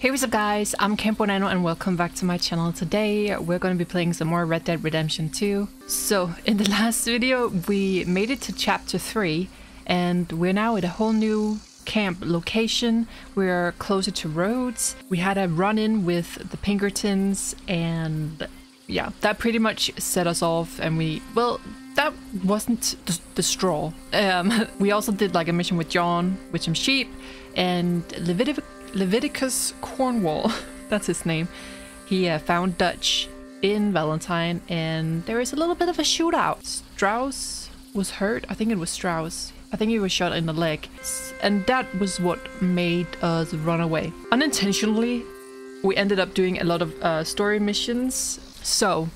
Hey, what's up guys, I'm Cambonano and welcome back to my channel. Today we're going to be playing some more Red Dead Redemption 2. So in the last video we made it to chapter 3 and we're now at a whole new camp location. We're closer to Rhodes. We had a run-in with the Pinkertons and yeah, that pretty much set us off and that wasn't the straw. We also did like a mission with John with some sheep and Leviticus Cornwall, that's his name. He found Dutch in Valentine and there is a little bit of a shootout. Strauss was hurt. I think it was Strauss. I think he was shot in the leg and that was what made us run away. Unintentionally, we ended up doing a lot of story missions. So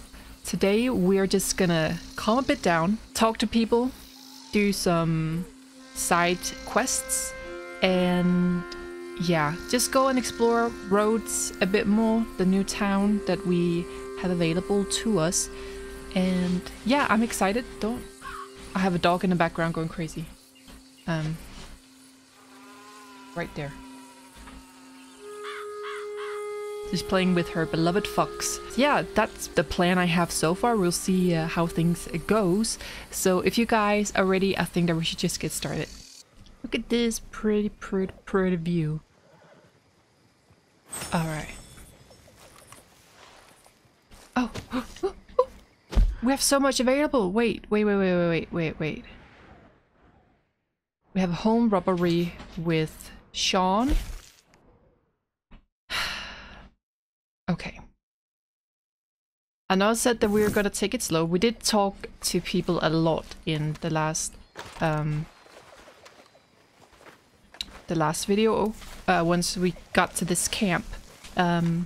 today we're just gonna calm a bit down, talk to people, do some side quests and yeah, just go and explore Rhodes a bit more, the new town that we have available to us. And yeah, I'm excited. I have a dog in the background going crazy. Right there. She's playing with her beloved fox. Yeah, that's the plan I have so far. We'll see how things goes. So if you guys are ready, I think that we should just get started. Look at this pretty view. All right. Oh, we have so much available. Wait. We have a home robbery with Sean. Okay. I know I said that we were gonna take it slow. We did talk to people a lot in the last video, once we got to this camp. I'm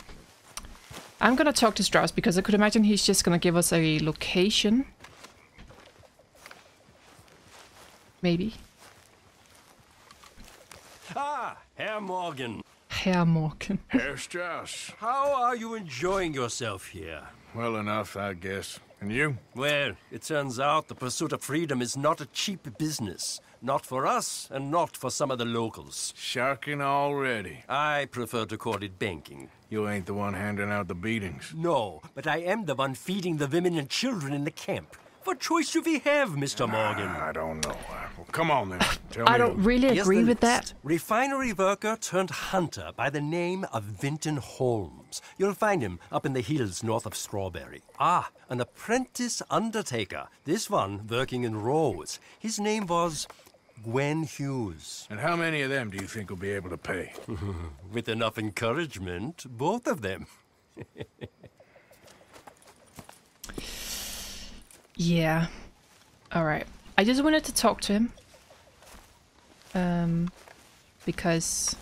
gonna talk to Strauss because I could imagine he's just gonna give us a location. Maybe. Ah, Herr Morgan. Herr Morgan. Herr Strauss. How are you enjoying yourself here? Well enough, I guess. And you? Well, it turns out the pursuit of freedom is not a cheap business. Not for us, and not for some of the locals. Sharking already. I prefer to call it banking. You ain't the one handing out the beatings. No, but I am the one feeding the women and children in the camp. What choice do we have, Mr. Morgan? I don't know. Well, come on then. Tell I don't really agree with that. Refinery worker turned hunter by the name of Vinton Holmes. You'll find him up in the hills north of Strawberry. Ah, an apprentice undertaker. This one working in Rhodes. His name was Gwen Hughes. And how many of them do you think will be able to pay? With enough encouragement, both of them. Yeah. Alright. I just wanted to talk to him. Because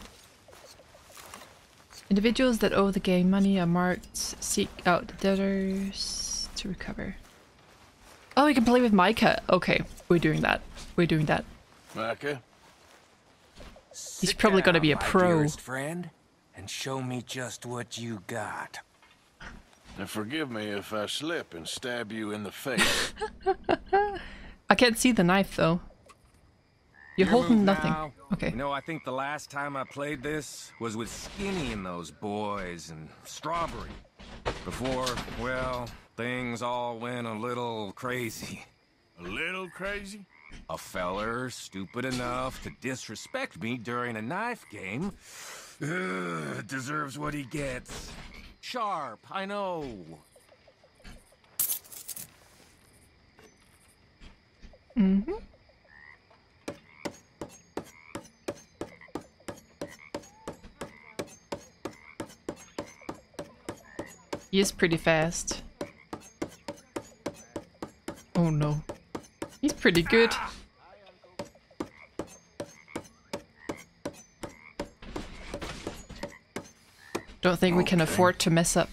individuals that owe the gang money are marked, seek out the debtors to recover. Oh, we can play with Micah. Okay, we're doing that. We're doing that. Micah? He's probably gonna be a pro. Dearest friend, and show me just what you got. Now forgive me if I slip and stab you in the face. I can't see the knife though. You're holding nothing. Now. Okay. You know, I think the last time I played this was with Skinny and those boys and Strawberry. Before, well, things all went a little crazy. A little crazy? A feller stupid enough to disrespect me during a knife game deserves what he gets. Sharp, I know. Mm-hmm. He is pretty fast. Oh no. He's pretty good. Ah! Don't think we can afford to mess up.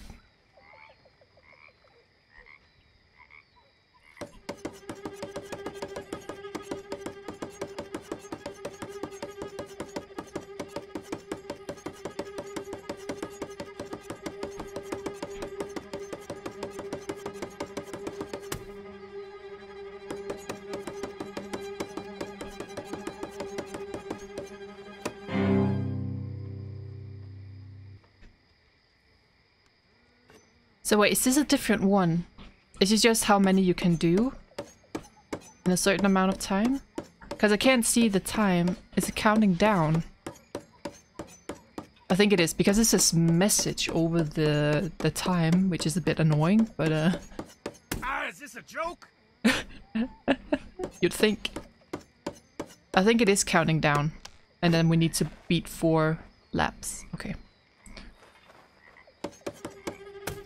So wait, is this a different one? Is it just how many you can do in a certain amount of time? Because I can't see the time. Is it counting down? I think it is, because it says message over the time, which is a bit annoying, but is this a joke? You'd think. I think it is counting down. And then we need to beat 4 laps. Okay.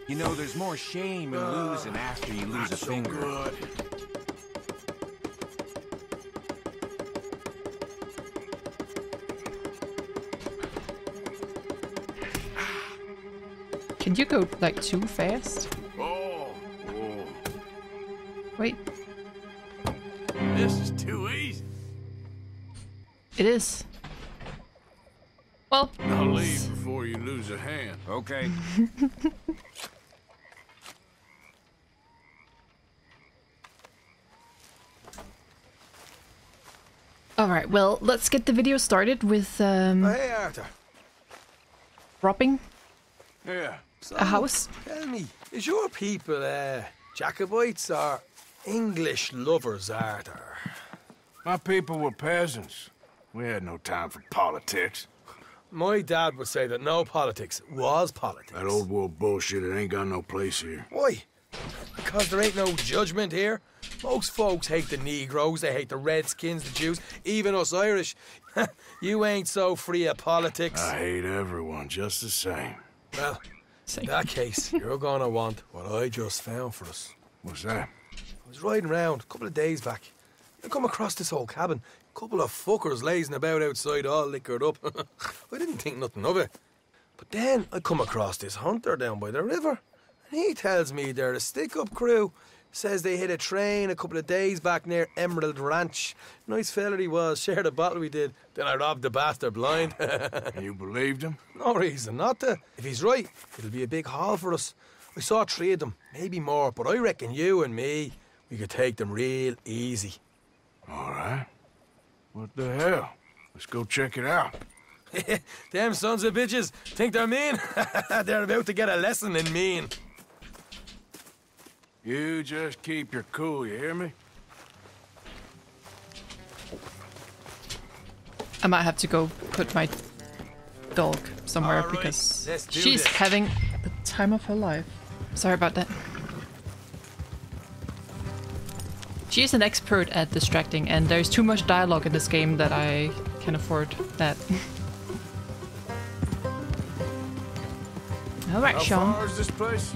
You know, there's more shame in losing after you lose a finger. Good. Can you go, like, too fast? Oh. Wait. This is too easy. It is. Well. Now leave before you lose a hand. Okay. Alright, well, let's get the video started with, hey, Arthur. Robbing? Yeah. So, a house? Tell me, is your people Jacobites or English lovers, Arthur? My people were peasants. We had no time for politics. My dad would say that no politics was politics. That old world bullshit, it ain't got no place here. Why? Because there ain't no judgment here. Most folks hate the Negroes, they hate the Redskins, the Jews, even us Irish. You ain't so free of politics. I hate everyone just the same. Well, in that case, you're gonna want what I just found for us. What's that? I was riding round a couple of days back. I come across this old cabin. A couple of fuckers lazing about outside, all liquored up. I didn't think nothing of it. But then I come across this hunter down by the river. And he tells me they're a stick-up crew. Says they hit a train a couple of days back near Emerald Ranch. Nice fella he was, shared a bottle we did. Then I robbed the bastard blind. You believed him? No reason not to. If he's right, it'll be a big haul for us. I saw 3 of them, maybe more, but I reckon you and me, we could take them real easy. All right. What the hell? Let's go check it out. Them sons of bitches think they're mean. They're about to get a lesson in mean. You just keep your cool, you hear me? I might have to go put my dog somewhere right, because she's having the time of her life. Sorry about that. She's an expert at distracting, and there's too much dialogue in this game that I can afford that. Alright, Sean. How far is this place?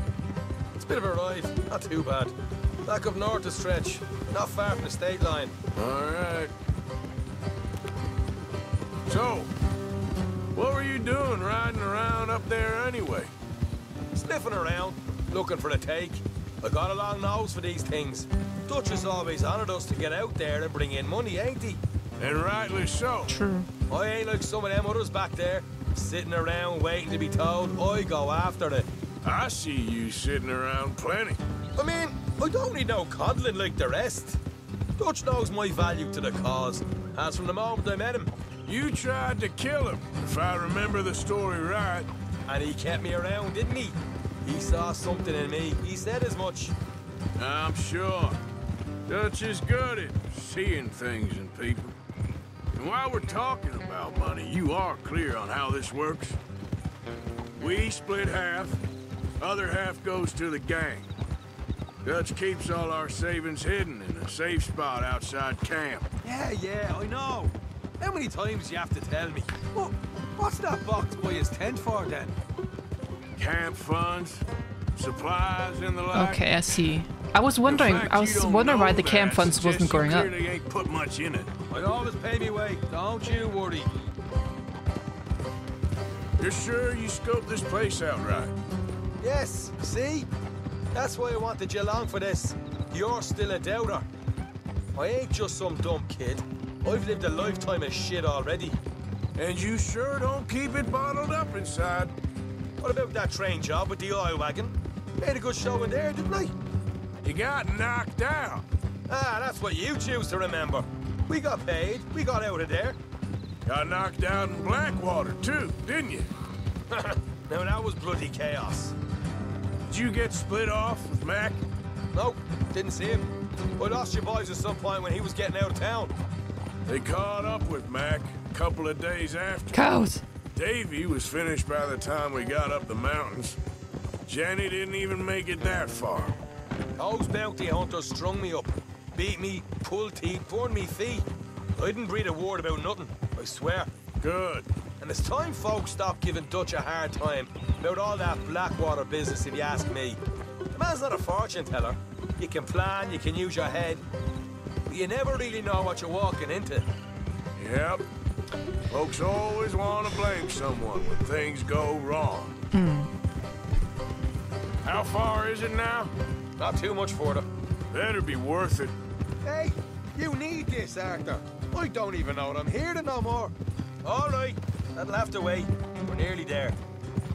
Bit of a ride, not too bad. Back up north to stretch, not far from the state line. All right. So, what were you doing riding around up there anyway? Sniffing around, looking for a take. I got a long nose for these things. Dutch has always honored us to get out there and bring in money, ain't he? And rightly so. True. I ain't like some of them others back there, sitting around waiting to be told. I go after it. I see you sitting around plenty. I mean, I don't need no coddling like the rest. Dutch knows my value to the cause. As from the moment I met him. You tried to kill him, if I remember the story right. And he kept me around, didn't he? He saw something in me. He said as much. I'm sure. Dutch is good at seeing things in people. And while we're talking about money, you are clear on how this works. We split half. Other half goes to the gang. Dutch keeps all our savings hidden in a safe spot outside camp. Yeah, I know. How many times you have to tell me? Well, what's that box by his tent for, then? Camp funds, supplies, and the like. Okay, I see. I was wondering why the camp funds wasn't going up. Ain't put much in it. I always pay me way. Don't you worry. You're sure you scoped this place out right? Yes, see? That's why I wanted you along for this. You're still a doubter. I ain't just some dumb kid. I've lived a lifetime of shit already. And you sure don't keep it bottled up inside. What about that train job with the oil wagon? Made a good show in there, didn't I? You got knocked out. Ah, that's what you choose to remember. We got paid, we got out of there. Got knocked out in Blackwater, too, didn't you? Now that was bloody chaos. Did you get split off with Mac? Nope, didn't see him. But Archibald at some point when he was getting out of town. They caught up with Mac a couple of days after. Cows! Davy was finished by the time we got up the mountains. Jenny didn't even make it that far. Those bounty hunters strung me up. Beat me, pulled teeth, torn me feet. I didn't breathe a word about nothing, I swear. Good. And it's time folks stop giving Dutch a hard time about all that Blackwater business, if you ask me. The man's not a fortune teller. You can plan, you can use your head. But you never really know what you're walking into. Yep. Folks always want to blame someone when things go wrong. How far is it now? Not too much further. Better be worth it. Hey, you need this, Arthur. I don't even know that I'm here to no more. All right, that'll have to wait. We're nearly there.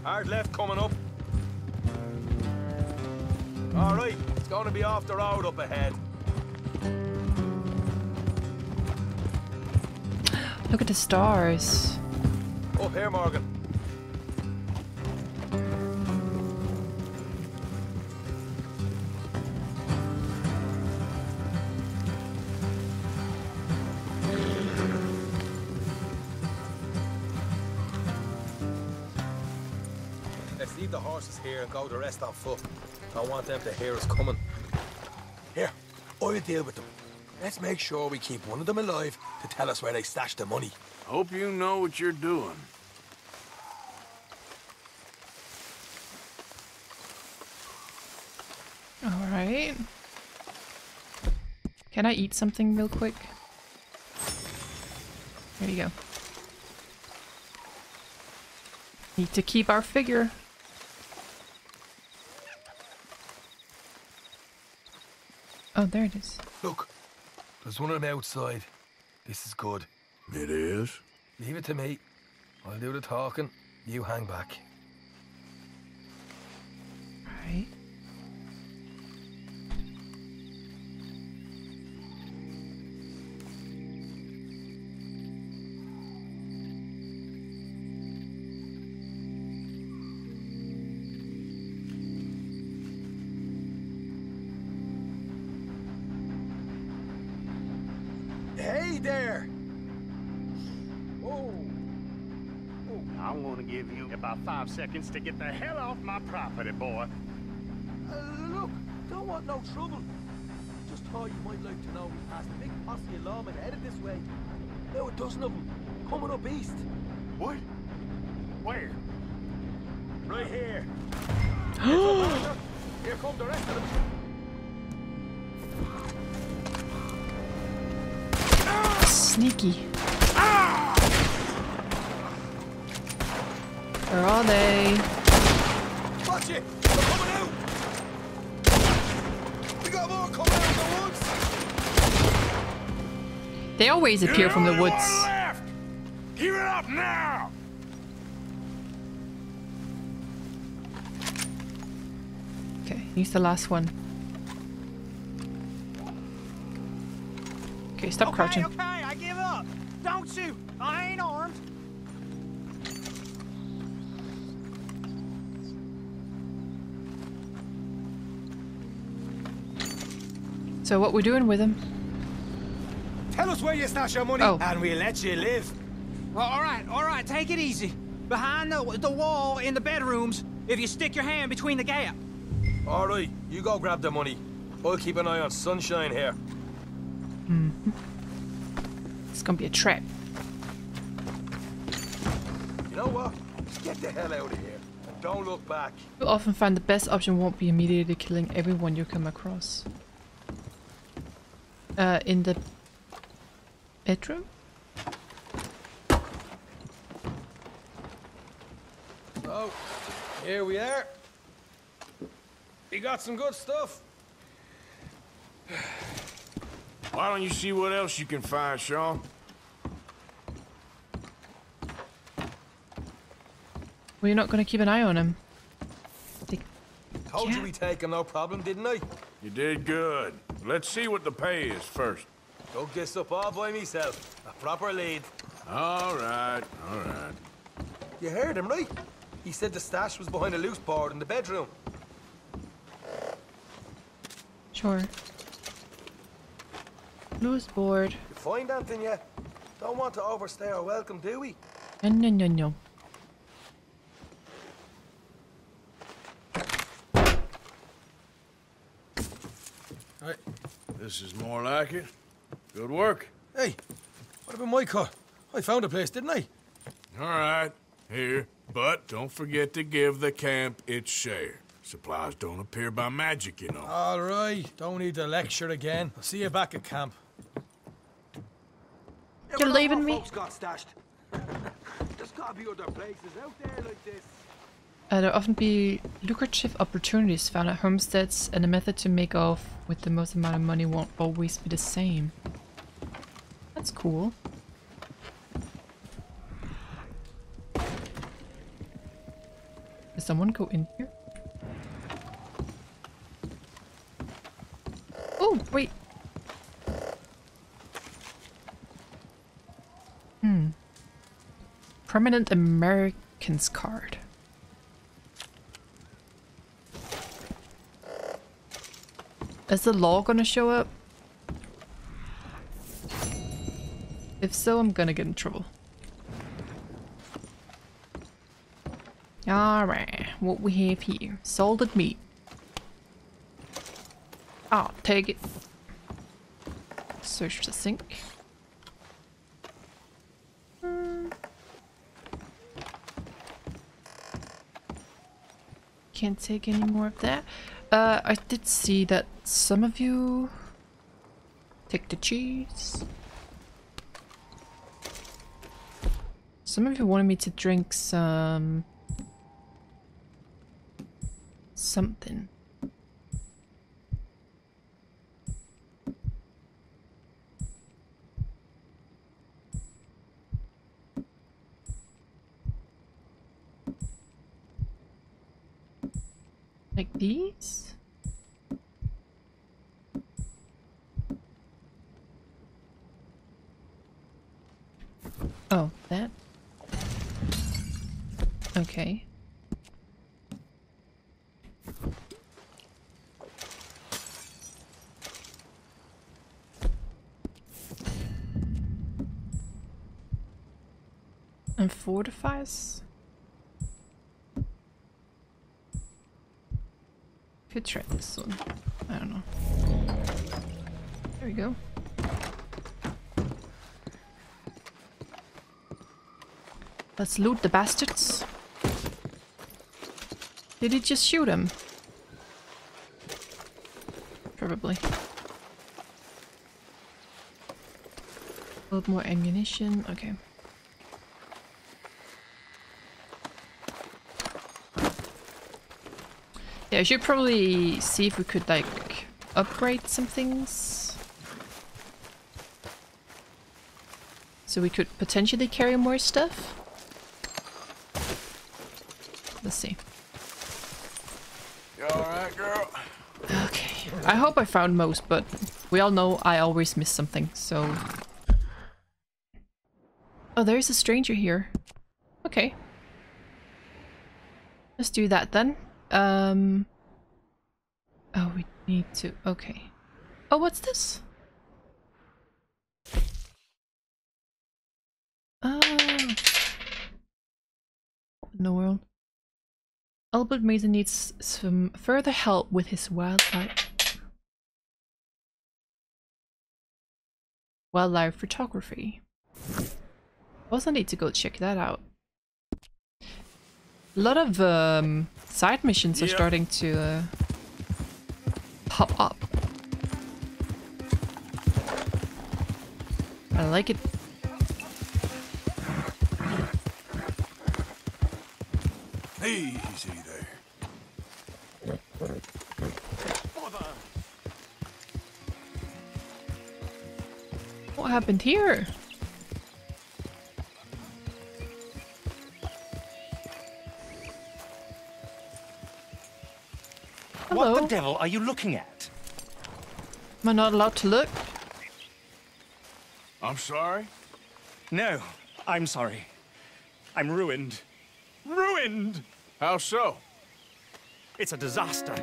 Hard left coming up. All right, it's going to be off the road up ahead. Look at the stars. Up here, Morgan. Let's leave the horses here and go the rest on foot. I want them to hear us coming. Here, I'll deal with them. Let's make sure we keep one of them alive to tell us where they stashed the money. Hope you know what you're doing. All right. Can I eat something real quick? There you go. Need to keep our figure. Oh, there it is. Look. There's one of them outside. This is good. It is? Leave it to me. I'll do the talking. You hang back. Right. About 5 seconds to get the hell off my property, boy. Look, don't want no trouble. Just thought you might like to know we passed a big posse of lawmen headed this way. There were a dozen of them coming up east. What? Where? Right here. Here come the rest of them. Sneaky. Where are they? Watch it! They're coming out! We got more coming out of the woods! They always appear from the woods. Give it up now! Okay, he's the last one. Okay, stop crouching. Okay, I give up! Don't shoot! I ain't armed! So what we're doing with him? Tell us where you stash your money, and we'll let you live. Well, all right, take it easy. Behind the wall in the bedrooms, if you stick your hand between the gap. All right, you go grab the money. I'll keep an eye on Sunshine here. It's gonna be a trap. You know what? Get the hell out of here and don't look back. You often find the best option won't be immediately killing everyone you come across. In the bedroom? So, here we are. You got some good stuff. Why don't you see what else you can find, Sean? We're not gonna keep an eye on him. Told you we take him, no problem, didn't I? You did good. Let's see what the pay is first. Don't guess up all by myself. A proper lead. All right. You heard him, right? He said the stash was behind a loose board in the bedroom. Sure. Who's bored? You find anything yet? Don't want to overstay our welcome, do we? No. Hey, this is more like it. Good work. Hey, what about my car? I found a place, didn't I? All right, here. But don't forget to give the camp its share. Supplies don't appear by magic, you know. All right, don't need to lecture again. I'll see you back at camp. You're leaving me? There's gotta be other places out there like this. There often be lucrative opportunities found at homesteads, and the method to make off with the most amount of money won't always be the same. That's cool. Did someone go in here? Oh, wait. Permanent Americans card. Is the law gonna show up? If so, I'm gonna get in trouble. Alright, what we have here. Salted meat. I'll take it. Search the sink. Can't take any more of that. I did see that some of you take the cheese. Some of you wanted me to drink some something. Like these? Oh, that? Okay. And fortifies? Could try this one. I don't know. There we go. Let's loot the bastards. Did he just shoot him? Probably. A little more ammunition. Okay. Yeah, I should probably see if we could, like, upgrade some things. So we could potentially carry more stuff. Let's see. You alright, girl? Okay. I hope I found most, but we all know I always miss something, so... Oh, there's a stranger here. Okay. Let's do that then. Oh, we need to... Okay. Oh, what's this? Oh. What in the world? Albert Mason needs some further help with his wildlife photography. Also need to go check that out. A lot of side missions are starting to pop up. I like it. Easy there. What happened here? Hello. What the devil are you looking at? Am I not allowed to look? I'm sorry? No, I'm sorry. I'm ruined. Ruined! How so? It's a disaster.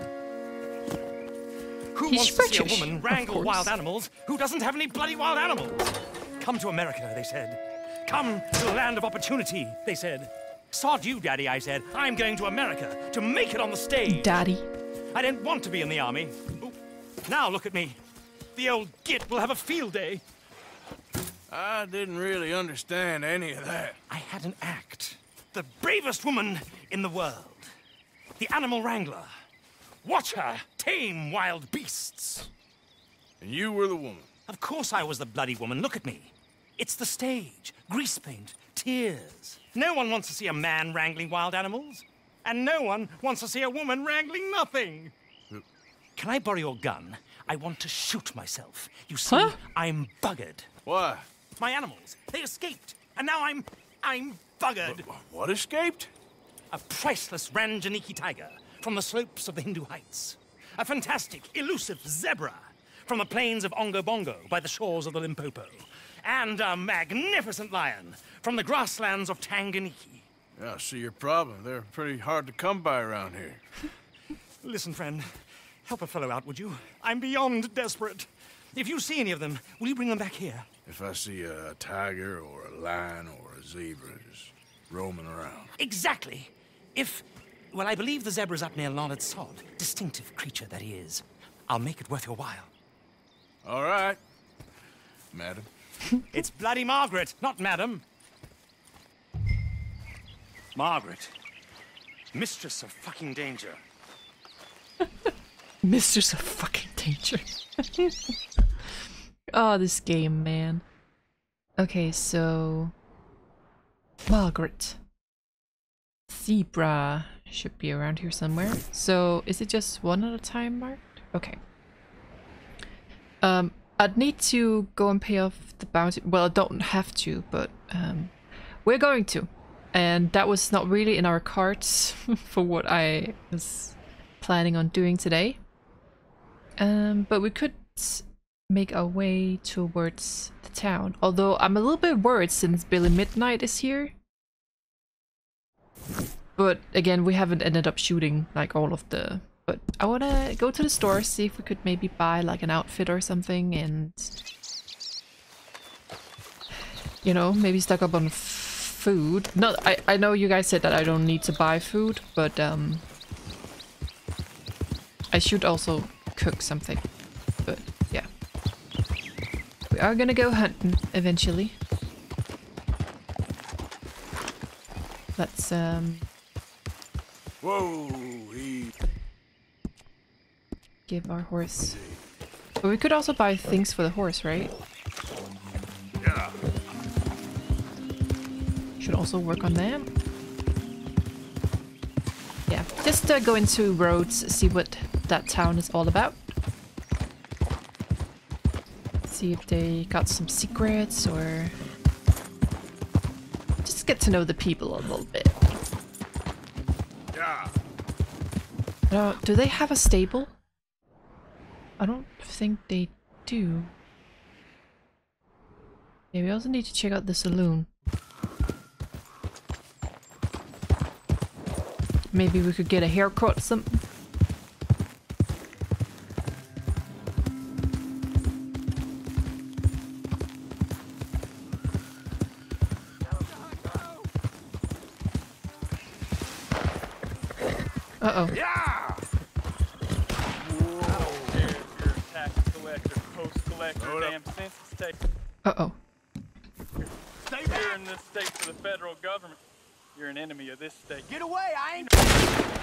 Who He's wants British, to see a woman wrangle wild animals who doesn't have any bloody wild animals? Come to America, they said. Come to the land of opportunity, they said. Sod you, Daddy, I said. I'm going to America to make it on the stage. Daddy. I didn't want to be in the army. Ooh. Now look at me. The old git will have a field day. I didn't really understand any of that. I had an act. The bravest woman in the world. The animal wrangler. Watch her tame wild beasts. And you were the woman? Of course I was the bloody woman. Look at me. It's the stage. Grease paint. Tears. No one wants to see a man wrangling wild animals. And no one wants to see a woman wrangling nothing. Can I borrow your gun? I want to shoot myself. You see, I'm buggered. Why? My animals. They escaped. And now I'm buggered. What escaped? A priceless Ranjaniki tiger from the slopes of the Hindu Heights. A fantastic, elusive zebra from the plains of Ongo Bongo by the shores of the Limpopo. And a magnificent lion from the grasslands of Tanganyika. Yeah, I see your problem. They're pretty hard to come by around here. Listen, friend. Help a fellow out, would you? I'm beyond desperate. If you see any of them, will you bring them back here? If I see a tiger or a lion or a zebra just roaming around. Exactly. If... Well, I believe the zebra's up near Larned Sod. Distinctive creature that he is. I'll make it worth your while. All right, madam. It's bloody Margaret, not madam. Margaret. Mistress of fucking danger. Mistress of fucking danger. Oh, this game, man. Okay, so... Margaret. Zebra should be around here somewhere. So, is it just one at a time marked? Okay. I'd need to go and pay off the bounty. Well, I don't have to, but we're going to. And that was not really in our cards for what I was planning on doing today. But we could make our way towards the town. Although I'm a little bit worried since Billy Midnight is here. But again, we haven't ended up shooting like all of the... But I want to go to the store, see if we could maybe buy like an outfit or something and... You know, maybe stock up on food. No, I know you guys said that I don't need to buy food, but I should also cook something. But yeah. We are gonna go hunting eventually. Let's Whoa! Give our horse. But we could also buy things for the horse, right? Yeah. Should also work on that. Yeah, just go into Rhodes, see what that town is all about. See if they got some secrets or... Just get to know the people a little bit. Yeah. Do they have a stable? I don't think they do. Yeah, we also need to check out the saloon. Maybe we could get a haircut or something. Uh-oh. Yeah! Uh-oh. You're in this state for the federal government. You're an enemy of this state. Get away, I ain't...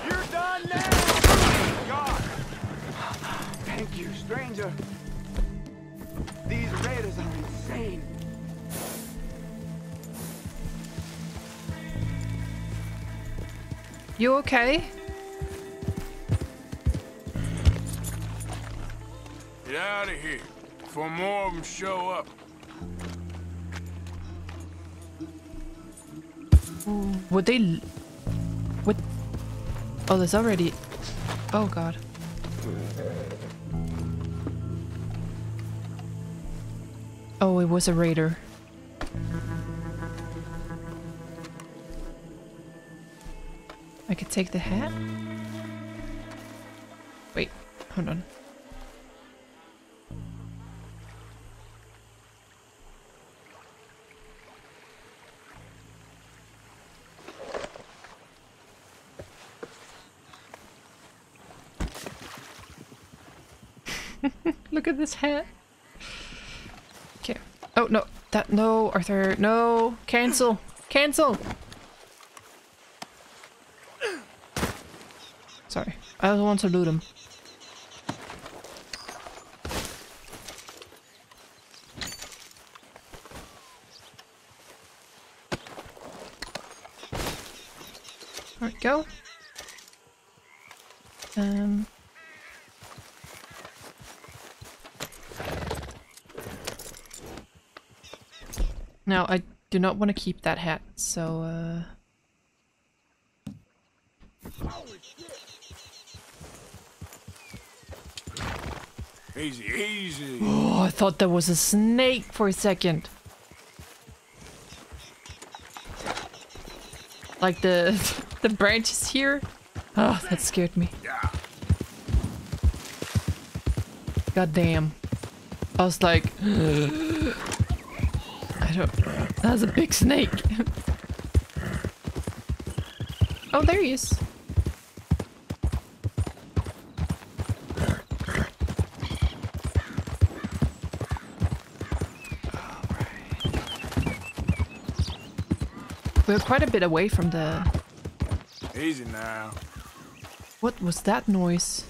You're done now! Oh God. Thank you, stranger. These raiders are insane. You okay? Get out of here. Before more of them show up. Would they... What? Oh, there's already... Oh, God. Oh, it was a raider. I could take the hat? Wait, hold on. Look at this hat. Okay. Oh, no. That, no, Arthur. No. Cancel. Cancel. Sorry. I don't want to loot him. There we go. Now, I do not want to keep that hat, so, Easy, easy! Oh, I thought that was a snake for a second! Like the... the branches here? Oh, that scared me. God damn. I was like... I don't... That's a big snake. Oh, there he is. We're quite a bit away from the... Easy now. What was that noise?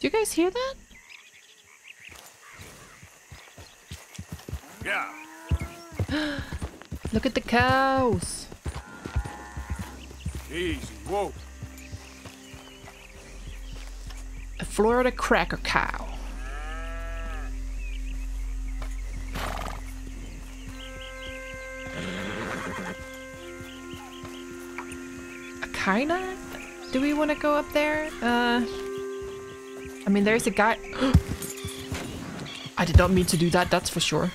Do you guys hear that? Yeah. Look at the cows. Easy, whoa. A Florida cracker cow. Kinda? Do we want to go up there? I mean, there's a guy. I did not mean to do that, that's for sure.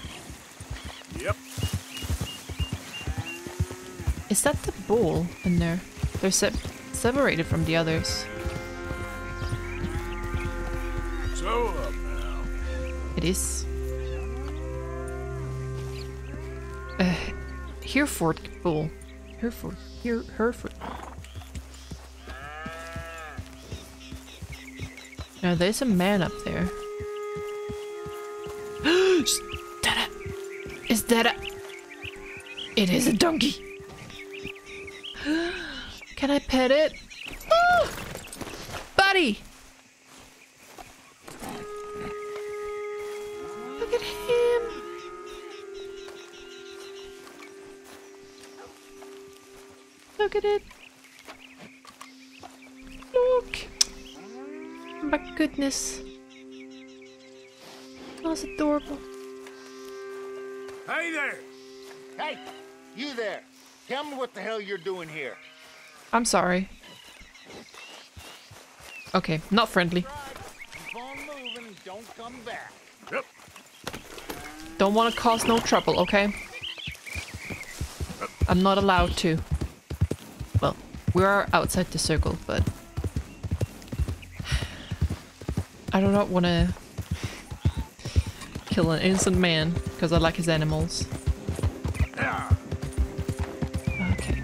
Yep. Is that the bull in there? They're separated from the others. So up now. It is. Hereford bull. Hereford. Hereford. Now there's a man up there. Is that a... It is a donkey! Can I pet it? Oh! Buddy! Look at him! Look at it! Look! My goodness. Oh, that's adorable. Hey there! Hey! You there! Tell me what the hell you're doing here. I'm sorry. Okay, not friendly. Keep on moving and don't come back. Yep. Don't want to cause no trouble, okay? Yep. I'm not allowed to. Well, we are outside the circle, but... I do not want to kill an innocent man because I like his animals. Okay.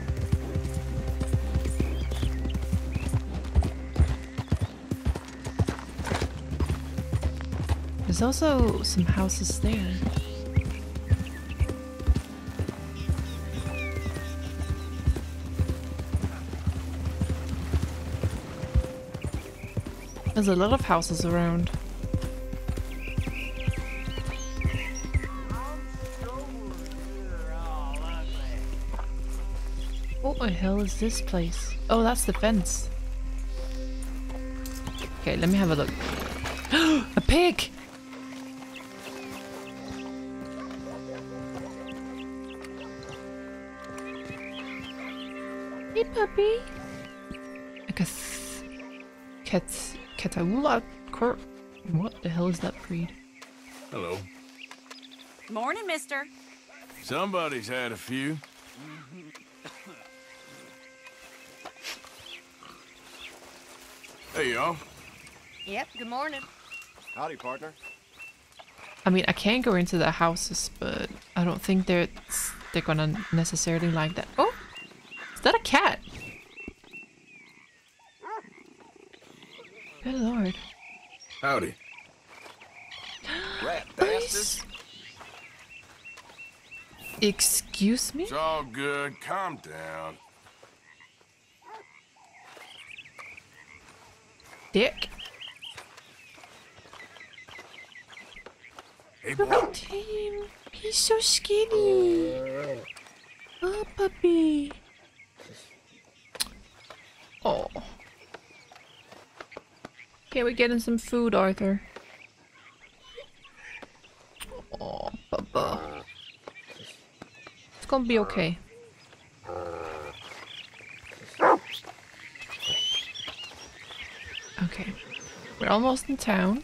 There's also some houses there. There's a lot of houses around. What the hell is this place? Oh, that's the fence. Okay, let me have a look. A pig! Hey, puppy! What the hell is that breed? Hello. Morning, mister. Somebody's had a few. Hey, y'all. Yep, good morning. Howdy, partner. I mean, I can go into the houses, but I don't think they're gonna necessarily like that. Oh! Is that a cat? Excuse me? It's all good. Calm down. Dick. Hey, boy. Look at him. He's so skinny. Oh, puppy. Oh. Can we get him some food, Arthur? Oh, Bubba. It's gonna be okay. Okay. We're almost in town.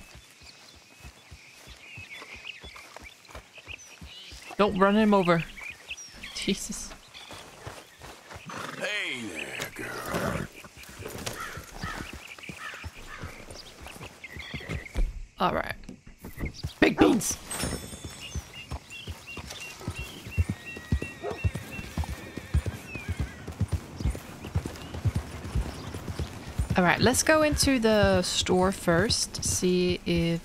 Don't run him over. Jesus. Hey there, girl. All right. Big beans. All right, let's go into the store first. See if...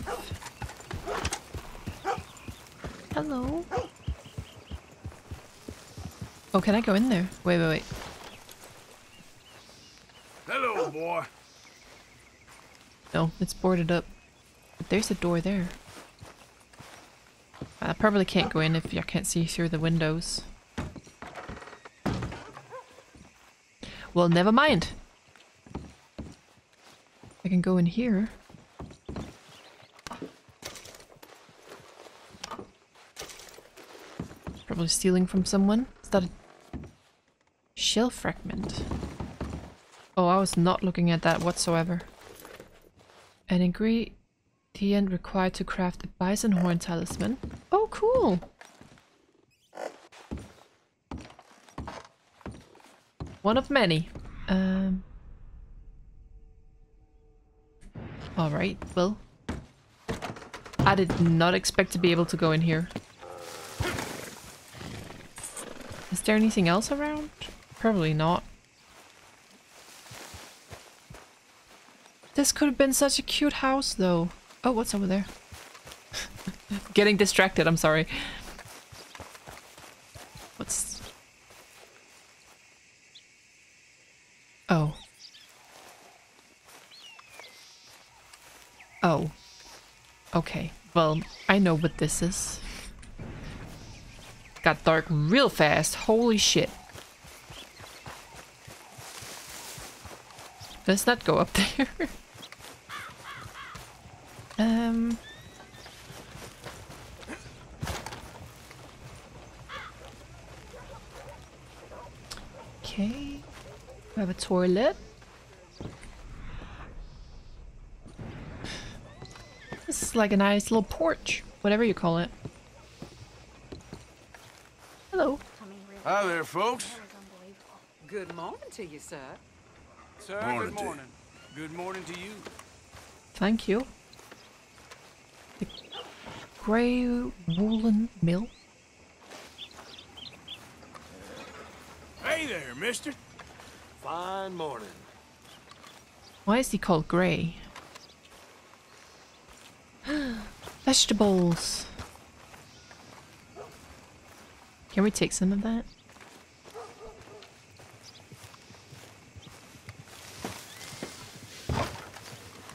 Hello. Oh, can I go in there? Wait, wait, wait. Hello, boy. No, it's boarded up. But there's a door there. I probably can't go in if y'all can't see through the windows. Well, never mind. I can go in here. Probably stealing from someone. Is that a shell fragment? Oh, I was not looking at that whatsoever. An ingredient required to craft a bison horn talisman. Oh, cool! One of many. Alright, well, I did not expect to be able to go in here. Is there anything else around? Probably not. This could have been such a cute house, though. Oh, what's over there? Getting distracted, I'm sorry. What's... Oh. Oh. Okay. Well, I know what this is. Got dark real fast. Holy shit. Let's not go up there. Okay. We have a toilet. This is like a nice little porch, whatever you call it. Hello. Hi there, folks. Good morning to you, sir. Sir, morning. Good morning. Good morning to you. Thank you. The grey woolen mill. Hey there, mister. Fine morning. Why is he called Grey? Vegetables. Can we take some of that?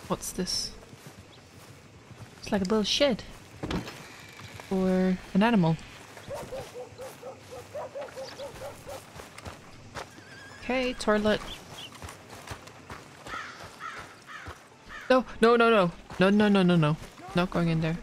What's this? It's like a little shed. Or an animal. Okay, toilet. No, no, no, no. No, no, no, no, no. Not going in there.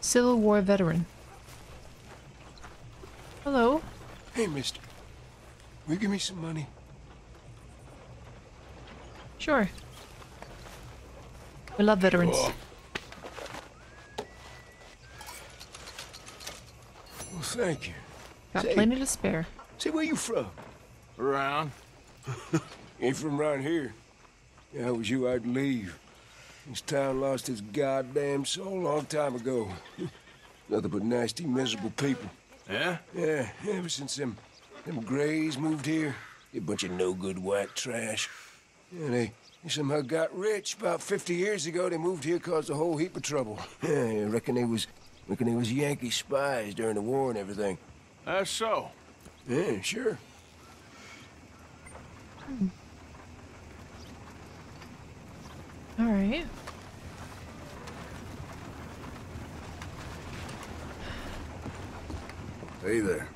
Civil War veteran. Hello. Hey, mister. Will you give me some money? Sure. We love veterans. Oh. Well, thank you. Got plenty to spare. Say, where you from? Around. Ain't from around here. If I was you, I'd leave. This town lost its goddamn soul a long time ago. Nothing but nasty, miserable people. Yeah? Yeah, ever since them Greys moved here. They're a bunch of no-good white trash. Yeah, they somehow got rich. About 50 years ago, they moved here, caused a whole heap of trouble. Yeah, I reckon they was Yankee spies during the war and everything. That's so? Yeah, sure. Hmm. All right. Hey there.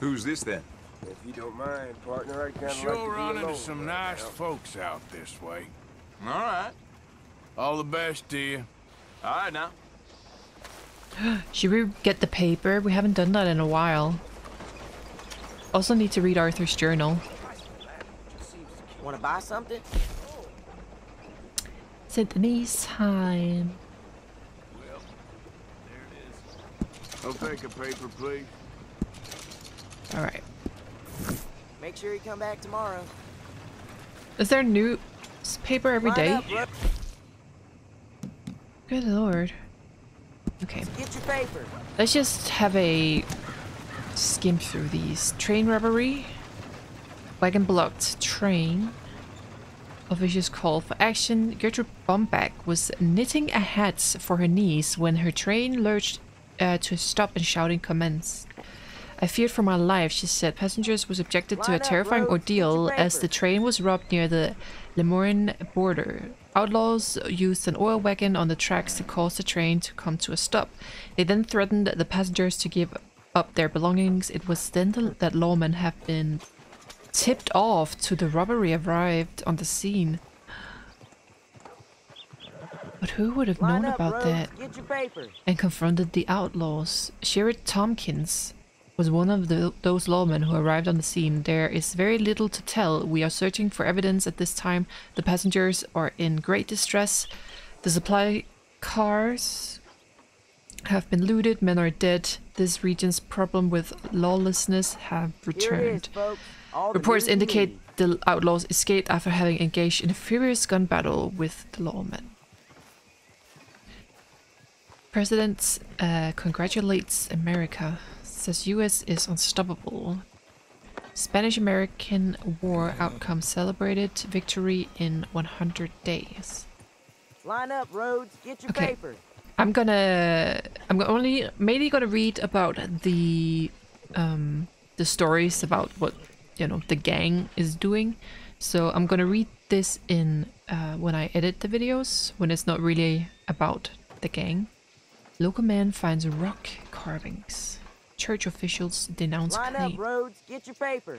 Who's this then? If you don't mind, partner, I kind of like to be alone. Sure run into some nice folks out this way. All right. All the best to you. All right now. Should we get the paper? We haven't done that in a while. Also need to read Arthur's journal. Want to buy something? It's at the knee's time. Well, there it is. I'll take a paper, please. All right. Make sure you come back tomorrow. Is there newspaper every day? Good lord. Okay. Get your paper. Let's just have a skim through these. Train robbery. Wagon blocked train. Officious call for action. Gertrude Bomback was knitting a hat for her niece when her train lurched to a stop and shouting commenced. I feared for my life, she said. Passengers were subjected to a terrifying ordeal as the train was robbed near the Lemoyne border. Outlaws used an oil wagon on the tracks to cause the train to come to a stop. They then threatened the passengers to give up their belongings. It was then that lawmen have been tipped off to the robbery arrived on the scene. But who would have known about that and confronted the outlaws? Sherrod Tompkins was one of those lawmen who arrived on the scene. There is very little to tell. We are searching for evidence at this time. The passengers are in great distress. The supply cars have been looted. Men are dead. This region's problem with lawlessness have returned. Reports indicate the outlaws escaped after having engaged in a furious gun battle with the lawmen. President congratulates America. Says U.S. is unstoppable. Spanish-American War outcome celebrated. Victory in 100 days. Line up, Rhodes. Get your paper. I'm only gonna read about the stories about what the gang is doing. So I'm gonna read this in when I edit the videos when it's not really about the gang. Local man finds rock carvings. Church officials denounce claim. Line up, Rhodes. Get your paper.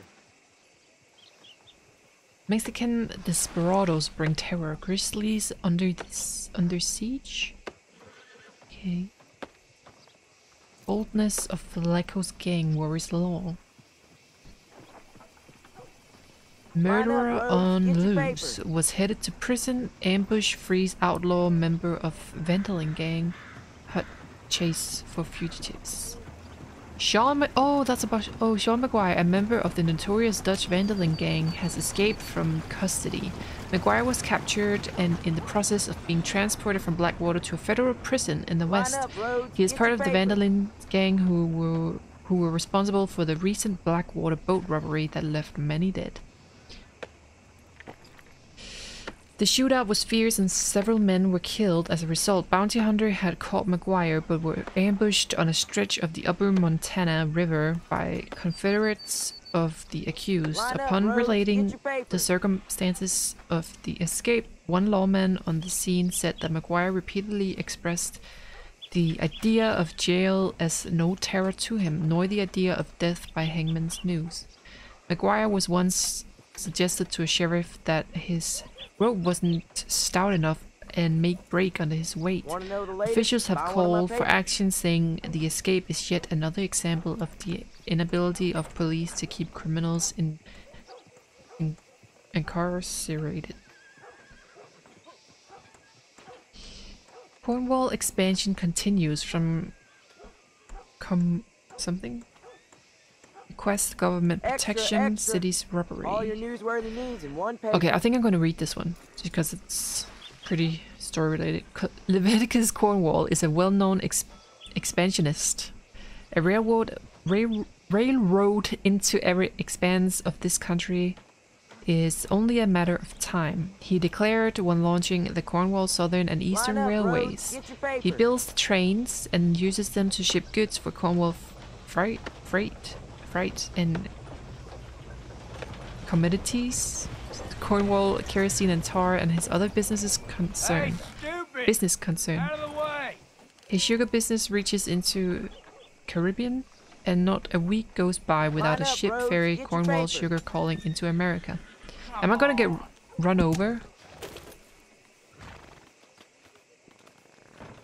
Mexican desperados bring terror. Grizzlies under siege. Okay. Boldness of Flacco's gang worries law. Murderer on loose was headed to prison. Ambush frees outlaw member of Van der Linde gang. Hot chase for fugitives. Sean MacGuire, a member of the notorious Dutch Van der Linde gang, has escaped from custody. MacGuire was captured and in the process of being transported from Blackwater to a federal prison in the west. He is part of the Van der Linde gang who were responsible for the recent Blackwater boat robbery that left many dead. The shootout was fierce and several men were killed as a result. Bounty hunter had caught MacGuire but were ambushed on a stretch of the upper Montana River by Confederates of the accused. Upon relating the circumstances of the escape, one lawman on the scene said that MacGuire repeatedly expressed the idea of jail as no terror to him, nor the idea of death by hangman's noose. MacGuire was once suggested to a sheriff that his rope wasn't stout enough and make break under his weight. Officials have called for action, saying the escape is yet another example of the inability of police to keep criminals incarcerated. Cornwall expansion continues from request, government protection, cities robbery. All your newsworthy needs in one page. Okay, I think I'm going to read this one because it's pretty story related. Leviticus Cornwall is a well-known expansionist. A railroad into every expanse of this country is only a matter of time, he declared when launching the Cornwall Southern and Eastern Railways. He builds the trains and uses them to ship goods for Cornwall freight and commodities. Cornwall, kerosene and tar, and his other business concern. His sugar business reaches into Caribbean, and not a week goes by without a ship ferry Cornwall sugar calling into America. Am I gonna get run over?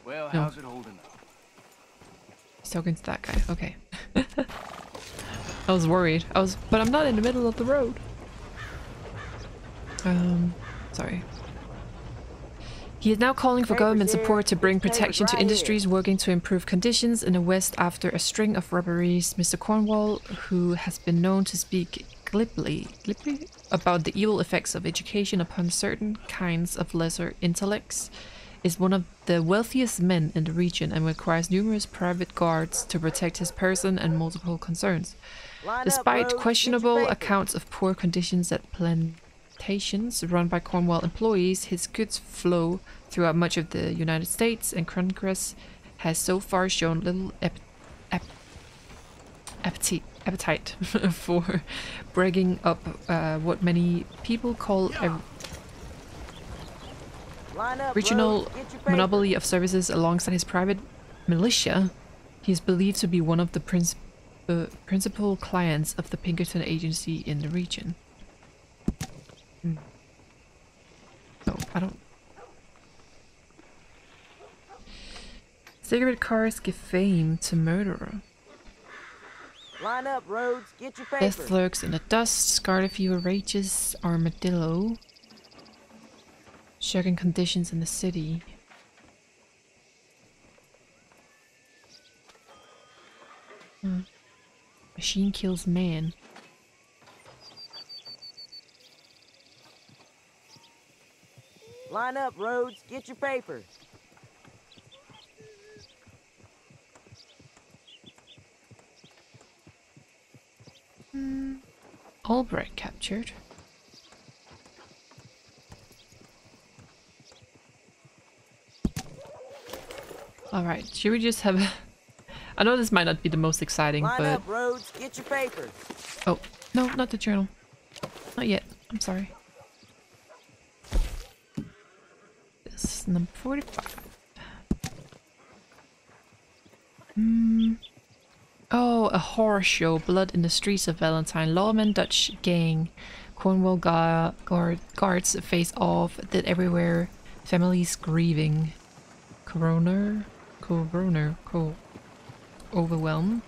Well, no. How's it holding up? He's talking to that guy. Okay. I was worried. But I'm not in the middle of the road. Sorry. He is now calling for government support to bring protection to industries working to improve conditions in the West after a string of robberies. Mr. Cornwall, who has been known to speak glibly about the evil effects of education upon certain kinds of lesser intellects, is one of the wealthiest men in the region and requires numerous private guards to protect his person and multiple concerns. Despite questionable accounts of poor conditions at plantations run by Cornwall employees, his goods flow throughout much of the United States, and Congress has so far shown little appetite for breaking up what many people call a regional monopoly of services. Alongside his private militia, he is believed to be one of the principal clients of the Pinkerton agency in the region. No, I don't. Cigarette cars give fame to murderer. Line up, Rhodes. Get your papers. Death lurks in the dust. Scarred a few outrageous armadillo. Shocking conditions in the city. Machine kills man. Line up, Rhodes. Get your papers. Albright captured. Alright, should we just have a... I know this might not be the most exciting, but... Line up, Rhodes. Get your papers. Oh, no, not the journal. Not yet. I'm sorry. Number 45. Oh, a horror show. Blood in the streets of Valentine. Lawman Dutch gang. Cornwall guards face off. Dead everywhere. Families grieving. Coroner. Overwhelmed.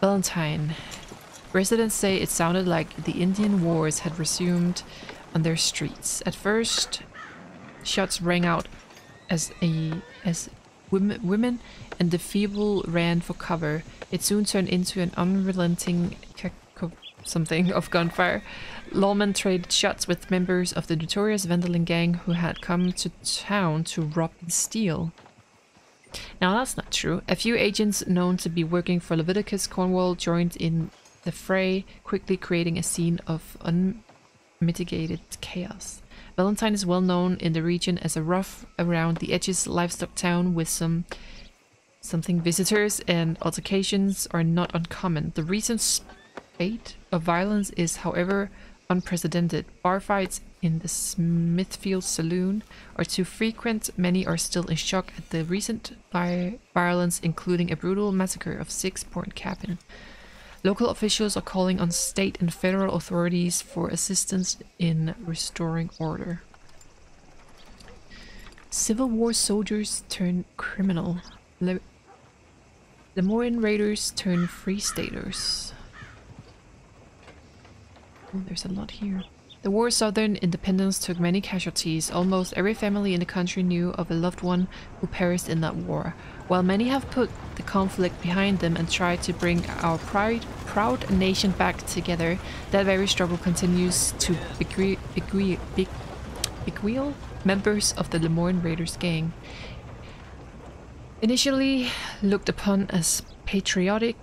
Valentine. Residents say it sounded like the Indian wars had resumed on their streets. At first, shots rang out as women and the feeble ran for cover. It soon turned into an unrelenting something of gunfire. Lawmen traded shots with members of the notorious Van der Linde gang who had come to town to rob and steal. Now that's not true. A few agents known to be working for Leviticus Cornwall joined in the fray, quickly creating a scene of unmitigated chaos. Valentine is well known in the region as a rough around the edges livestock town with something visitors, and altercations are not uncommon. The recent spate of violence is, however, unprecedented. Bar fights in the Smithfield saloon are too frequent. Many are still in shock at the recent violence, including a brutal massacre of 6 Port Cabin. Local officials are calling on state and federal authorities for assistance in restoring order. Civil War soldiers turn criminal. Lemoyne Raiders turn free staters. Oh, there's a lot here. The war of Southern independence took many casualties. Almost every family in the country knew of a loved one who perished in that war. While many have put the conflict behind them and tried to bring our pride proud a nation back together, that very struggle continues to beguile members of the Lemoyne Raiders gang. Initially looked upon as patriotic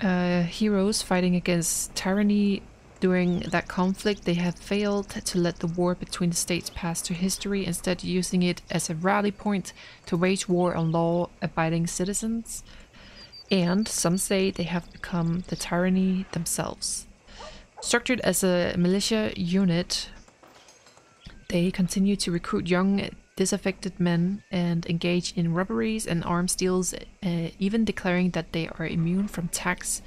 heroes fighting against tyranny, during that conflict they have failed to let the war between the states pass to history, instead using it as a rally point to wage war on law-abiding citizens. And some say they have become the tyranny themselves. Structured as a militia unit, they continue to recruit young disaffected men and engage in robberies and arms deals, even declaring that they are immune from tax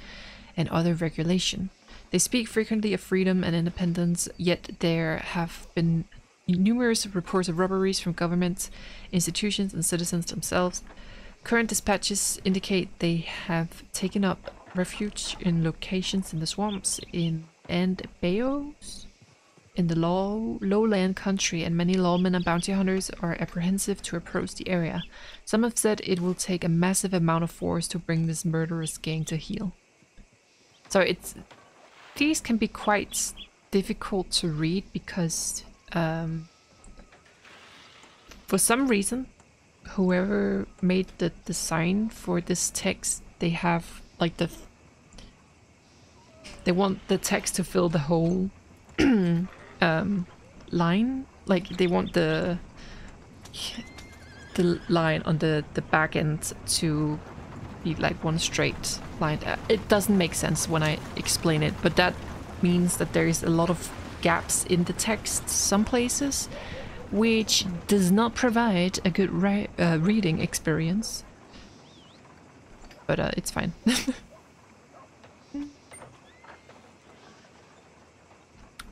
and other regulation. They speak frequently of freedom and independence, yet there have been numerous reports of robberies from governments, institutions, and citizens themselves. Current dispatches indicate they have taken up refuge in locations in the swamps and bayous in the lowland country, and many lawmen and bounty hunters are apprehensive to approach the area. Some have said it will take a massive amount of force to bring this murderous gang to heel. So it's... these can be quite difficult to read because for some reason whoever made the design for this text, they have like they want the text to fill the whole line, like they want the line on the back end to be like one straight line. It doesn't make sense when I explain it, but that means that there is a lot of gaps in the text some places, which does not provide a good reading experience, but it's fine.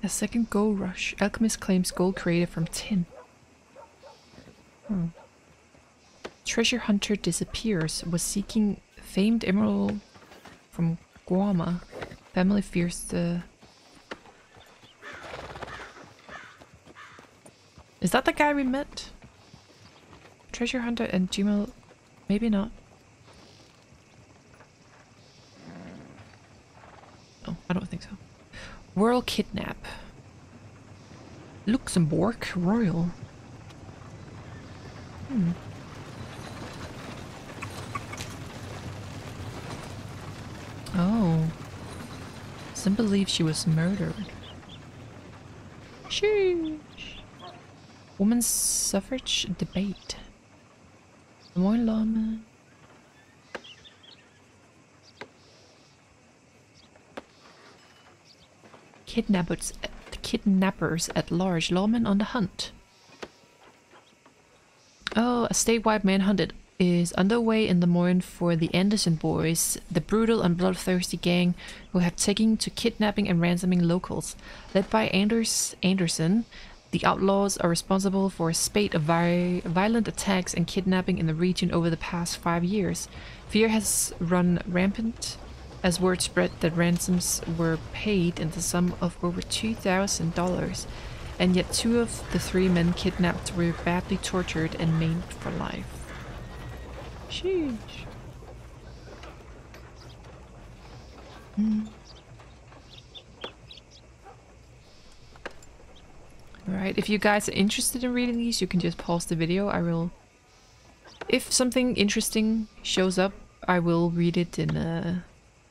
A second gold rush. Alchemist claims gold created from tin. Treasure hunter disappears, was seeking famed emerald from Guama. Family fears the... Is that the guy we met? Treasure hunter and Gmail... Maybe not. No, I don't think so. World kidnap. Luxembourg royal. Oh. Some believe she was murdered. Sheesh. Women's suffrage debate. More lawmen. Kidnappers at large. Lawmen on the hunt. Oh, a statewide manhunt is underway in Lemoyne for the Anderson boys, the brutal and bloodthirsty gang who have taken to kidnapping and ransoming locals. Led by Anderson, the outlaws are responsible for a spate of violent attacks and kidnapping in the region over the past 5 years. Fear has run rampant as word spread that ransoms were paid in the sum of over $2,000, and yet 2 of the 3 men kidnapped were badly tortured and maimed for life. Sheesh. Alright, if you guys are interested in reading these, you can just pause the video. I will... if something interesting shows up, I will read it in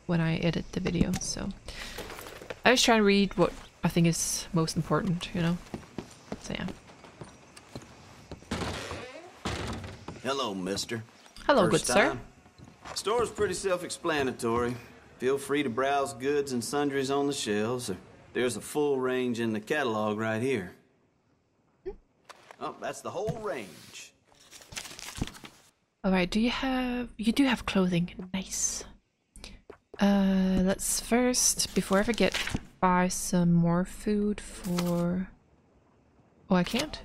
when I edit the video, so... I just try to read what I think is most important, you know? So yeah. Hello, mister. Hello, good sir. Store's pretty self-explanatory. Feel free to browse goods and sundries on the shelves. Or there's a full range in the catalog right here. Oh, that's the whole range. All right, do you have... you do have clothing. Nice. Let's first, before I forget, buy some more food for... oh, I can't?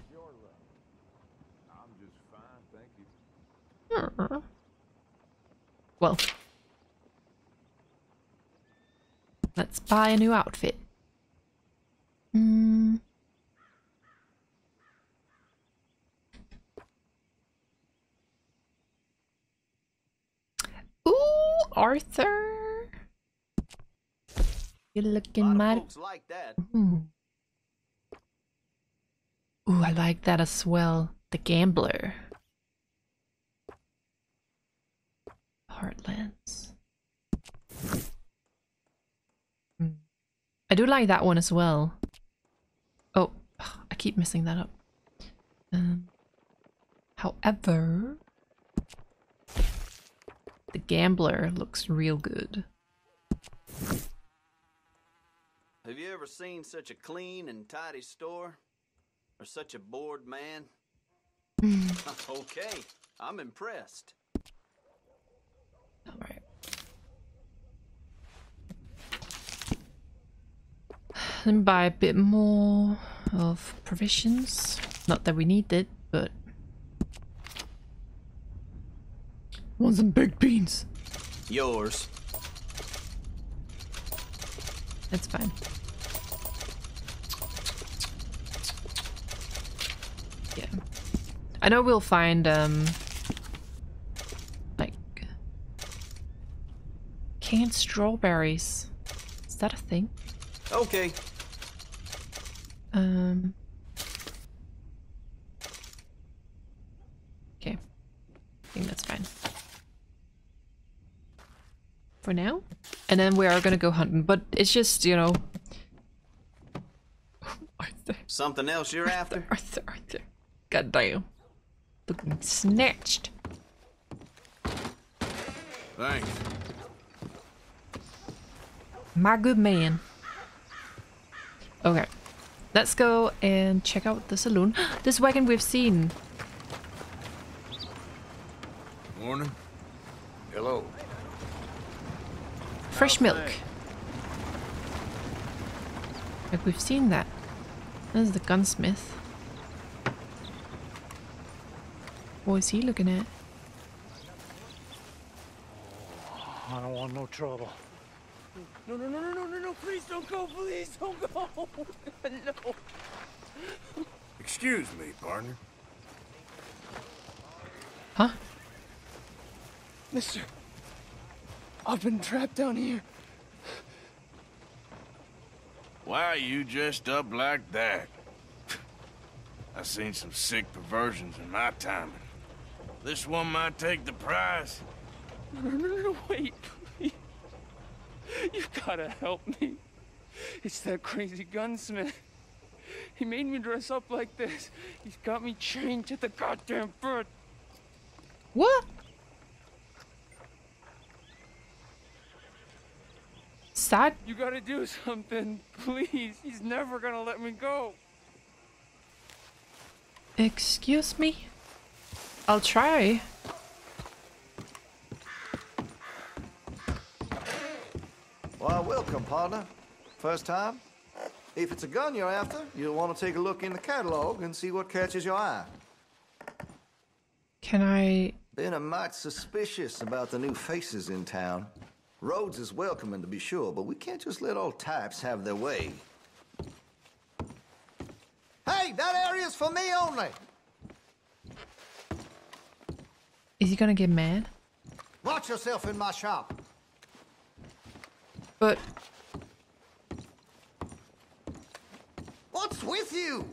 Well, let's buy a new outfit. Ooh, Arthur. Good looking, Mark. Like that. Ooh, I like that as well. The Gambler. Heartlands. I do like that one as well. Oh, I keep messing that up. However, the Gambler looks real good. Have you ever seen such a clean and tidy store? Or such a bored man? Okay, I'm impressed. All right. Let me buy a bit more of provisions. Not that we need it, but... Want some baked beans? Yours. That's fine. Yeah. I know we'll find, like... Canned strawberries. Is that a thing? Okay. Okay. I think that's fine. For now. And then we are gonna go hunting, but it's just, you know... Arthur. Something else you're after? Arthur. God damn. Looking snatched. Thanks. My good man. Okay. Let's go and check out the saloon. This wagon we've seen. Morning. Hello. Fresh milk. Like, we've seen that. There's the gunsmith. What is he looking at? I don't want no trouble. No, please don't go, no. Excuse me, partner. Huh? Mister, I've been trapped down here. Why are you dressed up like that? I've seen some sick perversions in my time. This one might take the prize. No, wait, please. You've gotta help me. It's that crazy gunsmith. He made me dress up like this. He's got me chained to the goddamn bird. What? Sad. You gotta do something, please. He's never gonna let me go. Excuse me? I'll try. Well, welcome, partner. First time? If it's a gun you're after, you'll want to take a look in the catalog and see what catches your eye. Can I... Been a mite suspicious about the new faces in town. Rhodes is welcoming, to be sure, but we can't just let all types have their way. Hey, that area's for me only! Is he gonna get mad? Watch yourself in my shop! But... What's with you?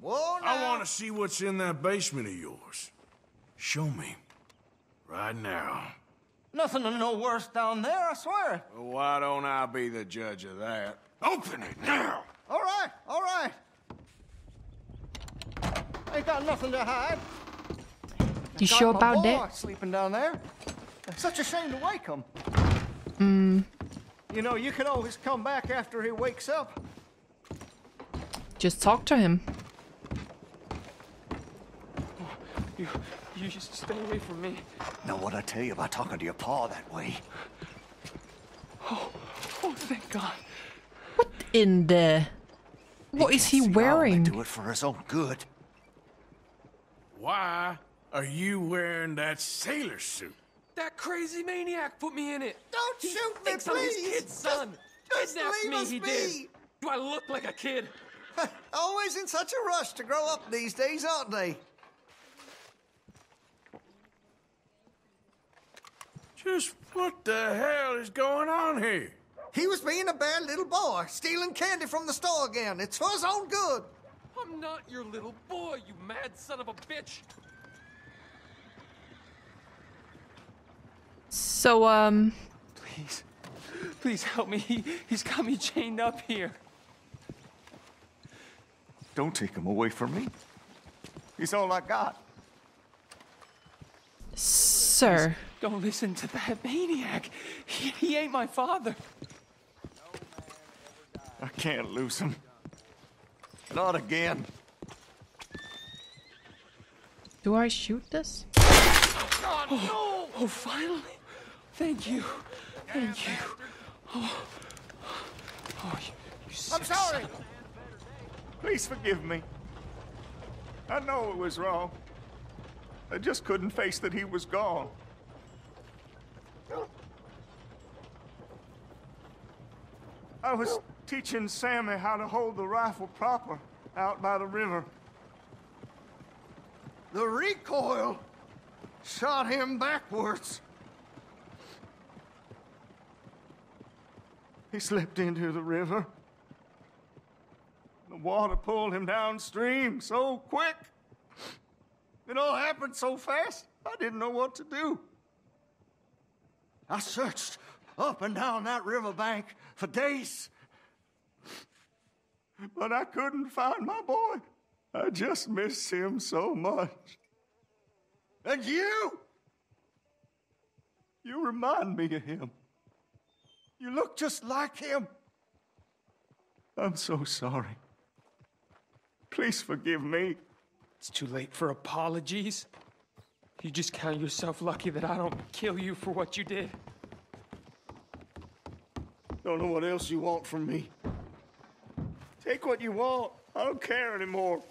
Whoa, now. I want to see what's in that basement of yours. Show me. Right now. Nothing no worse down there, I swear. Well, why don't I be the judge of that? Open it now! All right. Ain't got nothing to hide. You sure about that? Sleeping down there. It's such a shame to wake him. You know, you can always come back after he wakes up. Just talk to him. You should stay away from me. Know what I tell you about talking to your paw that way? Oh, thank God. What in the... What is he wearing? Do it for his own good. Why are you wearing that sailor suit? That crazy maniac put me in it. Don't shoot me, please. I'm his kid's son. Kidnapped me, he did. Do I look like a kid? Always in such a rush to grow up these days, aren't they? Just what the hell is going on here? He was being a bad little boy, stealing candy from the store again. It's for his own good. I'm not your little boy, you mad son of a bitch. So, Please. Please help me. He's got me chained up here. Don't take him away from me. He's all I got. Sir. Please don't listen to that maniac. He ain't my father. I can't lose him. Not again. Do I shoot this? Oh, no. Oh, finally. Thank you. Thank you. Oh, you sick I'm sorry. Son. Please forgive me. I know it was wrong. I just couldn't face that he was gone. I was teaching Sammy how to hold the rifle proper out by the river. The recoil shot him backwards. He slipped into the river. The water pulled him downstream so quick. It all happened so fast, I didn't know what to do. I searched up and down that riverbank for days. But I couldn't find my boy. I just missed him so much. And you! You remind me of him. You look just like him. I'm so sorry. Please forgive me. It's too late for apologies. You just count yourself lucky that I don't kill you for what you did. Don't know what else you want from me. Take what you want. I don't care anymore.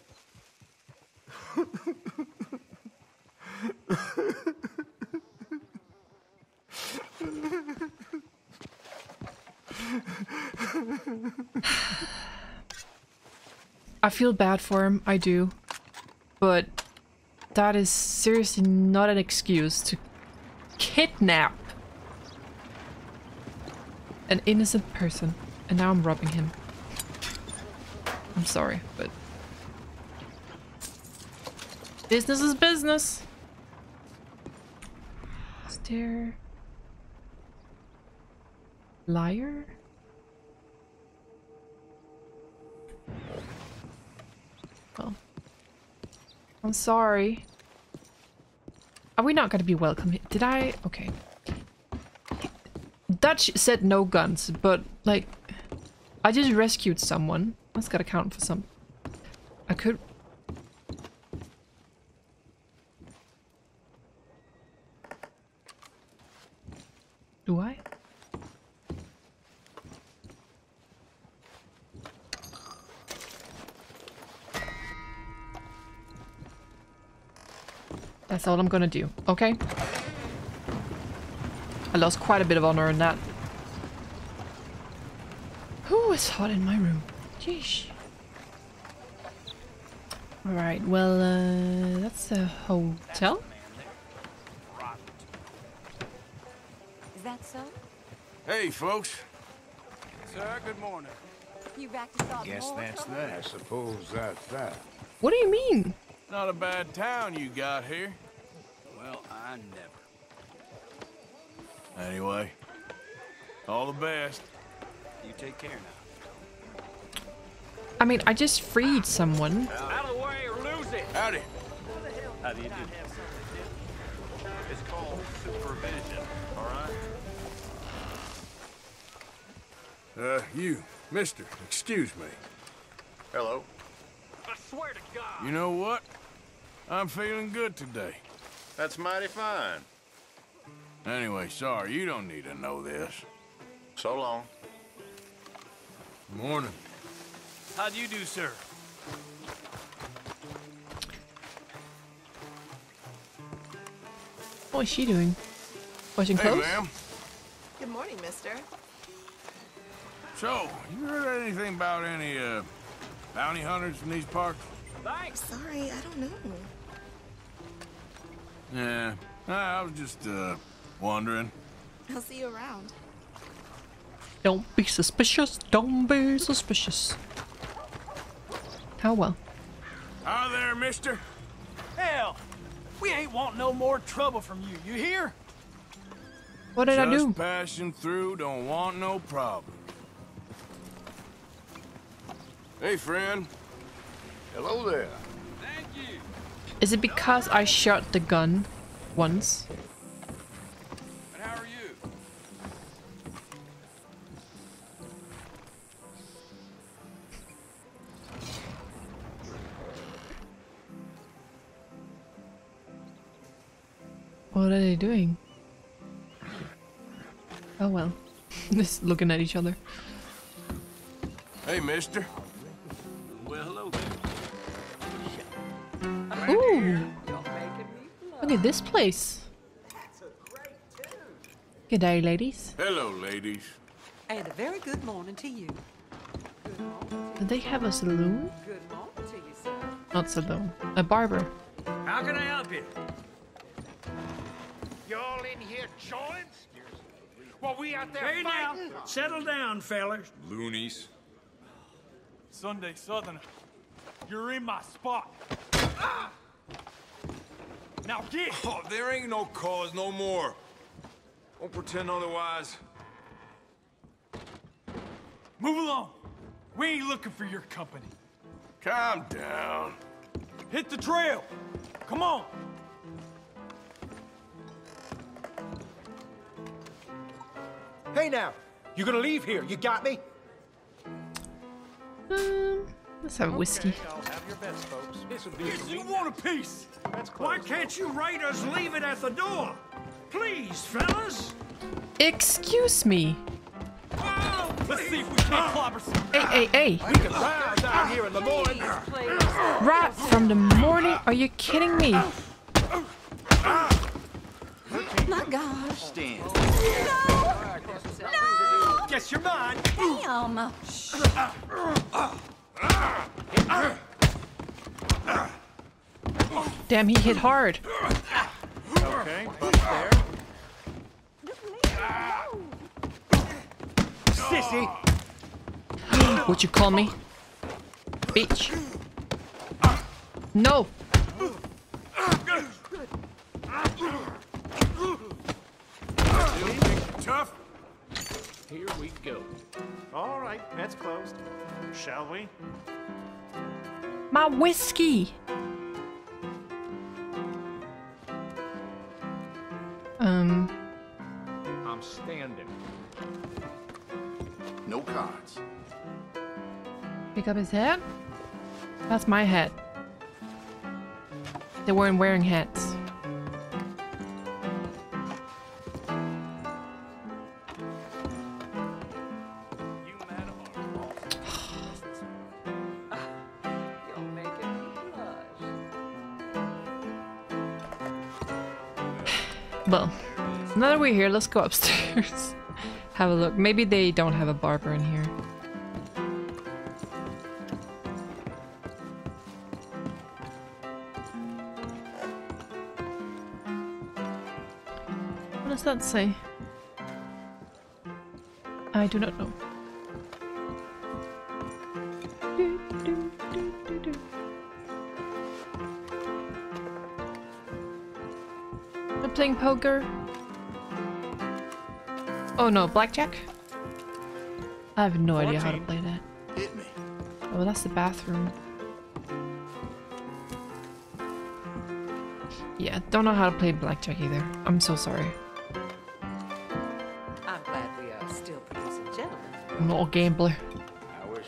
I feel bad for him, I do, but that is seriously not an excuse to kidnap an innocent person, and now I'm robbing him. I'm sorry, but business is business. Is there liar? Well, I'm sorry. Are we not gonna be welcome here? Did I? Okay. Dutch said no guns, but like, I just rescued someone. That's gotta count for some. I could. Do I? That's all I'm gonna do, okay? I lost quite a bit of honor in that. Ooh, it's hot in my room. Jeesh. Alright, well, that's a hotel. Is that so? Hey, folks. Sir, good morning. You back to solve more trouble? Yes, that's that. I suppose that's that. What do you mean? Not a bad town you got here. Well, I never. Anyway, all the best. You take care now. I mean, I just freed someone. Out of the way or lose it. Howdy. How do you do? It's called supervision, all right? You, mister, excuse me. Hello. I swear to God. You know what? I'm feeling good today. That's mighty fine. Anyway, sorry, you don't need to know this. So long. Morning. How do you do, sir? What is she doing? Washing clothes? Hey, ma'am. Good morning, mister. So, you heard anything about any, bounty hunters from these parks? Thanks. Sorry, I don't know. Yeah, I was just, wondering. I'll see you around. Don't be suspicious. Don't be suspicious. How well. Hi there, mister. Hell, we ain't want no more trouble from you. You hear? What did I do? Just passing through, don't want no problem. Hey, friend. Hello there. Thank you. Is it because I shot the gun once? And how are you? What are they doing? Oh well. Just looking at each other. Hey, mister. Well, hello there. Ooh! Look at this place. Good day, ladies. Hello, ladies. And a very good morning to you. Do they have a saloon? Good morning to you, sir. Not saloon. A barber. How can I help you? Y'all in here joints? Well, we out there hey fighting. Now, settle down, fellas. Loonies. Sunday Southerner, you're in my spot. Ah! Now get! Oh, there ain't no cause no more. Don't pretend otherwise. Move along. We ain't looking for your company. Calm down. Hit the trail. Come on. Hey now, you gonna leave here, you got me? Let's have a whiskey. Okay, have your best, folks. You want a piece? Why can't you raiders leave it at the door? Please, fellas. Excuse me. Oh, let's see if we can't clobber some. Hey, hey, hey. We can ride down here in the morning. Right from the morning? Are you kidding me? My gosh. Stand. No! No! Guess you're mine. Damn. Damn, he hit hard. Okay, there. Sissy. What you call me? Bitch. No. Tough. Here we go. All right, that's closed. Shall we? My whiskey. I'm standing. No cards. Pick up his hat. That's my hat. They weren't wearing hats. Well, now that we're here, let's go upstairs. Have a look. Maybe they don't have a barber in here. What does that say? I do not know. Playing poker. Oh no, blackjack? I have no idea how to play that. Hit me. Oh, that's the bathroom. Yeah, don't know how to play blackjack either. I'm so sorry. I'm glad we are still producing gentlemen. I'm not a gambler. I wish.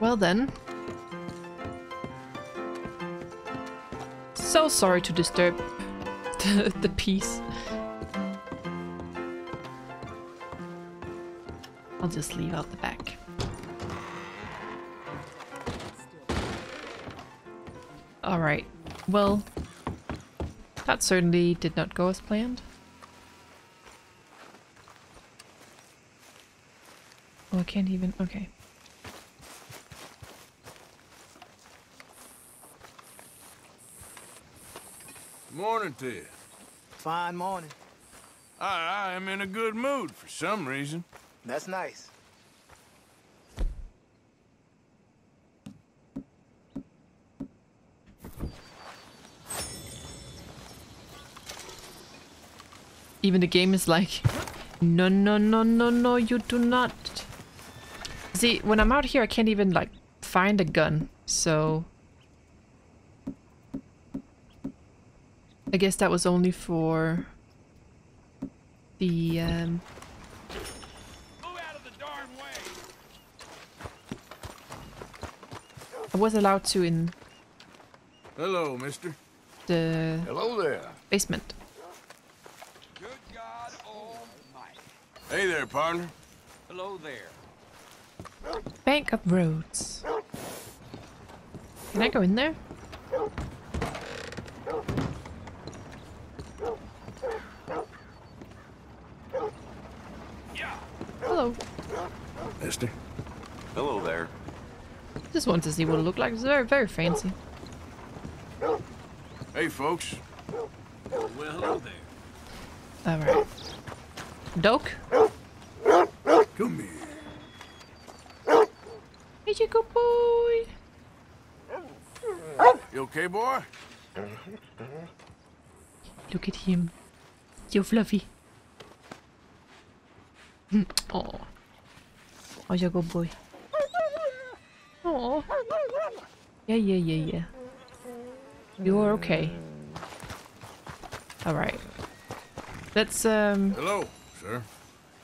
Well then. So sorry to disturb the peace. I'll just leave out the back. Alright, well, that certainly did not go as planned. Oh, I can't even, okay. Morning to you. Fine morning. I am in a good mood for some reason. That's nice. Even the game is like, no, no, no, no, no, you do not. See, when I'm out here, I can't even, like, find a gun, so... I guess that was only for... the, Move out of the darn way. I was allowed to in... Hello, mister. The... Hello there. Basement. Good God Almighty. Hey there, partner. Hello there. Bank of Rhodes. Can I go in there? Hello. Mister. Hello there. Just wanted to see what it looked like. It's very, very fancy. Hey, folks. Well, hello there. Alright. Doc? Come here. Hey, good boy. You okay, boy? Look at him. So fluffy. Oh. Oh, you're a good boy. Oh. Yeah, yeah, yeah, yeah. You're okay. All right. Let's Hello, sir.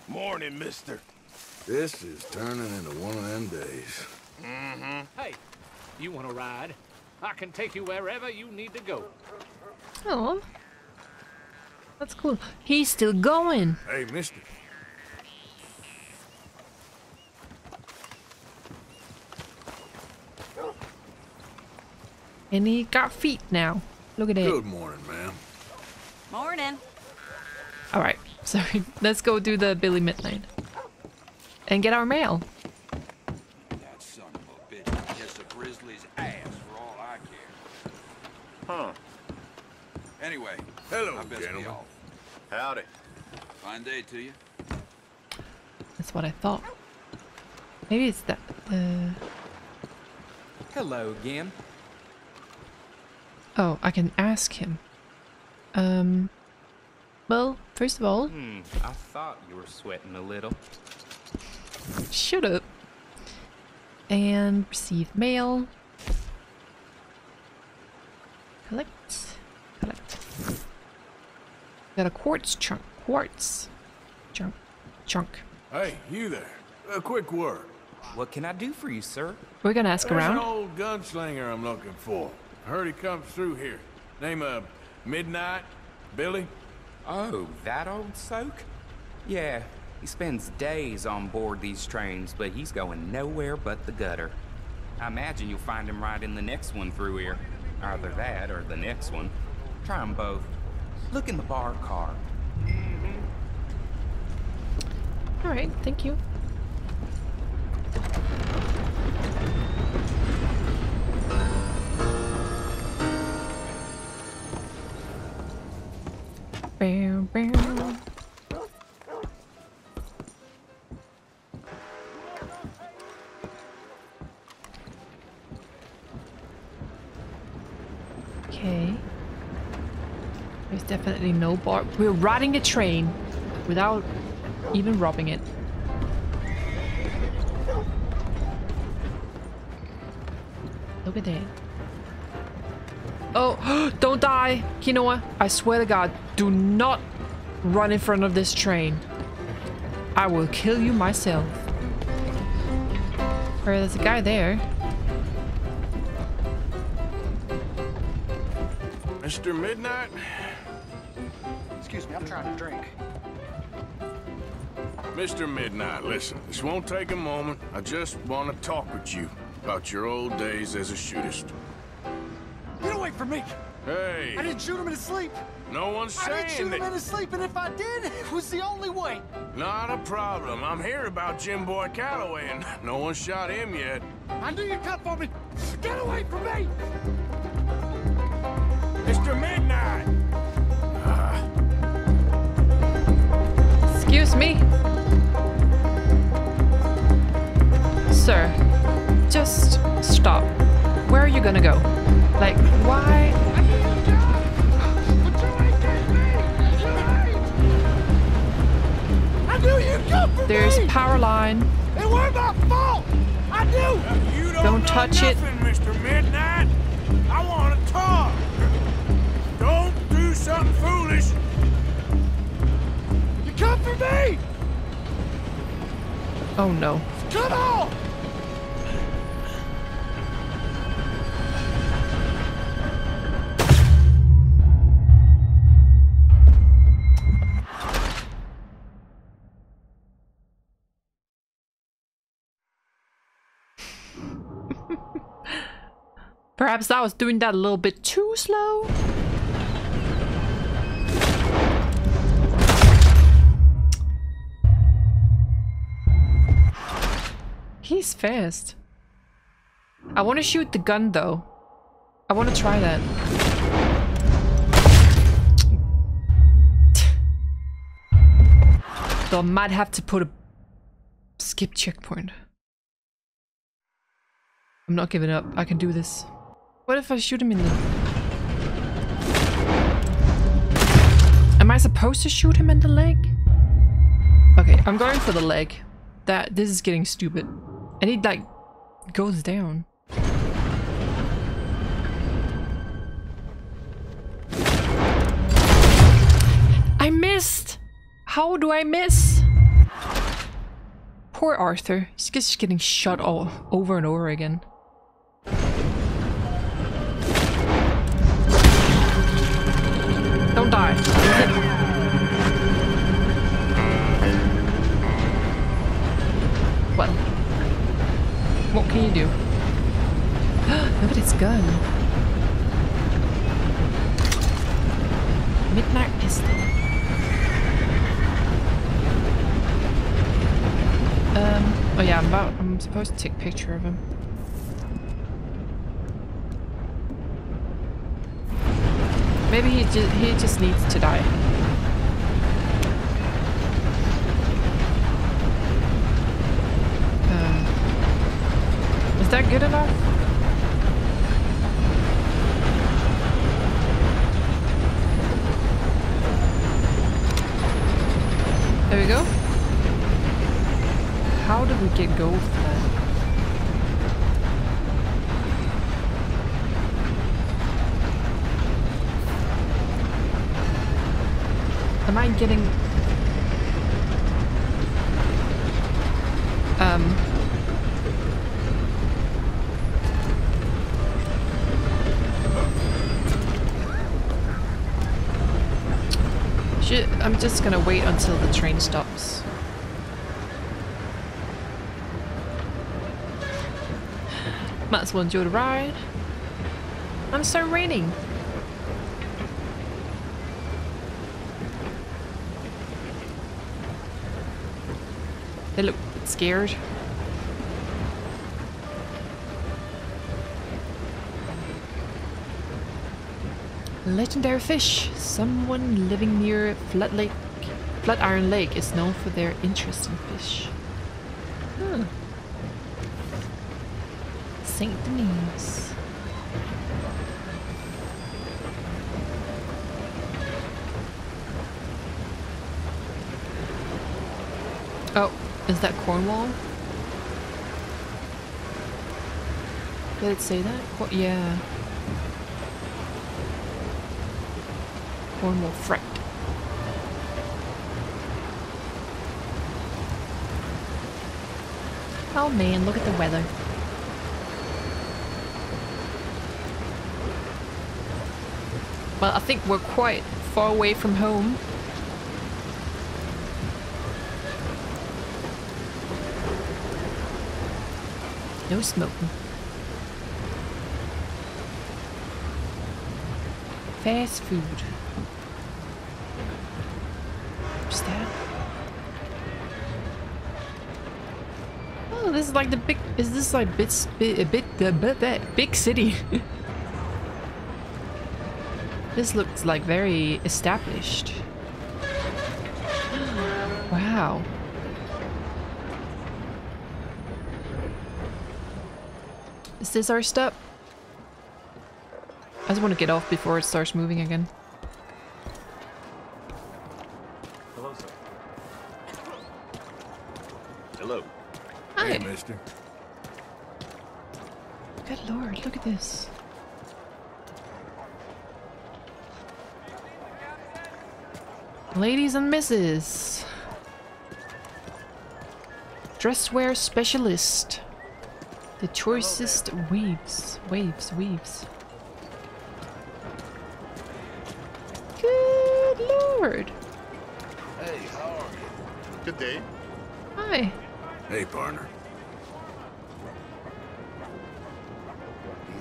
Morning, mister. This is turning into one of them days. Mm-hmm. Hey, you want to ride? I can take you wherever you need to go. Oh, that's cool. He's still going. Hey, mister. And he got feet now. Look at it. Good morning, ma'am. Morning. All right. Sorry. Let's go do the Billy Midnight. And get our mail. That son of a bitch kissed a grizzly's ass for all I care. Huh. Anyway, hello, gentlemen. Howdy. Fine day to you. That's what I thought. Maybe it's that. Hello again. Oh, I can ask him. Well, first of all. I thought you were sweating a little. Shut up. And receive mail. Collect. Collect. Got a quartz chunk. Quartz. Chunk. Chunk. Hey, you there. A quick word. What can I do for you, sir? We're gonna ask around. There's an old gunslinger I'm looking for. I heard he comes through here. Name of Midnight. Billy. Oh, that old soak? Yeah. He spends days on board these trains, but he's going nowhere but the gutter. I imagine you'll find him right in the next one through here. Either that or the next one. Try them both. Look in the bar car. Mm-hmm. Alright, thank you. Bam, bam. Definitely no bar. We're riding a train without even robbing it. Look at that. Oh, don't die, Quinoa. I swear to God, do not run in front of this train. I will kill you myself. Or there's a guy there. Mr. Midnight? Excuse me, I'm trying to drink. Mr. Midnight, listen, this won't take a moment. I just want to talk with you about your old days as a shootist. Get away from me! Hey! I didn't shoot him in his sleep! No one's saying that! I didn't shoot him in his sleep, and if I did, it was the only way! Not a problem. I'm here about Jim Boy Calloway, and no one shot him yet. I knew you'd come for me! Get away from me! Mr. Midnight! Excuse me. Sir, just stop. Where are you gonna go? Like, why? I knew you'd come for There's me. Power line. It weren't my fault. I knew. You don't touch nothing, it. Mr. Midnight. I want to talk. Don't do something foolish. You come for me. Oh no. Come on. Perhaps I was doing that a little bit too slow. He's fast. I want to shoot the gun though. I want to try that. So I might have to put a skip checkpoint. I'm not giving up. I can do this. What if I shoot him in the... Am I supposed to shoot him in the leg? Okay, I'm going for the leg. This is getting stupid. And he like goes down. I missed! How do I miss? Poor Arthur. He's just getting shot all over and over again. Don't die. What? What can you do? Look at his gun. Midnight pistol. Oh yeah, I'm supposed to take a picture of him. Maybe he just needs to die. Is that good enough? There we go. How did we get gold for that? Am I getting... Shit, I'm just gonna wait until the train stops. Might as well enjoy the ride. I'm so raining. They look scared. Legendary fish. Someone living near Flatiron Lake is known for their interesting fish. Huh. St. Denise. Oh. Is that Cornwall? Did it say that? Yeah. Cornwall Freight. Oh man, look at the weather. Well, I think we're quite far away from home. No smoking. Fast food. What's that? Oh, this is like the big. Is this like that big city? This looks like very established. Wow. Is this our step? I just want to get off before it starts moving again. Hello, sir. Hello. Hi. Hey, mister. Good lord, look at this. Ladies and misses. Dresswear specialist. The choicest weaves. Weaves. Good lord. Hey, how are you? Good day. Hi. Hey, partner.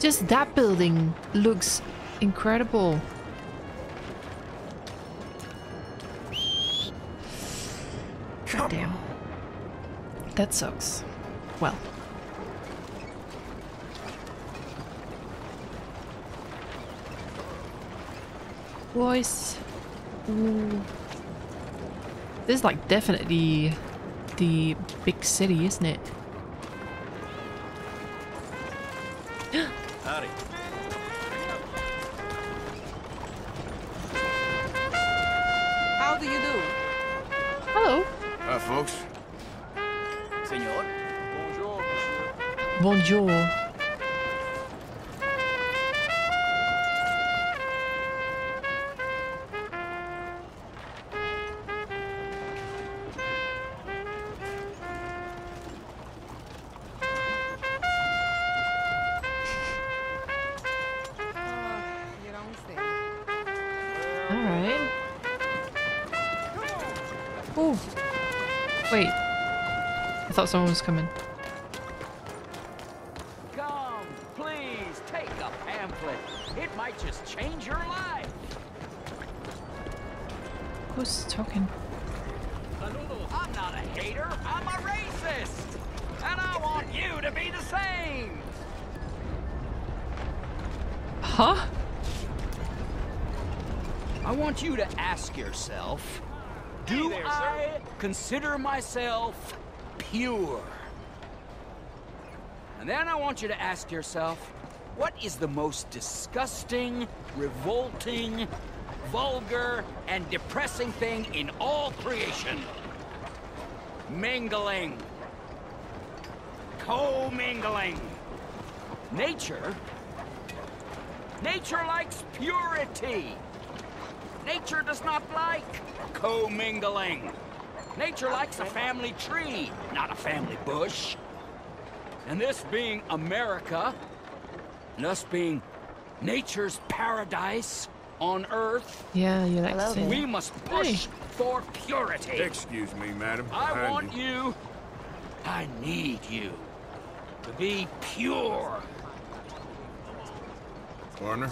Just that building looks incredible. Goddamn. That sucks. Well. Voice. Ooh. This is like definitely the big city, isn't it? Howdy. How do you do? Hello. Hi, folks. Senor. Bonjour. Bonjour. Someone was coming. Come, please take a pamphlet. It might just change your life. Who's talking? I'm not a hater. I'm a racist, and I want you to be the same. Huh? I want you to ask yourself: do I consider myself pure? And then I want you to ask yourself, what is the most disgusting, revolting, vulgar, and depressing thing in all creation? Mingling. Co-mingling. Nature. Nature likes purity. Nature does not like co-mingling. Nature likes a family tree, not a family bush. And this being America, and us being nature's paradise on Earth, yeah, you like to say we must push for purity. Excuse me, madam. I want you, I need you, to be pure. Warner?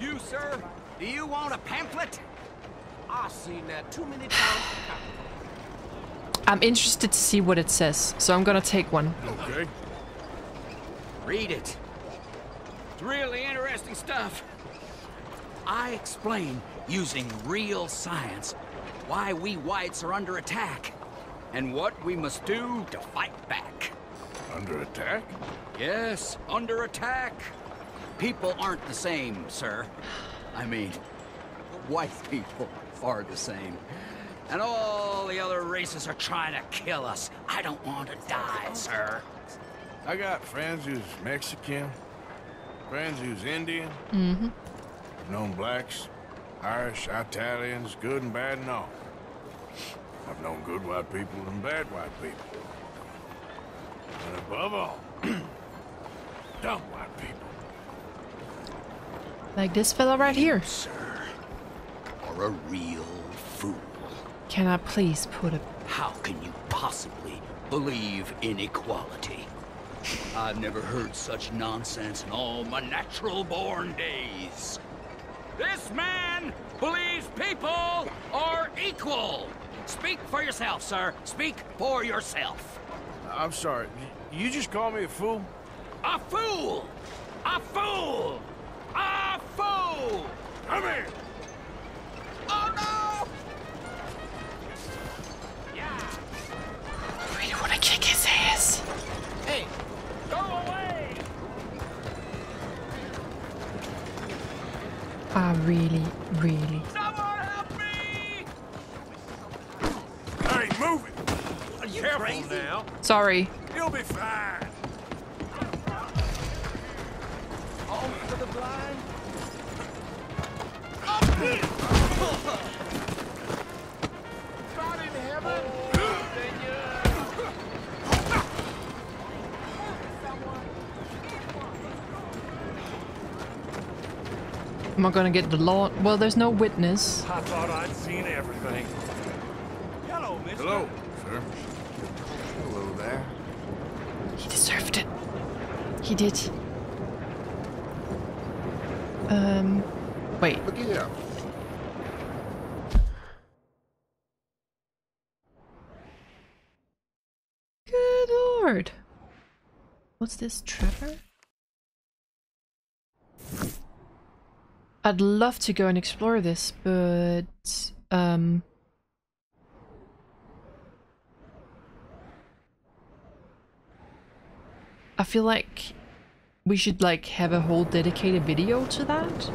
You, sir, do you want a pamphlet? I've seen that too many times. I'm interested to see what it says, so I'm gonna take one. Okay. Read it. It's really interesting stuff. I explain, using real science, why we whites are under attack, and what we must do to fight back. Under attack? Yes, under attack. People aren't the same, sir. I mean, white people are the same. And all the other races are trying to kill us. I don't want to die, sir. I got friends who's Mexican, friends who's Indian. Mm-hmm. I've known blacks, Irish, Italians, good and bad and all. I've known good white people and bad white people. And above all, dumb white people. Like this fella right here. Sir, or a real fool. Can I please put a... How can you possibly believe in equality? I've never heard such nonsense in all my natural-born days. This man believes people are equal. Speak for yourself, sir. Speak for yourself. I'm sorry. You just called me a fool? A fool! A fool! A fool! Come here! Oh no! really... Someone help me! Hey, move it! Are you crazy now? Sorry. You'll be fine. Home for the blind. God in heaven. Am I gonna get the law? Well, there's no witness. I thought I'd seen everything. Hello, mister. Hello, sir. Hello there. He deserved it. He did. Wait. Look here. Good lord. What's this, Trevor? I'd love to go and explore this, but I feel like we should like have a whole dedicated video to that.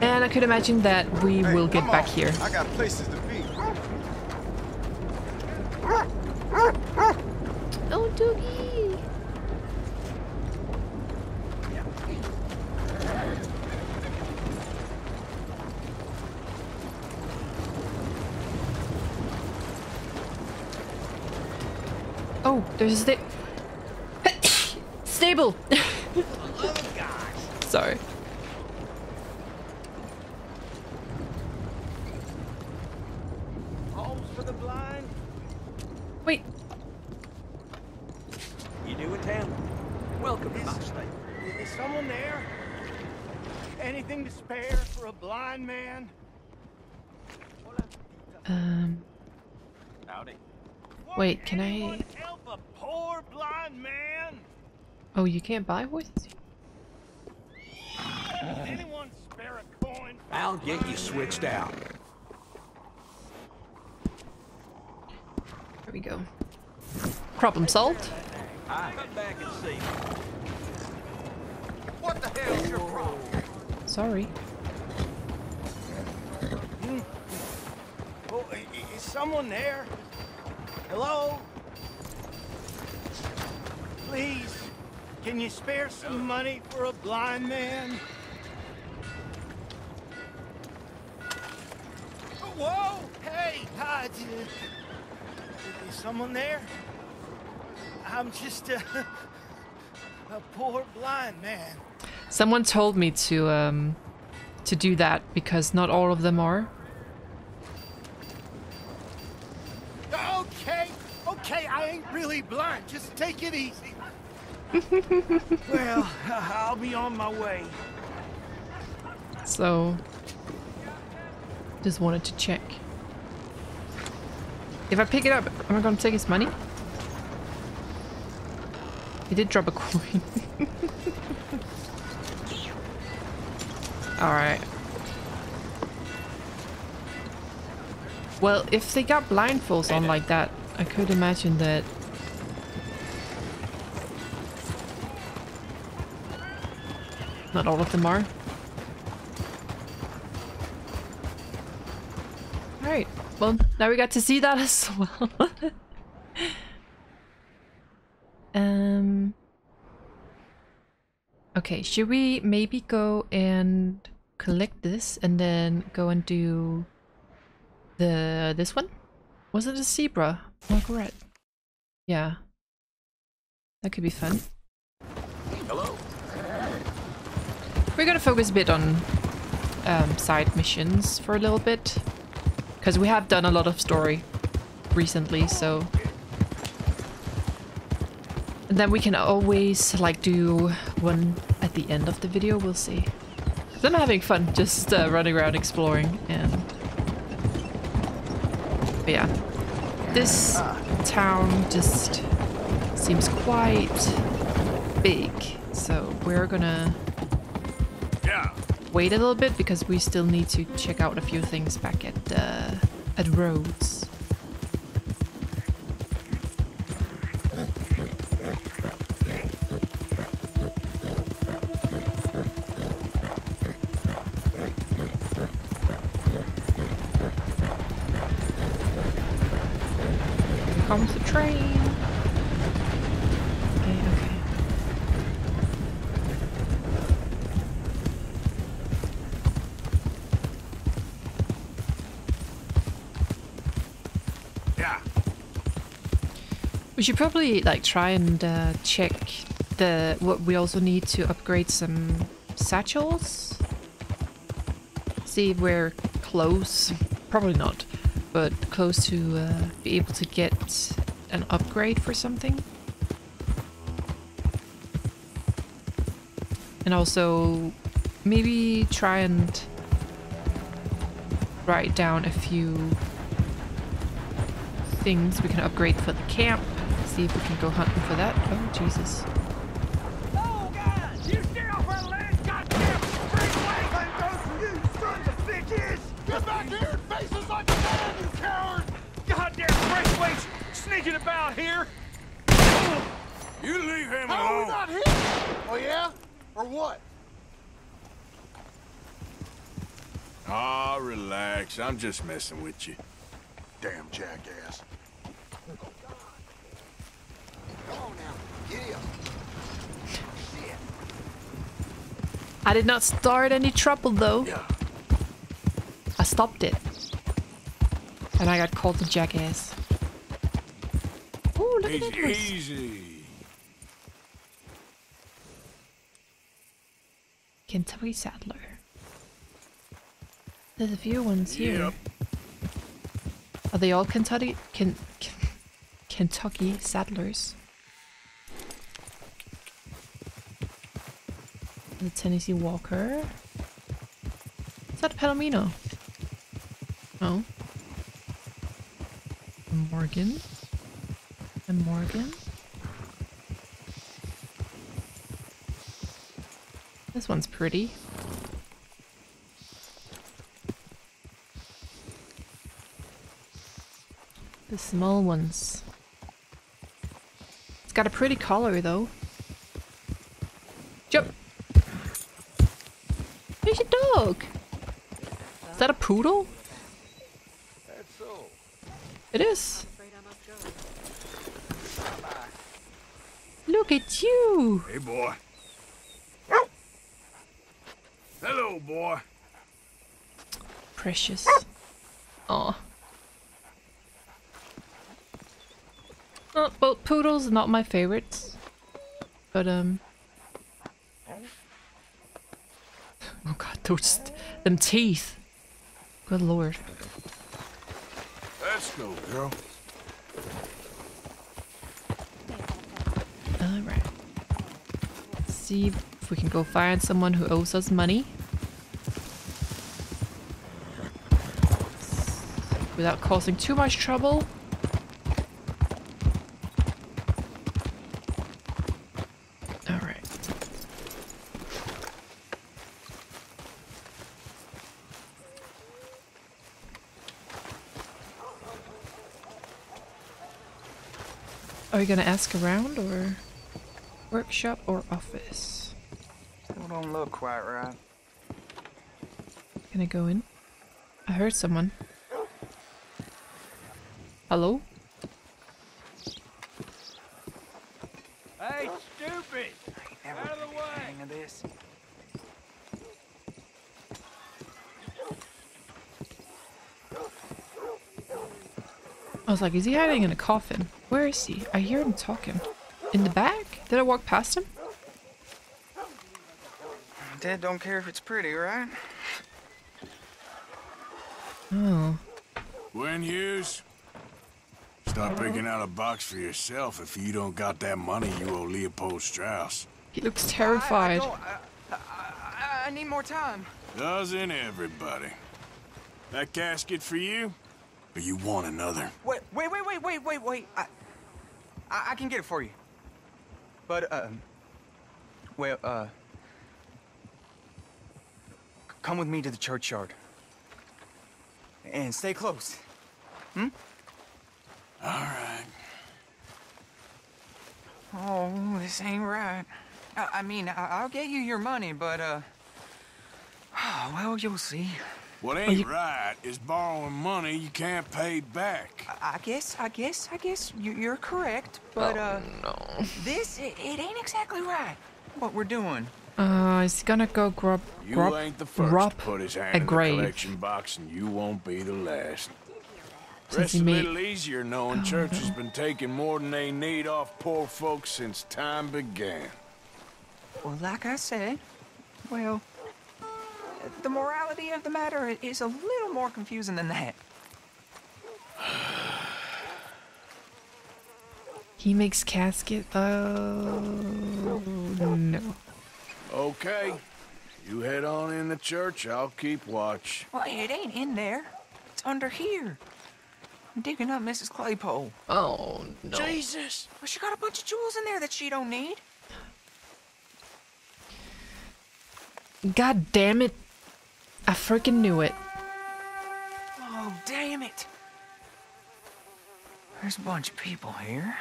And I could imagine that we will get back here. I got places to be. Oh, doggy. Oh, there's a stable. Sorry. Homes for the blind. Wait. You do in town. Welcome to my state. Is someone there? Anything to spare for a blind man? Howdy. Wait, can I? Oh, you can't buy horses? Anyone spare a coin? I'll get you switched out. There we go. Problem solved. Come back and see. What the hell is your problem? Sorry. Oh, is someone there? Hello? Please, can you spare some money for a blind man? Whoa! Hey, God! Is someone there? I'm just a poor blind man. Someone told me to do that because not all of them are. Okay, I ain't really blind. Just take it easy. Well, I'll be on my way. So, just wanted to check. If I pick it up, am I gonna take his money? He did drop a coin. All right. Well, if they got blindfolds on like that, I could imagine that. Not all of them are. Alright, well, now we got to see that as well. Okay, should we maybe go and collect this and then go and do this one? Was it a zebra? Margaret. Yeah. That could be fun. Hello. We're gonna focus a bit on side missions for a little bit, because we have done a lot of story recently, so... And then we can always like do one at the end of the video, we'll see. Then I'm having fun just running around exploring and... But yeah, this town just seems quite big, so we're gonna wait a little bit because we still need to check out a few things back at Rhodes. comes the train. Okay, okay. Yeah. We should probably like try and check the what we also need to upgrade some satchels. See if we're close. Probably not, but close to be able to get an upgrade for something. And also maybe try and write down a few things we can upgrade for the camp. See if we can go hunting for that. Oh, Jesus. About here, you leave him alone. We're not here. Oh yeah, or what? Ah, oh, relax. I'm just messing with you. Damn jackass. Oh, God. Come on now, get up. Shit. I did not start any trouble though. Yeah. I stopped it, and I got called the jackass. Ooh, look at that noise. Easy. Kentucky Saddler. There's a few ones here. Yep. Are they all Kentucky Saddlers? The Tennessee Walker. Is that Palomino? No. Morgan. And Morgan. This one's pretty. The small ones. It's got a pretty collar though. Jump! Where's your dog? Is that a poodle? That's so. It is. Look at you! Hey, boy. Hello, boy. Precious. Oh. Oh, well, poodles are not my favorites. But, oh God, those... them teeth. Good Lord. Let's go, girl. Alright. Let's see if we can go find someone who owes us money. Without causing too much trouble. Alright. Are you gonna ask around or... workshop or office? Still don't look quite right. Can I go in? I heard someone. Hello? Hey, stupid! Out of the way of this. I was like, is he hiding in a coffin? Where is he? I hear him talking. In the back? Did I walk past him? Dad don't care if it's pretty, right? Oh. Gwen Hughes? Stop picking out a box for yourself if you don't got that money you owe Leopold Strauss. He looks terrified. I need more time. Doesn't everybody? That casket for you? Or you want another? Wait. I can get it for you. But, well, come with me to the churchyard. And stay close. Hmm? Alright. Oh, this ain't right. I mean, I'll get you your money, but, well, you'll see. What ain't right is borrowing money you can't pay back. I guess you're correct, but no. It ain't exactly right what we're doing. He's gonna go rob a grave. Collection box, and you won't be the last. Rest a little easier knowing church has been taking more than they need off poor folks since time began. Well, like I said, well, the morality of the matter is a little more confusing than that. He makes casket though. No. Okay, you head on in the church. I'll keep watch. Well, it ain't in there. It's under here. I'm digging up Mrs. Claypole. Oh no! Jesus! Well, she got a bunch of jewels in there that she don't need. God damn it! I freaking knew it. Oh damn it! There's a bunch of people here.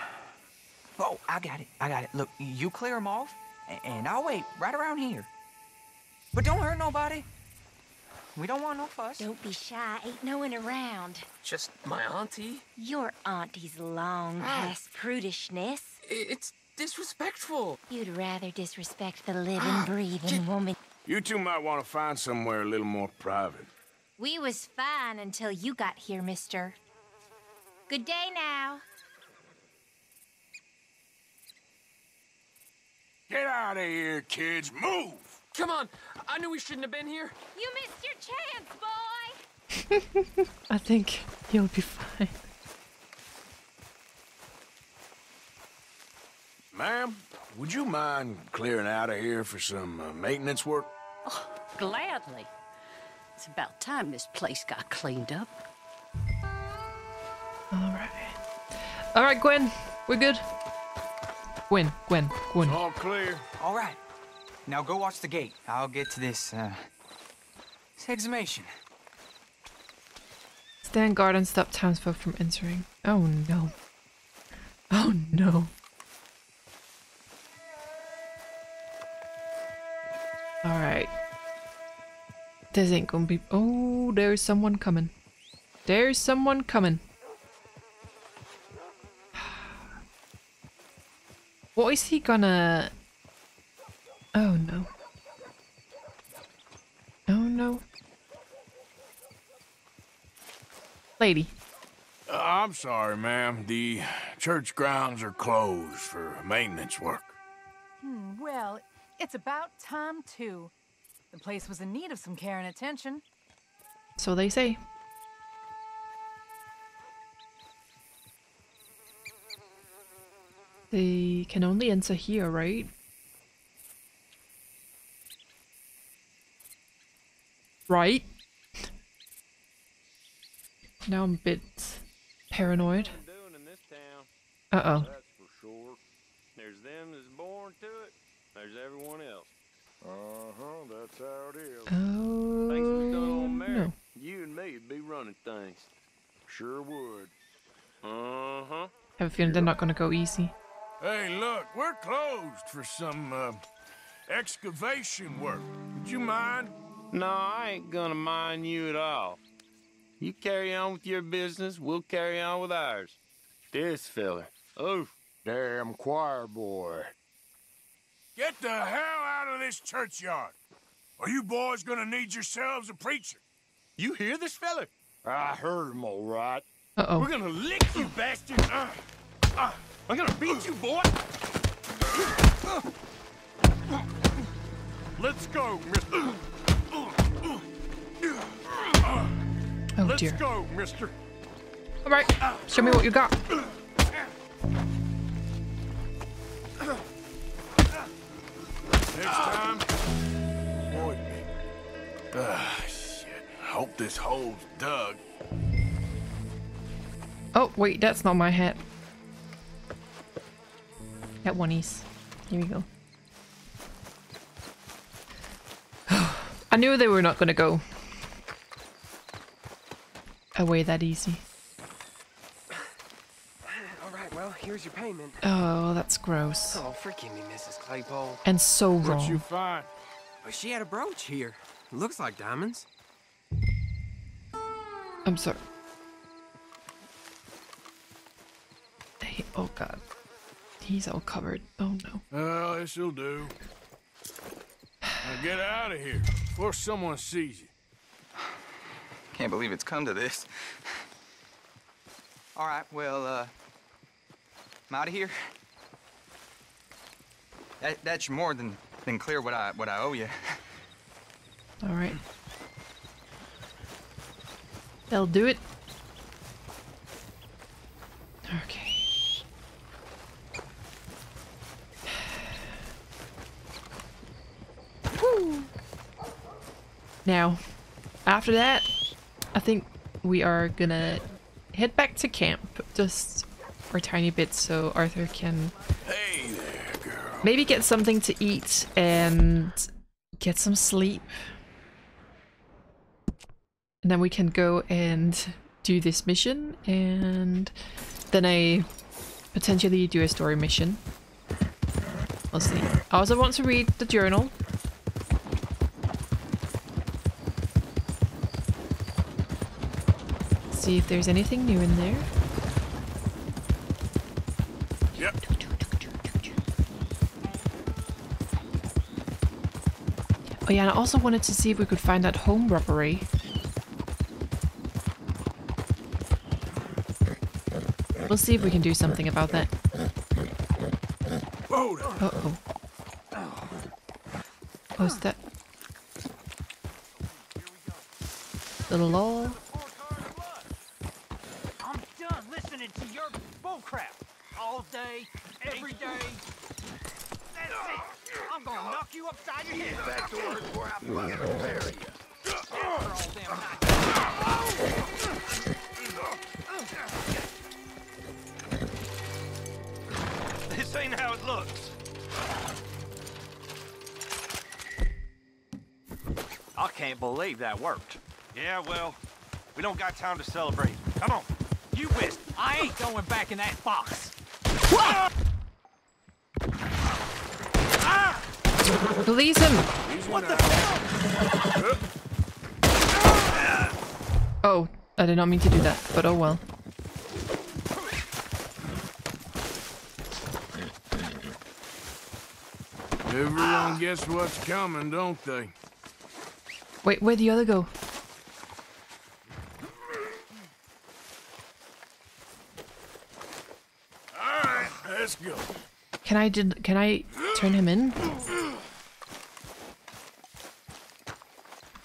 Oh, I got it. Look, you clear them off. And I'll wait right around here. But don't hurt nobody. We don't want no fuss. Don't be shy. Ain't no one around. Just my auntie? Your auntie's long past prudishness. It's disrespectful. You'd rather disrespect the living, breathing woman. You two might want to find somewhere a little more private. We was fine until you got here, mister. Good day now. Get out of here, kids. Move! Come on. I knew we shouldn't have been here. You missed your chance, boy! I think you'll be fine. Ma'am, would you mind clearing out of here for some maintenance work? Oh, gladly. It's about time this place got cleaned up. Alright. Alright, Gwen. We're good. Gwen. All clear. All right. Now go watch the gate. I'll get to this, this exhumation. Stand guard and stop townsfolk from entering. Oh, no. Oh, no. All right. This ain't gonna be... Oh, there's someone coming. There's someone coming. What is he gonna... Oh no. Oh no. Lady. I'm sorry, ma'am. The church grounds are closed for maintenance work. Well, it's about time too. The place was in need of some care and attention. So they say. They can only enter here, right? Right? Now I'm a bit paranoid. Uh-oh. That's for sure. There's them that's born to it. There's everyone else. Uh-huh, that's how it is. Oh, no. You and me'd be running things. Sure would. Uh-huh. I have a feeling they're not going to go easy. Hey, look, we're closed for some excavation work. Would you mind? No, I ain't gonna mind you at all. You carry on with your business, we'll carry on with ours. This feller. Oof. Damn choir boy. Get the hell out of this churchyard, or you boys gonna need yourselves a preacher. You hear this feller? I heard him all right. Uh-oh. We're gonna lick you bastards. I'm gonna beat you, boy! Let's go, mister. Oh, dear. Let's go, mister. All right, show me what you got. Next time, avoid me. Shit. I hope this hole's dug. Oh, wait, that's not my hat. At one east. Here we go. I knew they were not gonna go away that easy. Alright, well, here's your payment. Oh, that's gross. Oh, forgive me, Mrs. Claypole. And so wrong. What'd you find? Well, she had a brooch here. Looks like diamonds. I'm sorry. Hey, oh god. He's all covered. Oh no. Well, this'll do. Now get out of here before someone sees you. Can't believe it's come to this. All right, well, I'm out of here. That should more than clear what I owe you. All right. That'll do it. Okay. Woo. Now, after that, I think we are gonna head back to camp just for a tiny bit so Arthur can maybe get something to eat and get some sleep. And then we can go and do this mission, and then I potentially do a story mission. We'll see. I also want to read the journal. See if there's anything new in there. Yep. Oh yeah, and I also wanted to see if we could find that home robbery. We'll see if we can do something about that. Uh-oh. What's that? Little lol. I'm done listening to your bullcrap all day, every day. That's it. I'm gonna knock you upside your head. Back to work before I fucking prepare you. After all them nights. This ain't how it looks. I can't believe that worked. Yeah, well, we don't got time to celebrate. Come on, you whisked. I ain't going back in that box. What? Ah! Release him. What the hell? Oh, I did not mean to do that, but oh well. Everyone gets what's coming, don't they? Wait, where'd the other go? Alright, let's go. Can I turn him in?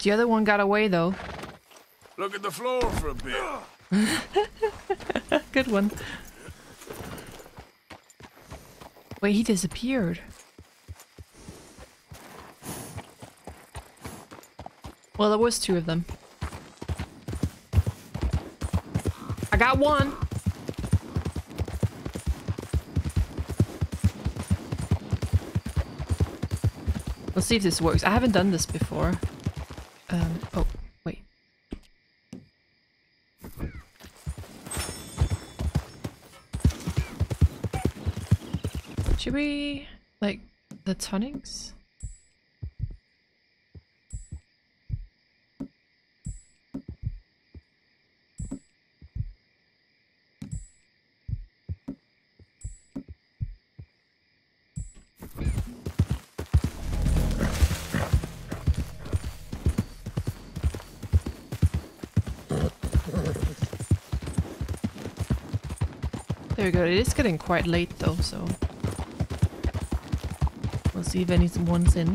The other one got away though. Look at the floor for a bit. Good one. Wait, he disappeared. Well, there was two of them. I got one. Let's see if this works. I haven't done this before. Oh, wait. Should we, like, the tonics? There we go. It is getting quite late though, so we'll see if anyone's in.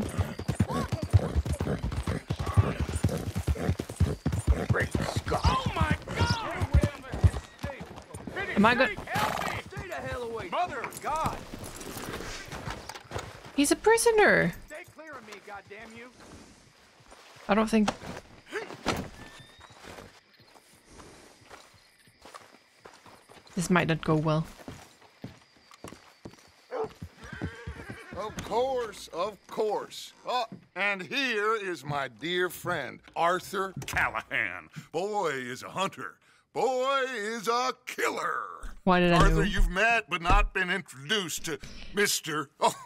Great Scott! Oh my God! Am I good? Stay the hell away! Mother of God! He's a prisoner. Stay clear of me, goddamn you! I don't think. This might not go well. Of course, of course. Oh, and here is my dear friend, Arthur Callahan. Boy is a hunter. Boy is a killer. Why did I do it? Arthur, you've met but not been introduced to Mr. Oh,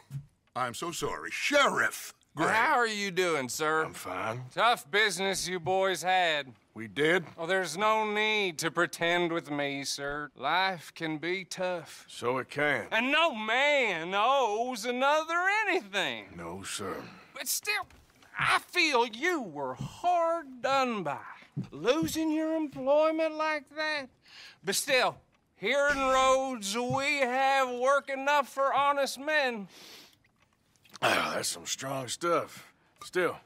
I'm so sorry. Sheriff Great. How are you doing, sir? I'm fine. Tough business you boys had. We did? Oh, there's no need to pretend with me, sir. Life can be tough. So it can. And no man owes another anything. No, sir. But still, I feel you were hard done by. Losing your employment like that. But still, here in Rhodes, we have work enough for honest men. Oh, that's some strong stuff. Still,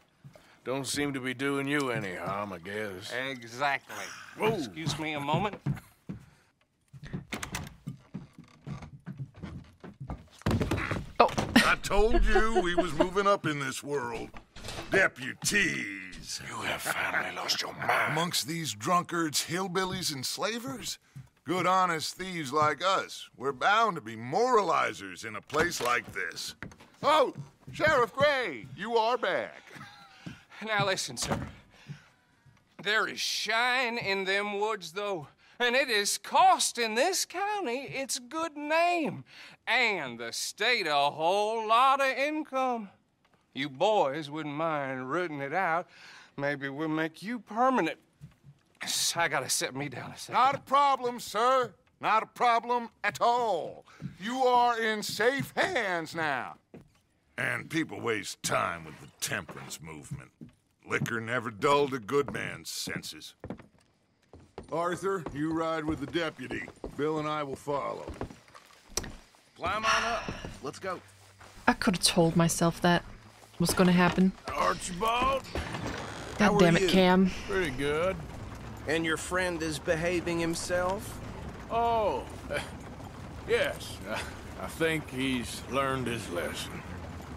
don't seem to be doing you any harm, I guess. Exactly. Whoa. Excuse me a moment. Oh. I told you we was moving up in this world. Deputies. You have finally lost your mind. Amongst these drunkards, hillbillies, and slavers? Good, honest thieves like us. We're bound to be moralizers in a place like this. Oh, Sheriff Gray, you are back. Now listen, sir. There is shine in them woods, though, and it is costing this county its good name and the state a whole lot of income. You boys wouldn't mind rooting it out. Maybe we'll make you permanent. I gotta set me down a second. Not a problem, sir. Not a problem at all. You are in safe hands now. And people waste time with the temperance movement. Liquor never dulled a good man's senses. Arthur, you ride with the deputy. Bill and I will follow. Climb on up. Let's go. I could have told myself that was going to happen. Archibald? God damn it, Cam. Pretty good. And your friend is behaving himself? Oh, yes. I think he's learned his lesson.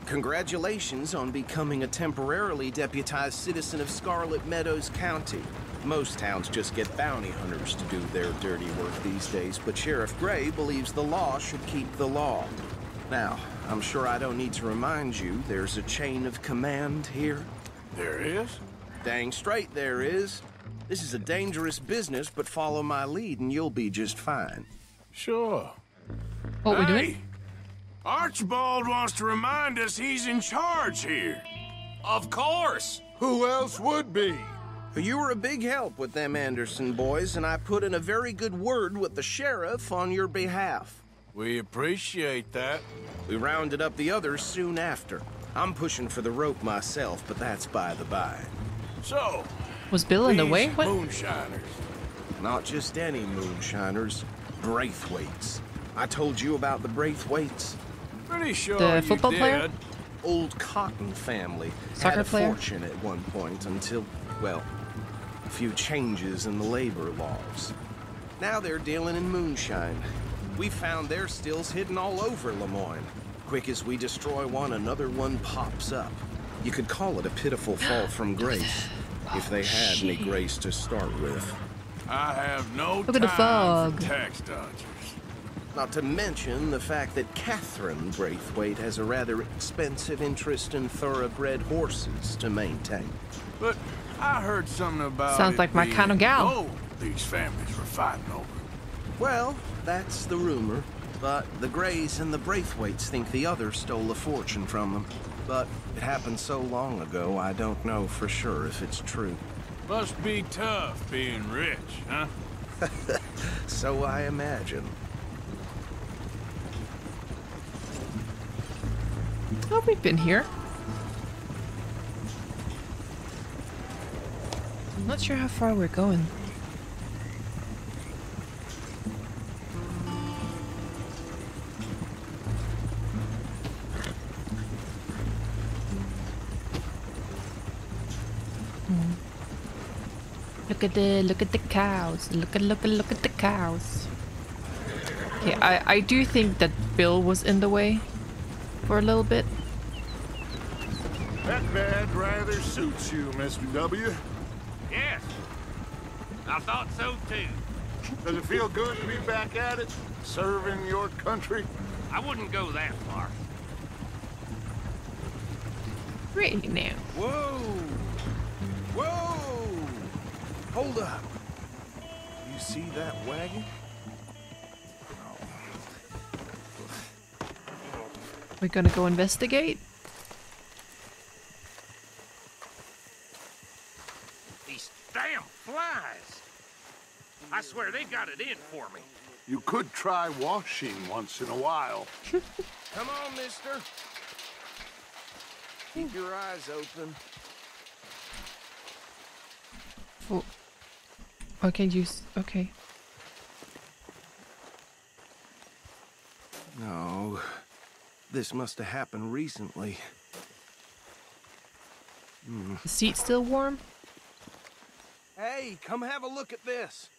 Congratulations on becoming a temporarily deputized citizen of Scarlet Meadows County. Most towns just get bounty hunters to do their dirty work these days, but Sheriff Gray believes the law should keep the law. Now, I'm sure I don't need to remind you there's a chain of command here. There is? Dang straight there is. This is a dangerous business, but follow my lead and you'll be just fine. Sure. What are we doing? Archibald wants to remind us he's in charge here. Of course. Who else would be? You were a big help with them Anderson boys, and I put in a very good word with the sheriff on your behalf. We appreciate that. We rounded up the others soon after. I'm pushing for the rope myself, but that's by the by. So, was Bill in the way? What? Moonshiners. Not just any moonshiners, Braithwaite's. I told you about the Braithwaite's. Pretty sure the football player? Old Cotton family had a fortune at one point until, well, a few changes in the labor laws. Now they're dealing in moonshine. We found their stills hidden all over Lemoyne. Quick as we destroy one, another one pops up. You could call it a pitiful fall from grace, if they had any grace to start with. I have no time for tax dodgers. Not to mention the fact that Catherine Braithwaite has a rather expensive interest in thoroughbred horses to maintain. But I heard something about sounds like my kind of gal. Oh, these families were fighting over. Well, that's the rumor. But the Greys and the Braithwaites think the other stole a fortune from them. But it happened so long ago, I don't know for sure if it's true. Must be tough being rich, huh? So I imagine. Oh, we've been here. I'm not sure how far we're going. Look at the cows. Look at the cows. Okay, I do think that Bill was in the way for a little bit. That bed rather suits you, Mr. W. Yes. I thought so, too. Does it feel good to be back at it, serving your country? I wouldn't go that far. Really now. Whoa! Whoa! Hold up. You see that wagon? We're gonna go investigate. flies. I swear they got it in for me. You could try washing once in a while. Come on, mister. Keep your eyes open. Oh. Okay, juice. Okay. No. This must have happened recently. Mm. The seat's still warm? Hey, come have a look at this.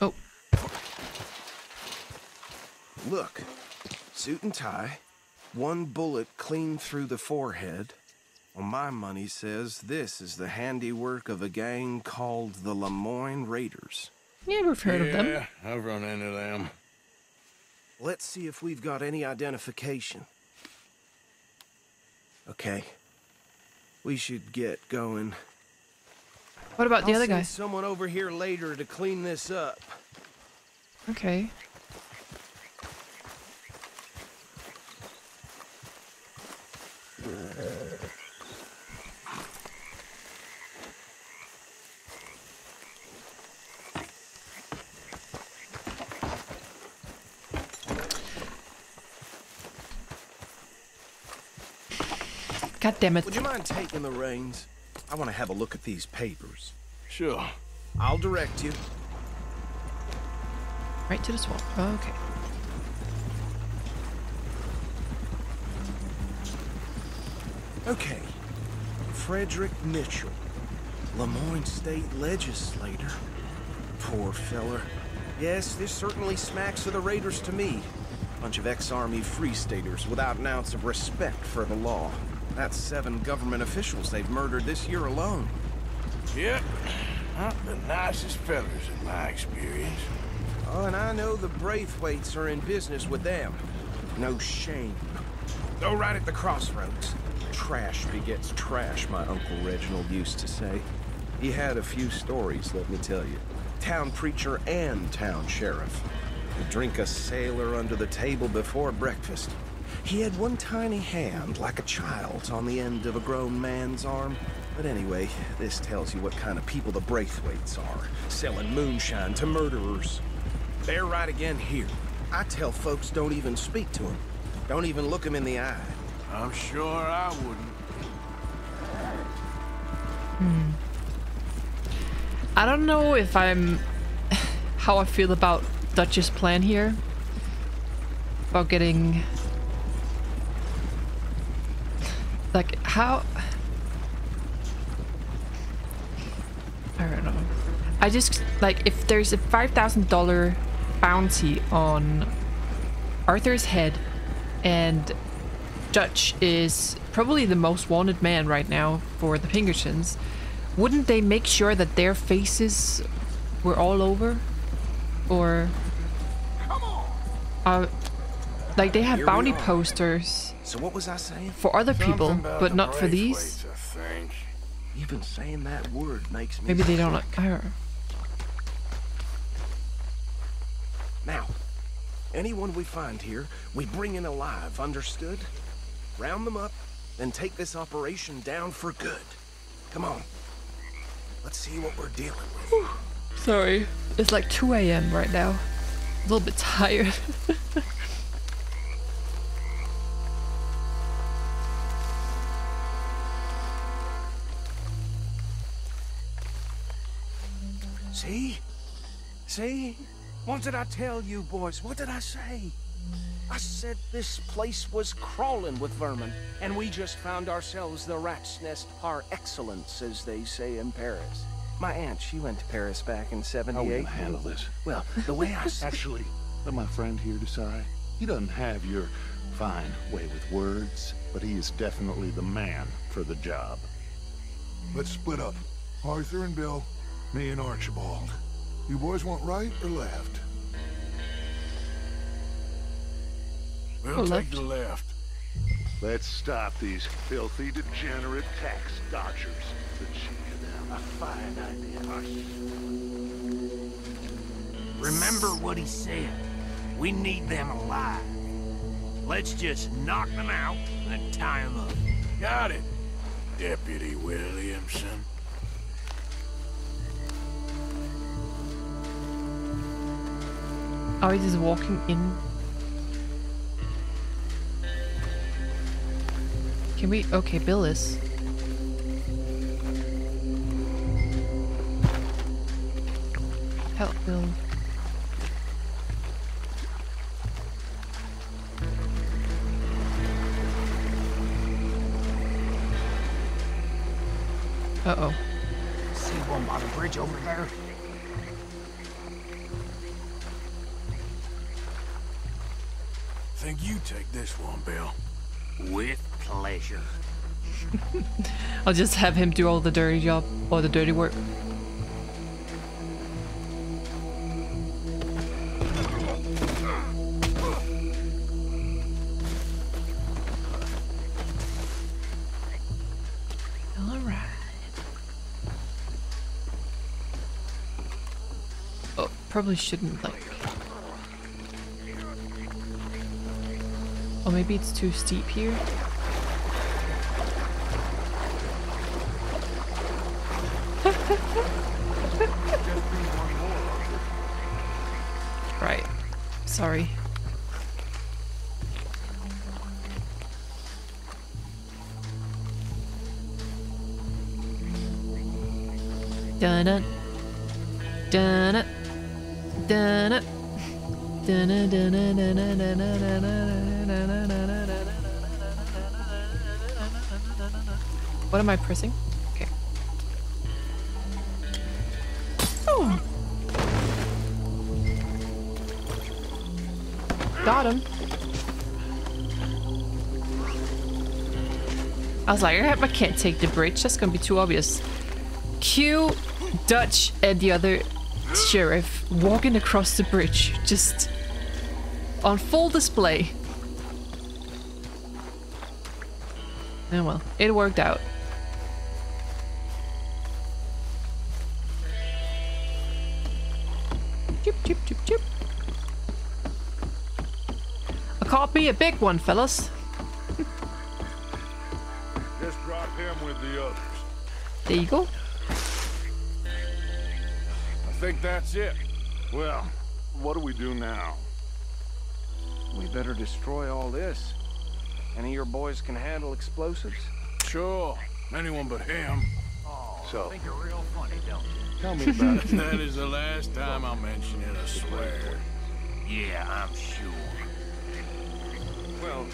Oh. Look. Suit and tie. One bullet clean through the forehead. Well, my money says this is the handiwork of a gang called the Lemoyne Raiders. Yeah, we've heard of them. Yeah, I've run into them. Let's see if we've got any identification. Okay. We should get going. What about the other guy? I'll send someone over here later to clean this up. Okay. God damn it. Would you mind taking the reins? I want to have a look at these papers. Sure. I'll direct you. Right to the swamp. Okay. Okay. Frederick Mitchell, Lemoyne State Legislator. Poor feller. Yes, this certainly smacks of the Raiders to me. Bunch of ex-army free staters without an ounce of respect for the law. That's 7 government officials they've murdered this year alone. Yep. Not the nicest fellas in my experience. Oh, and I know the Braithwaites are in business with them. No shame. Go right at the crossroads. Trash begets trash, my Uncle Reginald used to say. He had a few stories, let me tell you. Town preacher and town sheriff. He'd drink a sailor under the table before breakfast. He had one tiny hand, like a child's, on the end of a grown man's arm. But anyway, this tells you what kind of people the Braithwaites are. Selling moonshine to murderers. They're right again here. I tell folks don't even speak to them. Don't even look them in the eye. I'm sure I wouldn't. Hmm. I don't know if I'm... how I feel about Dutch's plan here. About getting... like, how... I don't know. I just, like, if there's a $5,000 bounty on Arthur's head, and Dutch is probably the most wanted man right now for the Pinkertons, wouldn't they make sure that their faces were all over? Or... like, they have bounty posters... So what was I saying? For other people, but not for these. Even saying that word makes me. Maybe they don't like her. Now, anyone we find here, we bring in alive, understood? Round them up, then take this operation down for good. Come on. Let's see what we're dealing with. Sorry. It's like 2 a.m. right now. A little bit tired. See? See? What did I tell you, boys? What did I say? I said this place was crawling with vermin, and we just found ourselves the rat's nest par excellence, as they say in Paris. My aunt, she went to Paris back in '78. I wouldn't handle this. Well, the way I... Actually, let my friend here decide. He doesn't have your fine way with words, but he is definitely the man for the job. Let's split up. Arthur and Bill. Me and Archibald. You boys want right or left? We'll take the left. Let's stop these filthy, degenerate tax dodgers. The cheek of them. A fine idea. Remember what he said. We need them alive. Let's just knock them out and tie them up. Got it, Deputy Williamson. Oh, he's just walking in. Can we? Okay, Bill is. Help, Bill. Uh-oh. See one by the bridge over there? Think you take this one, Bill. With pleasure. I'll just have him do all the dirty job, or the dirty work. Probably shouldn't, like, or maybe it's too steep here. Right, sorry. Dun it, dun it. Dun-na. Dun-na, dun-na, dun-na, dun-na, dun-na, dun-na. What am I pressing? Okay. Oh. Got him. I was like, I can't take the bridge. That's gonna be too obvious. Q, Dutch, and the other sheriff walking across the bridge, just on full display. Oh well, it worked out. Chip, chip, chip, chip. A copy, a big one, fellas. Just drop him with the others. There you go. I think that's it. Well, what do we do now? We better destroy all this. Any of your boys can handle explosives? Sure. Anyone but him. Oh, so. I think you're real funny, don't you? Tell me about it. That is the last time I'll mention it, I swear. Yeah, I'm sure. Well,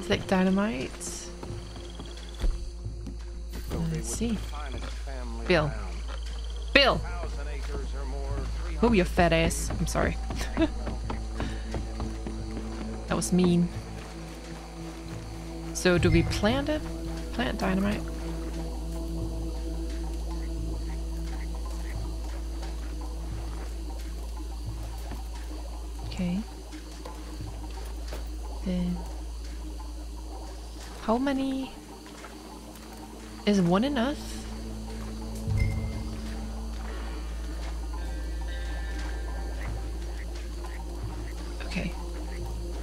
it's like dynamite. Let's see. Bill. Around. Bill! Oh, you fat ass. I'm sorry. That was mean. So do we plant it? Plant dynamite? Okay. Then how many? Is one enough?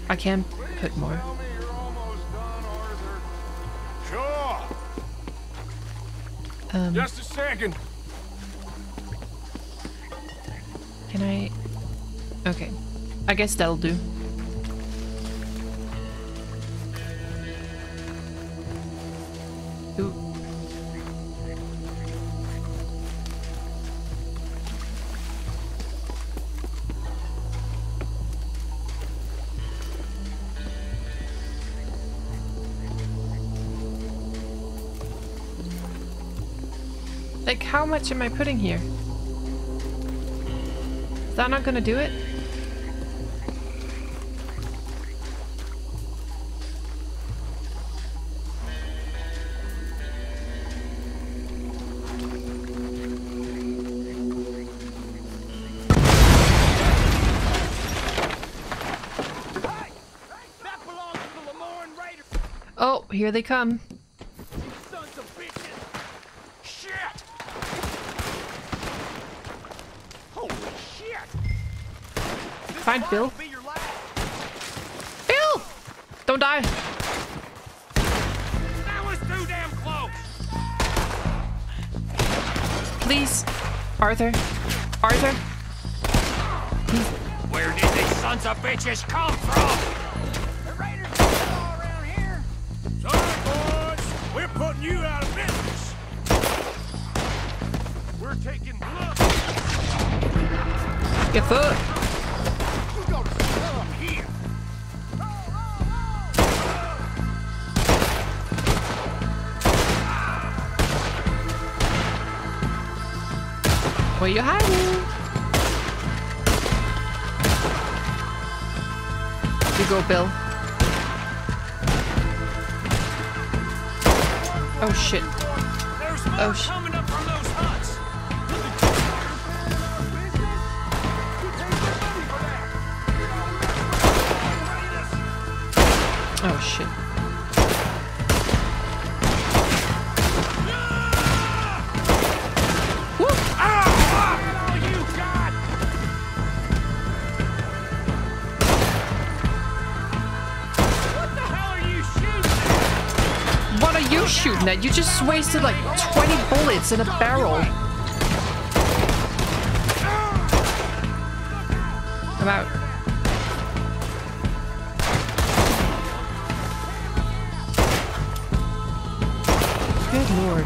I can put more. Just a second. Can I? Okay, I guess that'll do. Ooh. How much am I putting here? Is that not gonna do it? Hey! That belongs to the Lemoyne Raiders. Oh, here they come. Find Bill. Bill! Don't die. That was too damn close. Please, Arthur. Arthur. Please. Where did these sons of bitches come from? The raiders are still all around here. Sorry, boys. We're putting you out of business. We're taking blood. Get food. We're going to sell them here. Where you hiding? You go, Bill. Oh shit. Oh shit. Coming up from those huts. Oh shit. Woo! Ah! All you got. What the hell are you shooting at? What are you shooting at? You just wasted like 20 bullets in a barrel. I'm out. Lord.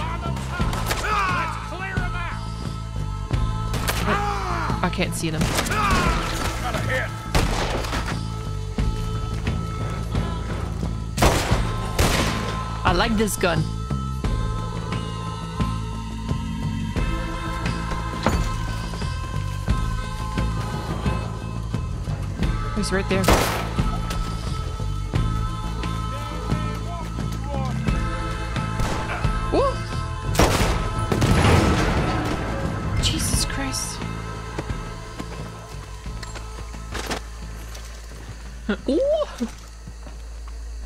I can't see them. I like this gun. He's right there.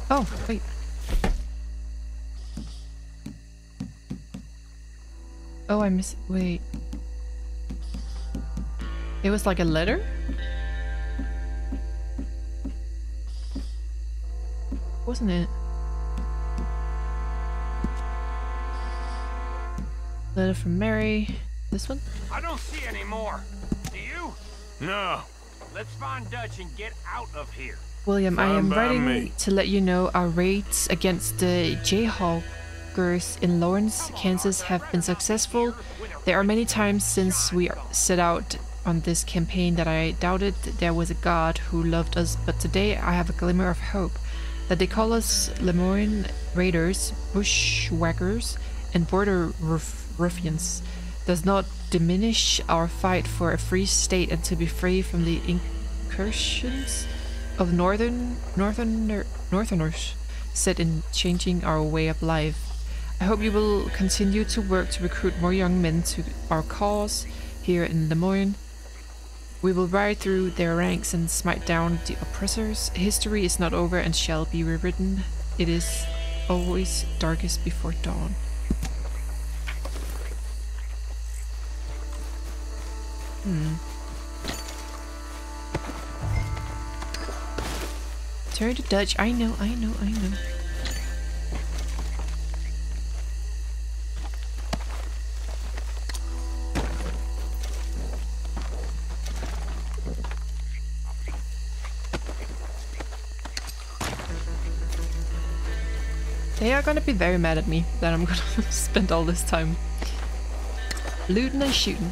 Oh, wait. Oh, I miss it. Wait. It was like a letter? Wasn't it? Letter from Mary. This one? I don't see any more. Do you? No. Let's find Dutch and get out of here. William, I am writing to let you know our raids against the Jayhawkers in Lawrence, Kansas have been successful. There are many times since we set out on this campaign that I doubted there was a God who loved us, but today I have a glimmer of hope. That they call us Lemoyne Raiders, bushwhackers, and border ruffians does not diminish our fight for a free state and to be free from the incursions of northerners set in changing our way of life. I hope you will continue to work to recruit more young men to our cause here in Lemoyne. We will ride through their ranks and smite down the oppressors. History is not over and shall be rewritten. It is always darkest before dawn. Turn to Dutch. I know, I know, I know. They are gonna be very mad at me that I'm gonna spend all this time looting and shooting.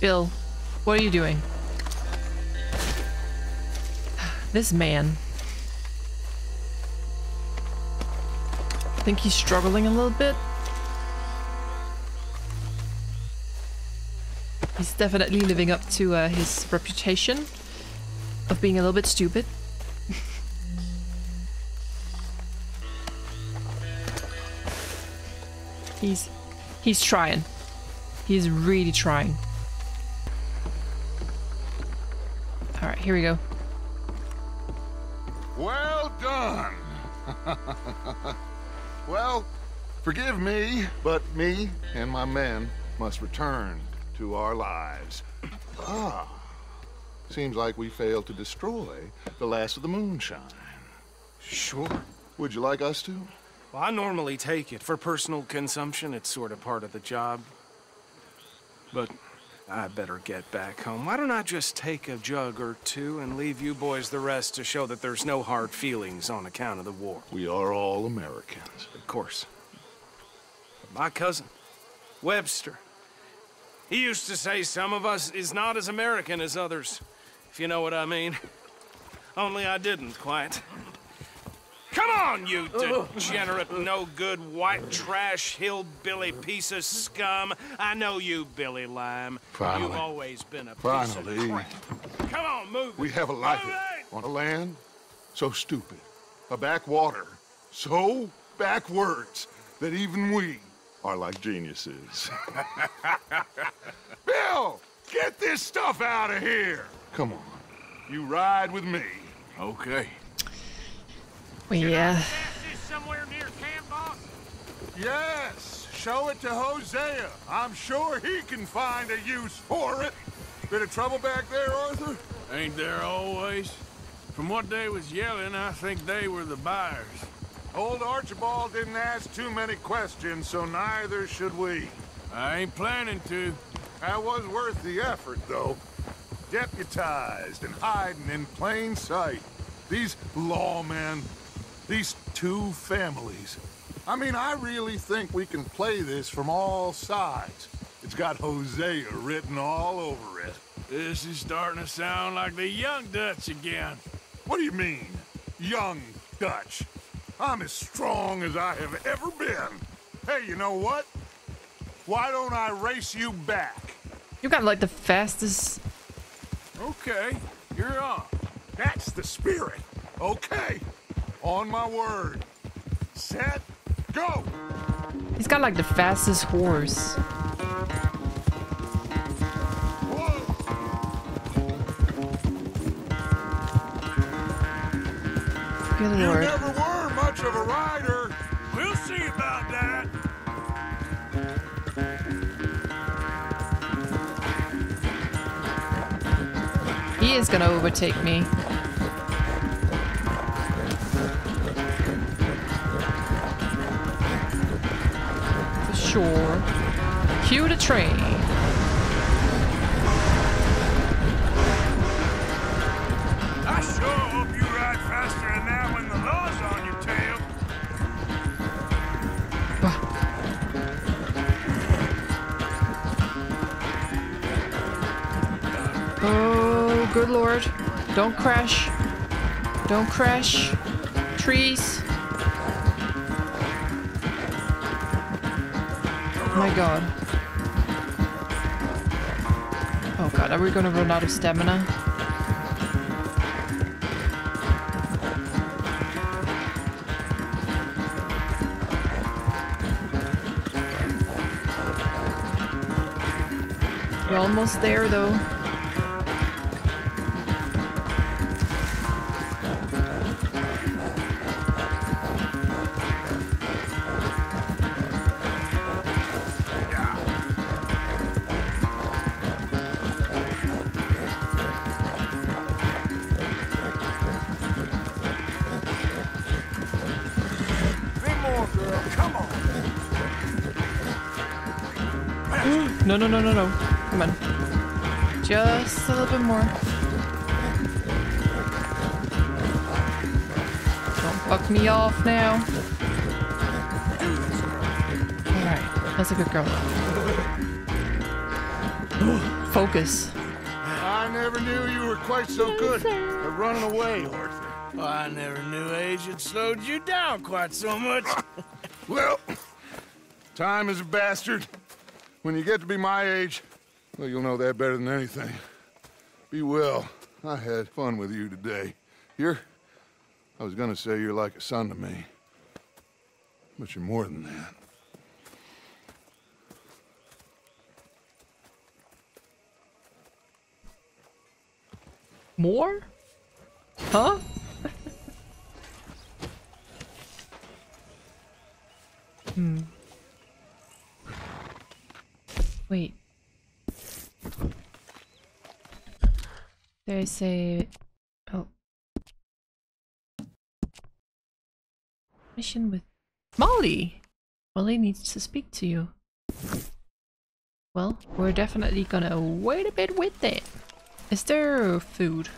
Bill, what are you doing? This man. I think he's struggling a little bit. He's definitely living up to his reputation of being a little bit stupid. He's trying. He's really trying. All right, here we go. Well done! Well, forgive me, but me and my men must return to our lives. Ah, seems like we failed to destroy the last of the moonshine. Sure. Would you like us to? Well, I normally take it. For personal consumption, it's sort of part of the job. But I better get back home. Why don't I just take a jug or two and leave you boys the rest to show that there's no hard feelings on account of the war? We are all Americans. Of course. My cousin, Webster, he used to say some of us is not as American as others, if you know what I mean. Only I didn't quite. Come on, you degenerate, no-good, white trash, hillbilly piece of scum. I know you, Billy Lime. Finally. You've always been a piece of crap. Come on, move it. We have a life on a land so stupid, a backwater so backwards that even we are like geniuses. Bill, get this stuff out of here. Come on. You ride with me. Okay. Yeah. Somewhere near Cambon? Yes. Show it to Hosea. I'm sure he can find a use for it. Bit of trouble back there, Arthur? Ain't there always? From what they was yelling, I think they were the buyers. Old Archibald didn't ask too many questions, so neither should we. I ain't planning to. That was worth the effort, though. Deputized and hiding in plain sight. These lawmen, these two families. I mean, I really think we can play this from all sides. It's got Hosea written all over it. This is starting to sound like the young Dutch again. What do you mean, young Dutch? I'm as strong as I have ever been. Hey, you know what? Why don't I race you back? You got like the fastest... Okay, you're on. That's the spirit. Okay. On my word. Set. Go. He's got like the fastest horse. Whoa. Good Lord. You never were much of a rider. We'll see about that. He is gonna overtake me. Sure. Cue the train. I sure hope you ride faster than that when the law's on your tail. Oh, good Lord. Don't crash. Don't crash. Trees. Oh my God. Oh God, are we gonna run out of stamina? We're almost there though. No, no, no, no, no. Come on. Just a little bit more. Don't fuck me off now. Alright, that's a good girl. Focus. I never knew you were quite so good at running away, Arthur. Well, I never knew age had slowed you down quite so much. Well, time is a bastard. When you get to be my age, well, you'll know that better than anything. Be well. I had fun with you today. I was gonna say you're like a son to me. But you're more than that. More? Huh? Wait. There's a... Oh. Mission with... Molly! Molly needs to speak to you. Well, we're definitely gonna wait a bit with that. Is there food?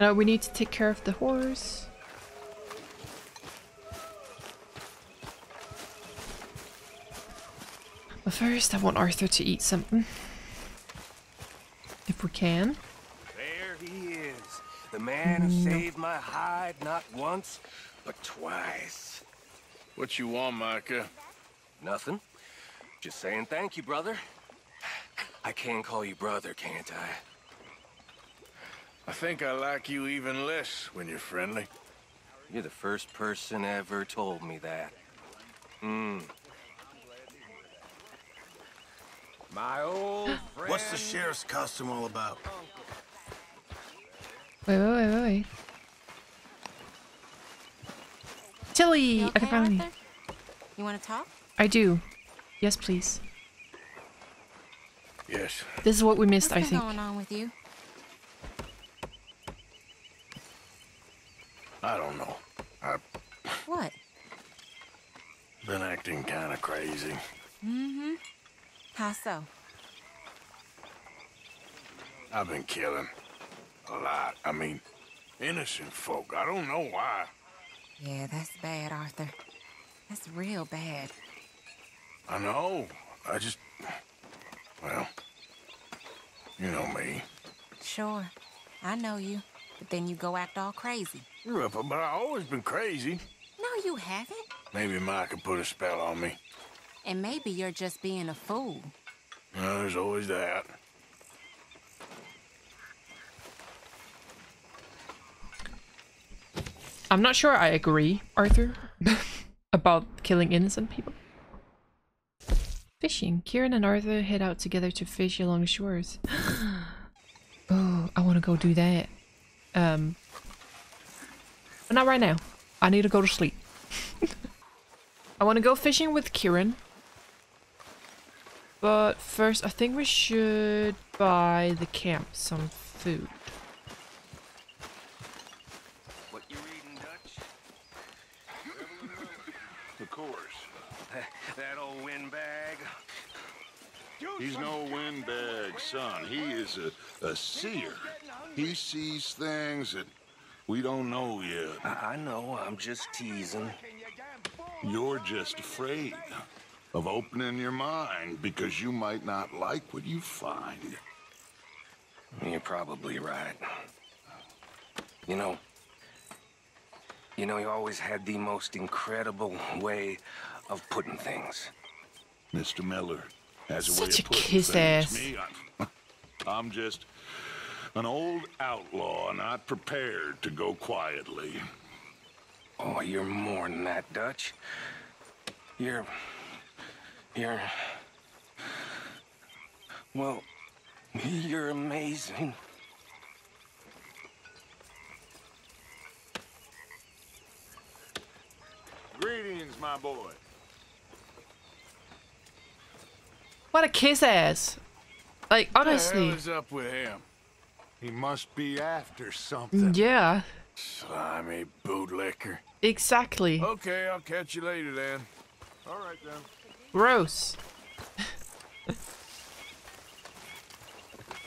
No, we need to take care of the horse. But first, I want Arthur to eat something. If we can. There he is. The man who saved my hide not once, but twice. What you want, Micah? Nothing. Just saying thank you, brother. I can call you brother, can't I? I think I like you even less when you're friendly. You're the first person ever told me that. My old friend. What's the sheriff's costume all about? Wait. Tilly, okay, I found you. You want to talk? I do. Yes, please. Yes. This is what we missed, I think. What's going on with you? I don't know. What? Been acting kind of crazy. Mm-hmm. How so? I've been killing a lot. I mean, innocent folk. I don't know why. Yeah, that's bad, Arthur. That's real bad. I know. I just... Well, you know me. Sure. I know you. But then you go act all crazy. You're up, but I've always been crazy. No, you haven't. Maybe Micah put a spell on me. And maybe you're just being a fool. Well, there's always that. I'm not sure I agree, Arthur, about killing innocent people. Fishing. Kieran and Arthur head out together to fish along the shores. Oh, I want to go do that. But not right now. I need to go to sleep. I want to go fishing with Kieran, but first I think we should buy the camp some food. What you reading, Dutch? Of course. That old windbag. He's no windbag, son. He is a seer. He sees things that we don't know yet. I know. I'm just teasing. You're just afraid of opening your mind because you might not like what you find. You're probably right. You know, you always had the most incredible way of putting things. Mr. Miller has a way of putting things. Me, I'm just an old outlaw, not prepared to go quietly. Oh, you're more than that, Dutch. Well, you're amazing. Greetings, my boy. What a kiss ass. Like, honestly. What is up with him? He must be after something. Yeah. Slimy bootlicker. Exactly. Okay, I'll catch you later then. All right then. Gross.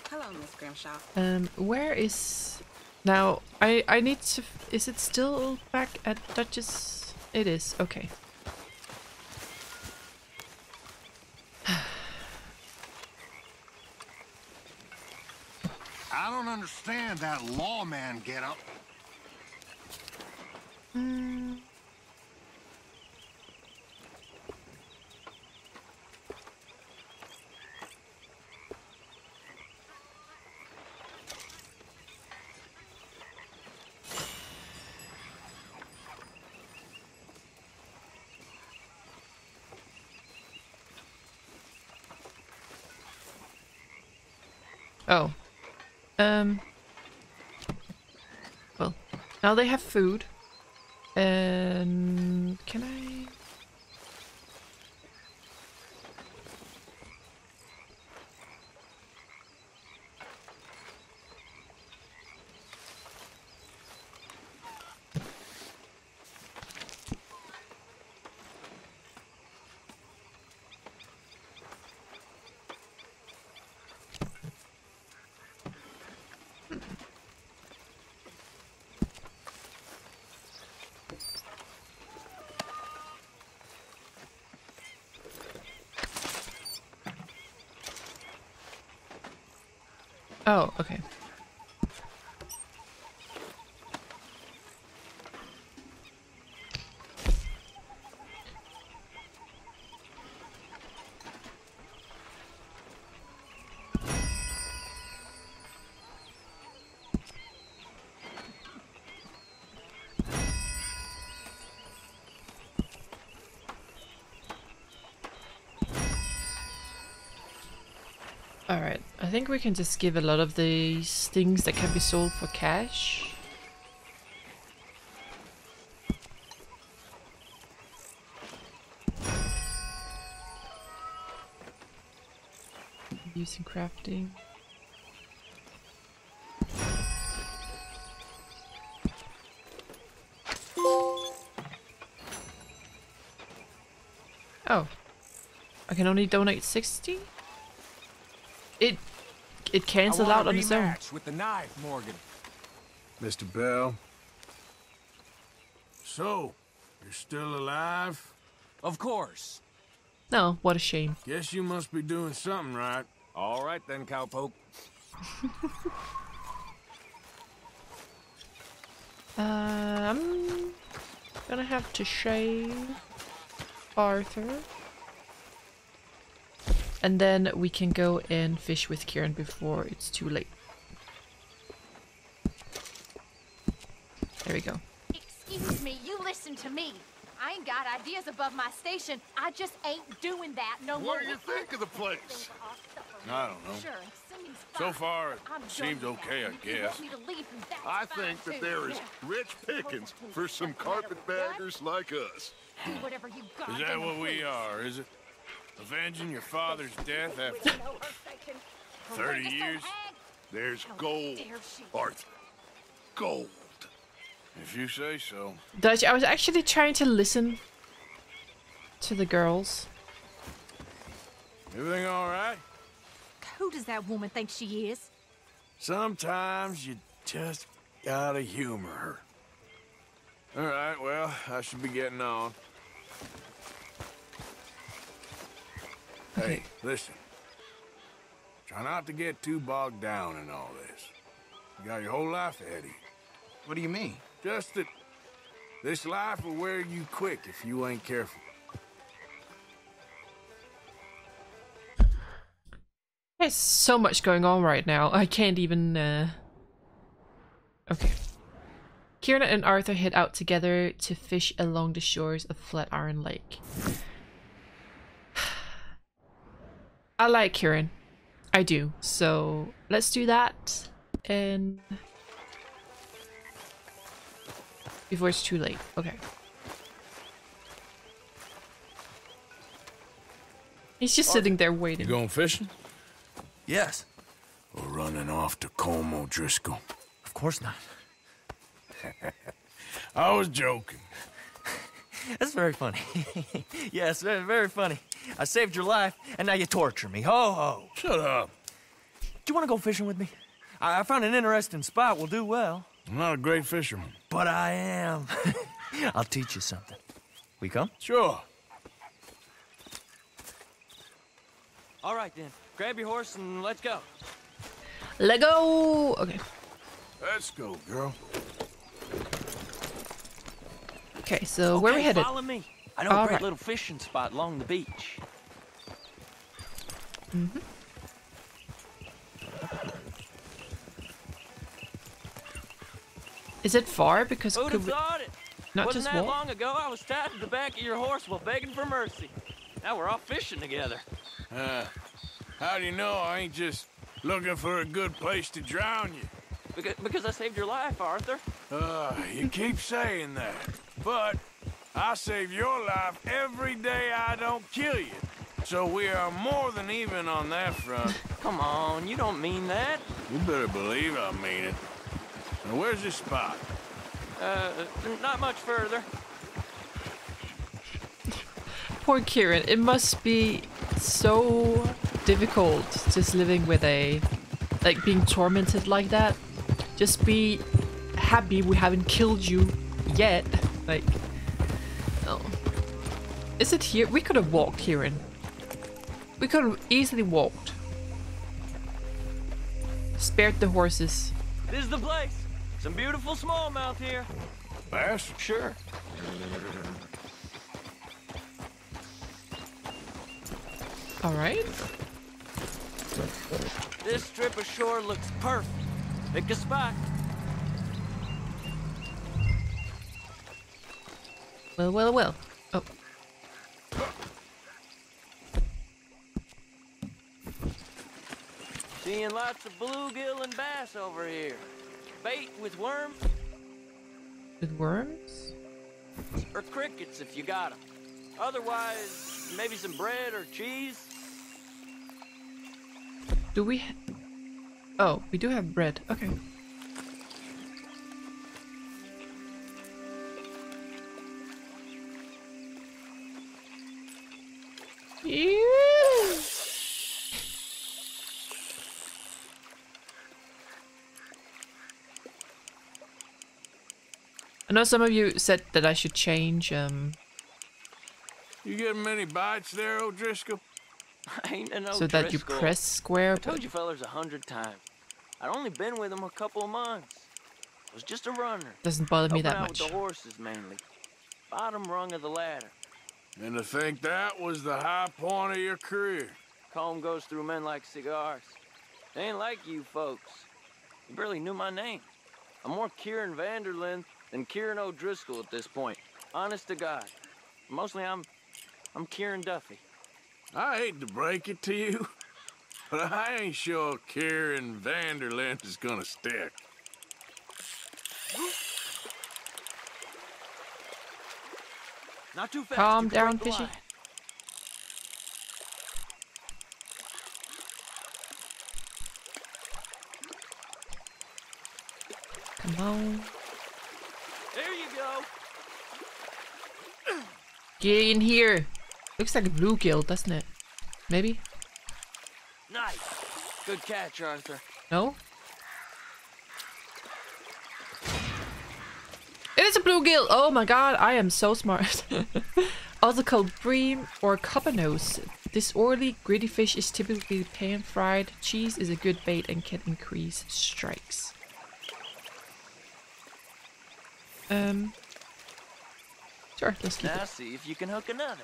Hello, Miss Grimshaw. Where is now? I need to. Is it still back at Duchess? It is. Okay. I don't understand that lawman get up. Oh. Well, now they have food. And can I? Oh, okay. Alright, I think we can just give a lot of these things that can be sold for cash. Using crafting. Oh, I can only donate 60? It cancelled out on its own. With the knife, Morgan. Mr. Bell. So, you're still alive? Of course. No, what a shame. Guess you must be doing something right. All right then, cowpoke. I'm gonna have to shave Arthur. And then we can go and fish with Kieran before it's too late. There we go. Excuse me, you listen to me. I ain't got ideas above my station. I just ain't doing that no more. What do you think of the place? I don't know. So far, it seems okay, I guess. I think that there is rich pickings for some carpetbaggers like us. Is that what we are, is it? Avenging your father's death after 30 years? There's gold, Arthur. Gold. If you say so. Dutch, I was actually trying to listen to the girls. Everything all right? Who does that woman think she is? Sometimes you just gotta humor her. All right, well, I should be getting on. Hey, listen. Try not to get too bogged down in all this. You got your whole life ahead of you. What do you mean? Just that this life will wear you quick if you ain't careful. There's so much going on right now. I can't even, Okay. Kieran and Arthur head out together to fish along the shores of Flatiron Lake. I like Kieran. I do. So let's do that and before it's too late. Okay. He's just sitting there waiting. You going fishing? Yes. Or running off to Como Driscoll? Of course not. I was joking. That's very funny. Yes, very funny. I saved your life, and now you torture me. Ho, ho. Shut up. Do you want to go fishing with me? I found an interesting spot. We'll do well. I'm not a great fisherman. But I am. I'll teach you something. We come? Sure. All right, then. Grab your horse and let's go. Let go. Okay. Let's go, girl. Okay, so where are we headed? Follow me. I know a great little fishing spot along the beach. Mm-hmm. Is it far? Because could we... not just walk? Wasn't that long ago I was tied to the back of your horse while begging for mercy. Now we're off fishing together. How do you know I ain't just looking for a good place to drown you? Because I saved your life, Arthur. You keep saying that, but... I save your life every day I don't kill you. So we are more than even on that front. Come on, you don't mean that. You better believe I mean it. Now where's this spot? Not much further. Poor Kieran, it must be so difficult just living with a... like being tormented like that. Just be happy we haven't killed you yet. Like... Is it here? We could have walked here in. We could have easily walked. spared the horses. This is the place. Some beautiful smallmouth here. Bass? Sure. All right. This strip of shore looks perfect. Pick a spot. Well. Oh. Seeing lots of bluegill and bass over here. Bait with worms. With worms? Or crickets if you got them. Otherwise, maybe some bread or cheese. Do we? Oh, we do have bread. Okay. Yeah. I know some of you said that I should change. You getting many bites there, O'Driscoll? I ain't an O'Driscoll. So that you press square. I told you fellers 100 times. I'd only been with him a couple of months. It was just a runner. Doesn't bother me that much. With the horses mainly. Bottom rung of the ladder. And to think that was the high point of your career. Comb goes through men like cigars. They ain't like you folks. You barely knew my name. I'm more Kieran Van der Linde than Kieran O'Driscoll at this point. Honest to God. Mostly I'm Kieran Duffy. I hate to break it to you, but I ain't sure Kieran Van der Linde is gonna stick. Not too fast. Calm down, fishy. Line. Come on. There you go. Get in here. Looks like a bluegill, doesn't it? Maybe. Nice. Good catch, Arthur. No. It is a bluegill! Oh my god, I am so smart. Also called bream or copper-nose. This oily, gritty fish is typically pan-fried. Cheese is a good bait and can increase strikes. Sure, let's keep it. Now see if you can hook another.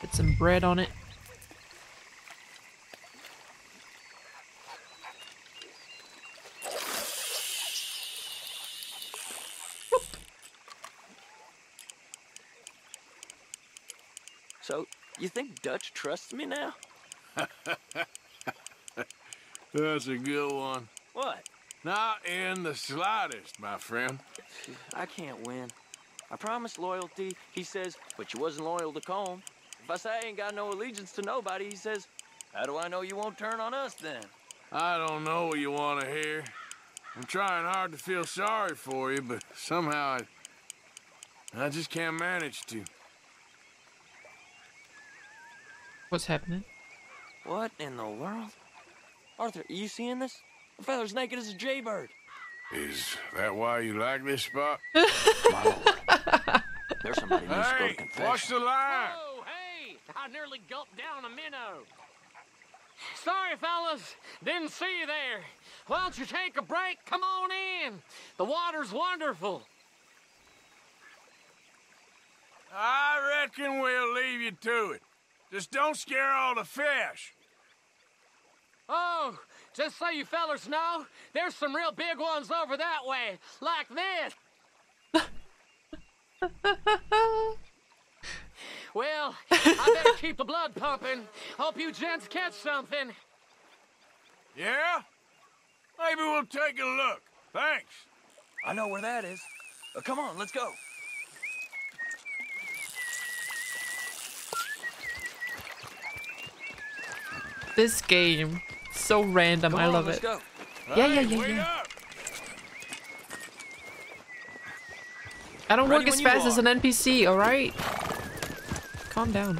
Put some bread on it. So, you think Dutch trusts me now? That's a good one. What? Not in the slightest, my friend. I can't win. I promised loyalty, he says, but you wasn't loyal to Combe. If I say I ain't got no allegiance to nobody, he says, how do I know you won't turn on us then? I don't know what you want to hear. I'm trying hard to feel sorry for you, but somehow I just can't manage to. What's happening? What in the world? Arthur, are you seeing this? The fella's naked as a jaybird. Is that why you like this spot? My lord. There's somebody who's going to confess. Watch the line! Whoa, hey! I nearly gulped down a minnow. Sorry, fellas. Didn't see you there. Why don't you take a break? Come on in. The water's wonderful. I reckon we'll leave you to it. Just don't scare all the fish. Oh, just so you fellas know, there's some real big ones over that way, like this. Well, I better keep the blood pumping. Hope you gents catch something. Yeah? Maybe we'll take a look. Thanks. I know where that is. Come on, let's go. This game, so random. Come on, I love it. Go. Yeah. I don't work as fast as an NPC, all right? Calm down.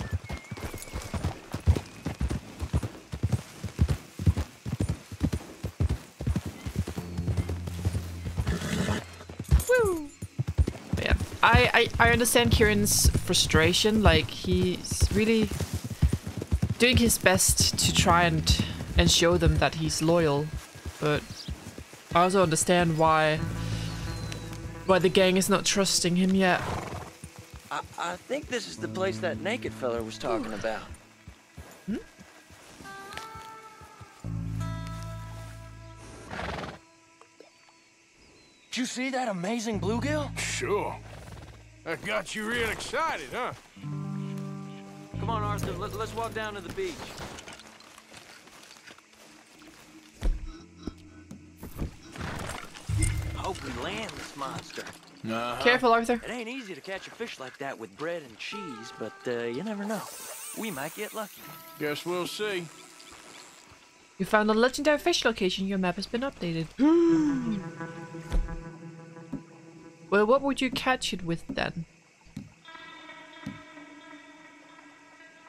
Woo! Man, I understand Kieran's frustration. Like, he's really doing his best to try and show them that he's loyal, but I also understand why the gang is not trusting him yet. I think this is the place that naked fella was talking about. Hmm? Did you see that amazing bluegill? Sure. That got you real excited, huh? Come on, Arthur. Let's walk down to the beach. Hope we land this monster. Uh-huh. Careful, Arthur. It ain't easy to catch a fish like that with bread and cheese, but you never know. We might get lucky. Guess we'll see. You found a legendary fish location. Your map has been updated. Well, what would you catch it with then?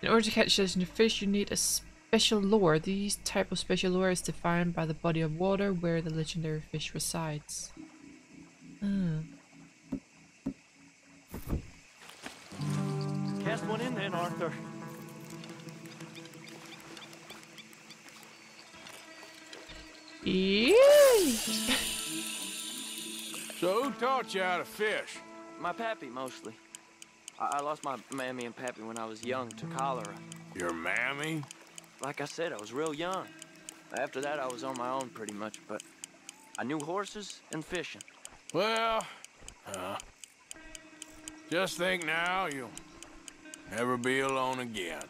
In order to catch this fish, you need a special lure. These type of special lure is defined by the body of water where the legendary fish resides. Cast one in then, Arthur. Yeah. So who taught you how to fish? My pappy, mostly. I lost my mammy and pappy when I was young to cholera. Your mammy? Like I said, I was real young. After that, I was on my own pretty much, but I knew horses and fishing. Well, just think now you'll never be alone again.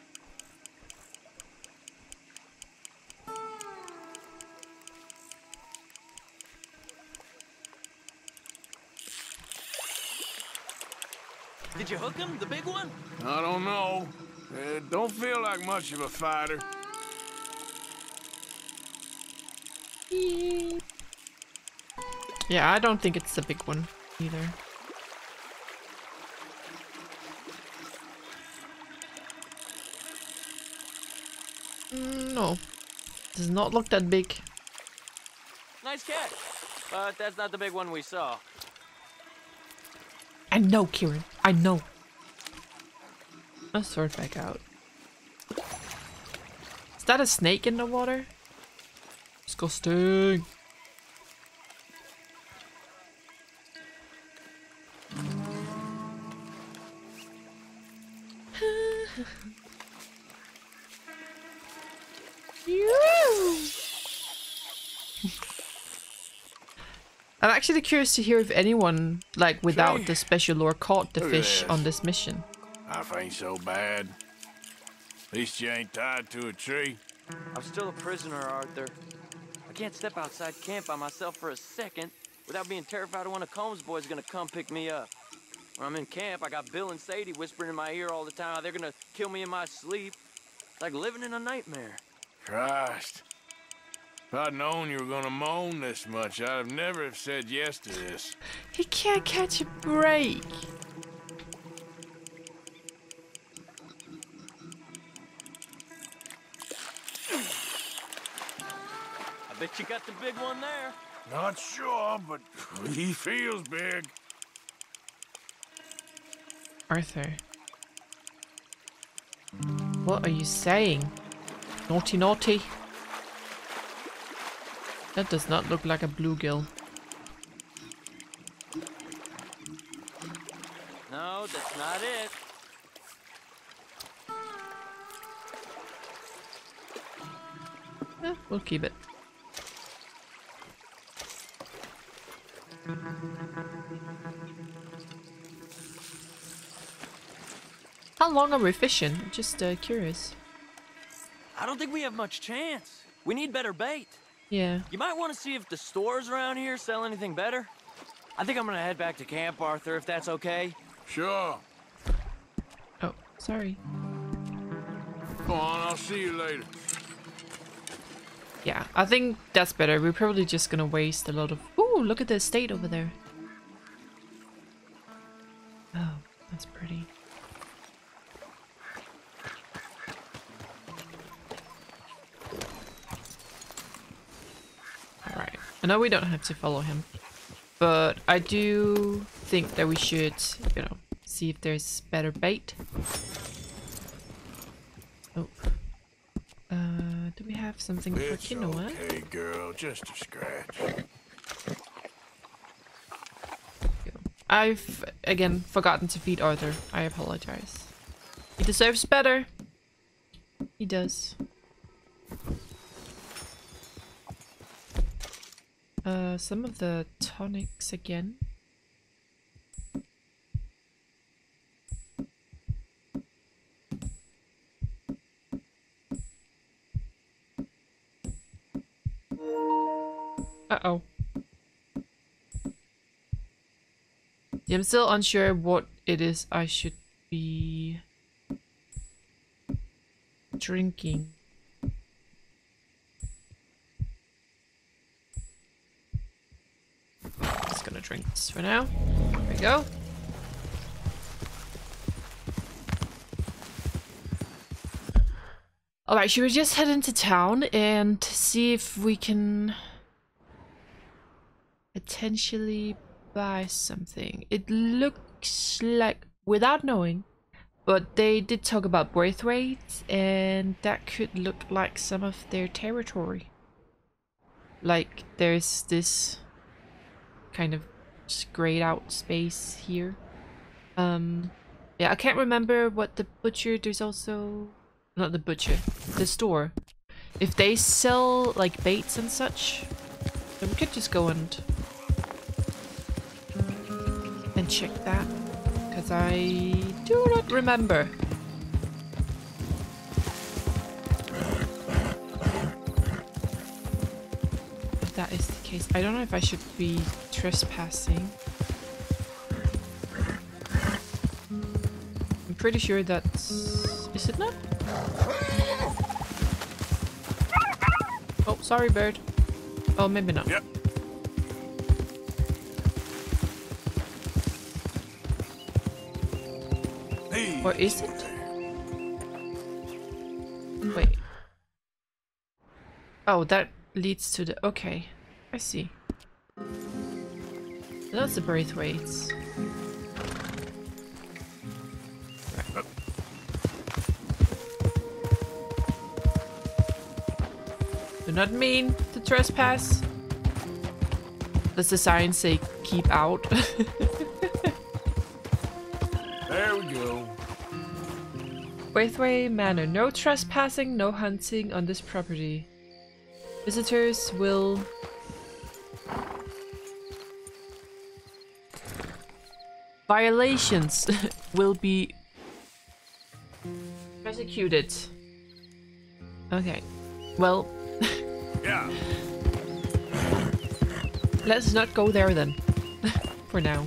Did you hook him, the big one? I don't know. Don't feel like much of a fighter. Yeah, I don't think it's the big one either. No, does not look that big. Nice catch, but that's not the big one we saw. I know, Kieran. I know. I'll sort back out. Is that a snake in the water? Disgusting. I'm actually curious to hear if anyone, like, without the special lure caught the fish on this mission. Life ain't so bad. At least you ain't tied to a tree. I'm still a prisoner, Arthur. I can't step outside camp by myself for a second without being terrified of one of Combs' boys gonna come pick me up. When I'm in camp, I got Bill and Sadie whispering in my ear all the time how they're gonna kill me in my sleep. It's like living in a nightmare. Christ. If I'd known you were gonna moan this much, I'd have never have said yes to this. He can't catch a break. I bet you got the big one there. Not sure, but he feels big. Arthur, what are you saying? Naughty, naughty. That does not look like a bluegill. No, that's not it. Eh, we'll keep it. How long are we fishing? I'm just curious. I don't think we have much chance. We need better bait. Yeah. You might want to see if the stores around here sell anything better. I think I'm gonna head back to camp, Arthur, if that's okay. Sure. Oh, sorry. Go on, I'll see you later. Yeah, I think that's better. We're probably just gonna waste a lot of... Ooh, look at the estate over there. Oh, that's pretty. No, we don't have to follow him. But I do think that we should, you know, see if there's better bait. Oh. Do we have something for quinoa? Okay, girl, just a scratch. I've, again, forgotten to feed Arthur. I apologize. He deserves better. He does. Some of the tonics again. Uh-oh. Yeah, I'm still unsure what it is I should be drinking. I'm just gonna drink this for now. There we go. Alright, should we just head into town and see if we can potentially buy something? It looks like, without knowing, but they did talk about birth rates, and that could look like some of their territory. Like there's this kind of grayed out space here. Yeah, I can't remember what the butcher, there's also, not the butcher, the store, if they sell like baits and such, then we could just go and check that, because I do not remember. If that is the case, I don't know if I should be trespassing. I'm pretty sure that's... is it not? Oh, sorry, bird. Oh, maybe not. Yep. Or is it? Wait. Oh, that leads to the... okay. I see. That's the birth rates. Right. Do not mean to trespass. Does the sign say keep out? There we go. Braithway Manor. No trespassing, no hunting on this property. Visitors will... violations will be prosecuted. Okay. Well... yeah. Let's not go there then. For now.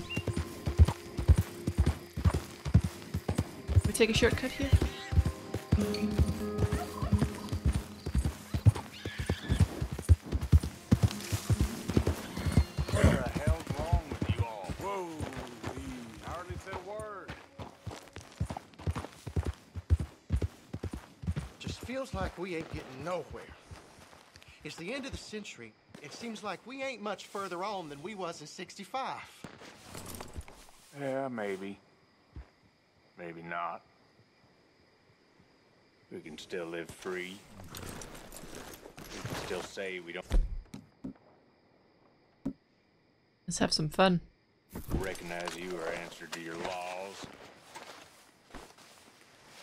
We take a shortcut here? Like we ain't getting nowhere. It's the end of the century. It seems like we ain't much further on than we was in 65. Yeah, maybe. Maybe not. We can still live free. We can still say we don't... let's have some fun. Recognize you or answer to your laws.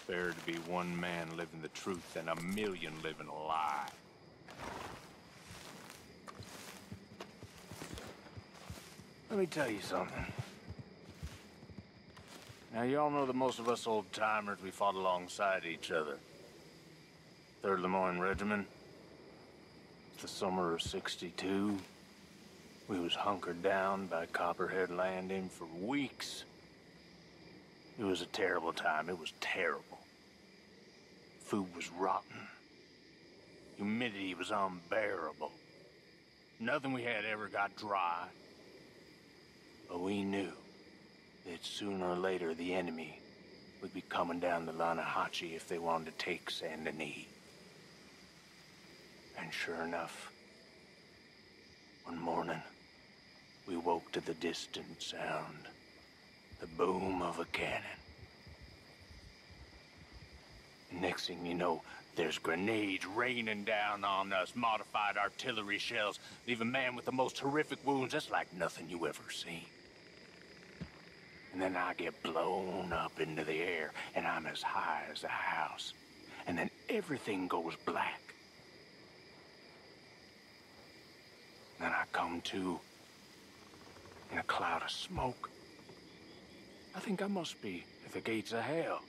Fair to be one man living the truth and a million living a lie. Let me tell you something. Now, you all know that most of us old-timers, we fought alongside each other. 3rd Lemoyne Regiment. The summer of 62. We was hunkered down by Copperhead Landing for weeks. It was a terrible time. It was terrible. Food was rotten. Humidity was unbearable. Nothing we had ever got dry. But we knew that sooner or later the enemy would be coming down the Lanahachi if they wanted to take Saint Denis. And sure enough, one morning, we woke to the distant sound, the boom of a cannon. Next thing you know, there's grenades raining down on us, modified artillery shells, leave a man with the most horrific wounds that's like nothing you ever seen. And then I get blown up into the air, and I'm as high as a house. And then everything goes black. Then I come to in a cloud of smoke. I think I must be at the gates of hell.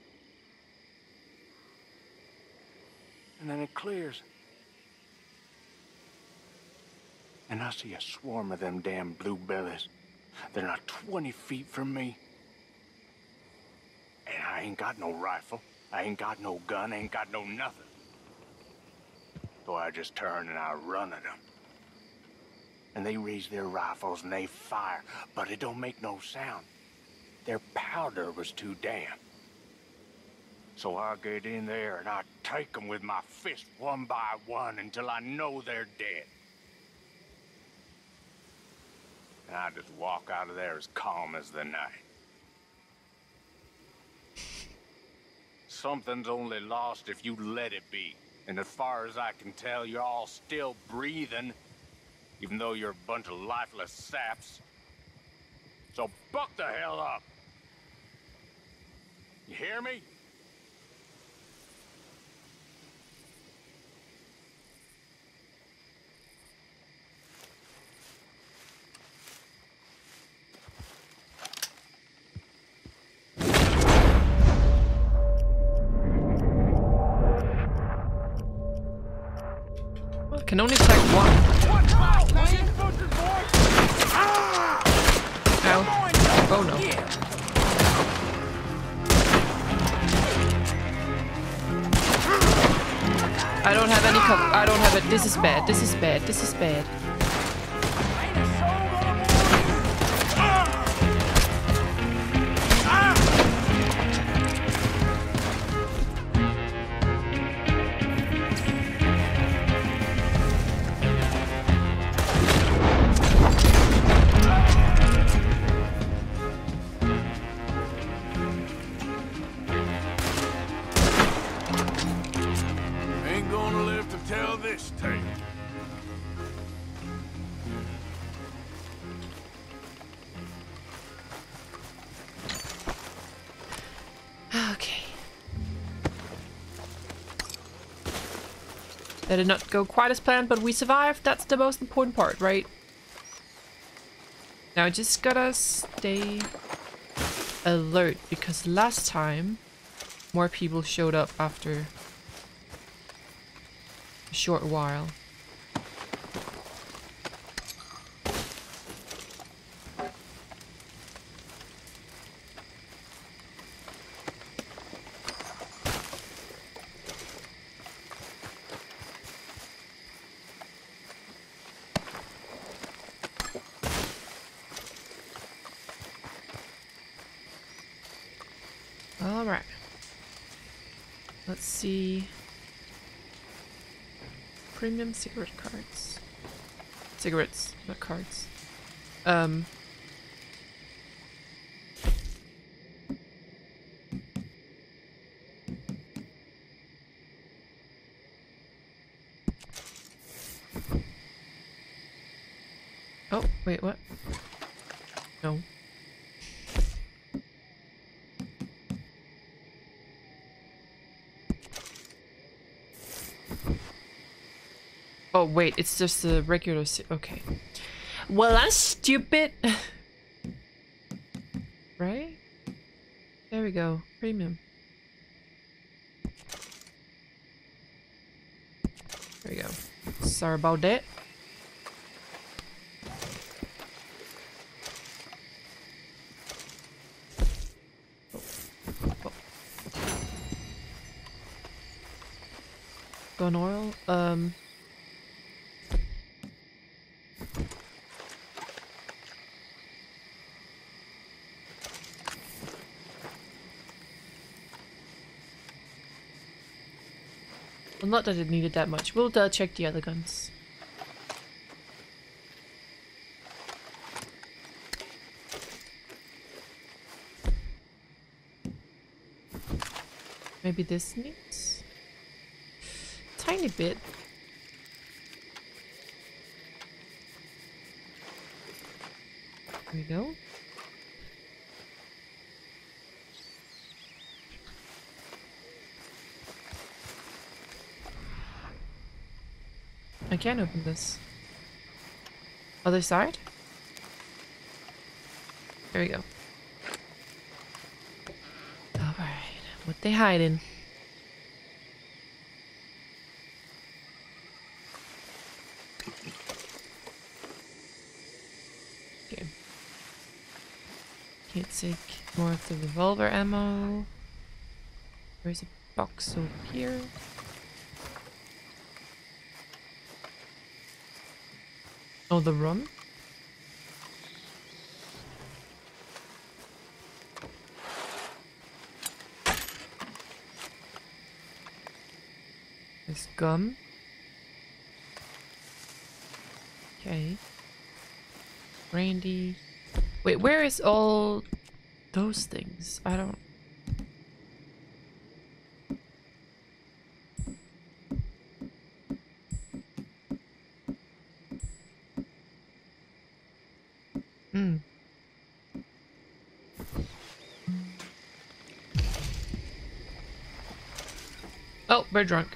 And then it clears. And I see a swarm of them damn blue bellies. They're not 20 feet from me. And I ain't got no rifle. I ain't got no gun. I ain't got no nothing. So I just turn and I run at them. And they raise their rifles and they fire. But it don't make no sound. Their powder was too damp. So I get in there and I take them with my fist one by one until I know they're dead. And I just walk out of there as calm as the night. Something's only lost if you let it be. And as far as I can tell, you're all still breathing, even though you're a bunch of lifeless saps. So buck the hell up. You hear me? Can only take one. Ow. Oh no. I don't have any cover. I don't have it. This is bad. This is bad. This is bad. That did not go quite as planned, but we survived. That's the most important part, right? Now I just gotta stay alert, because last time more people showed up after a short while. Premium cigarette cards. Cigarettes, not cards. Oh, wait, what? No. Oh, wait, it's just a regular... Okay. Well, that's stupid. Right? There we go. Premium. There we go. Sorry about that. Oh. Oh. Gun oil? Not that it needed that much. We'll check the other guns. Maybe this needs a tiny bit. There we go. I can open this. Other side? There we go. Alright, what they hiding? Okay. Can't take more of the revolver ammo. There's a box over here. Oh, the rum? There's gum. Okay. Brandy. Wait, where is all those things? I don't... Oh, we're drunk.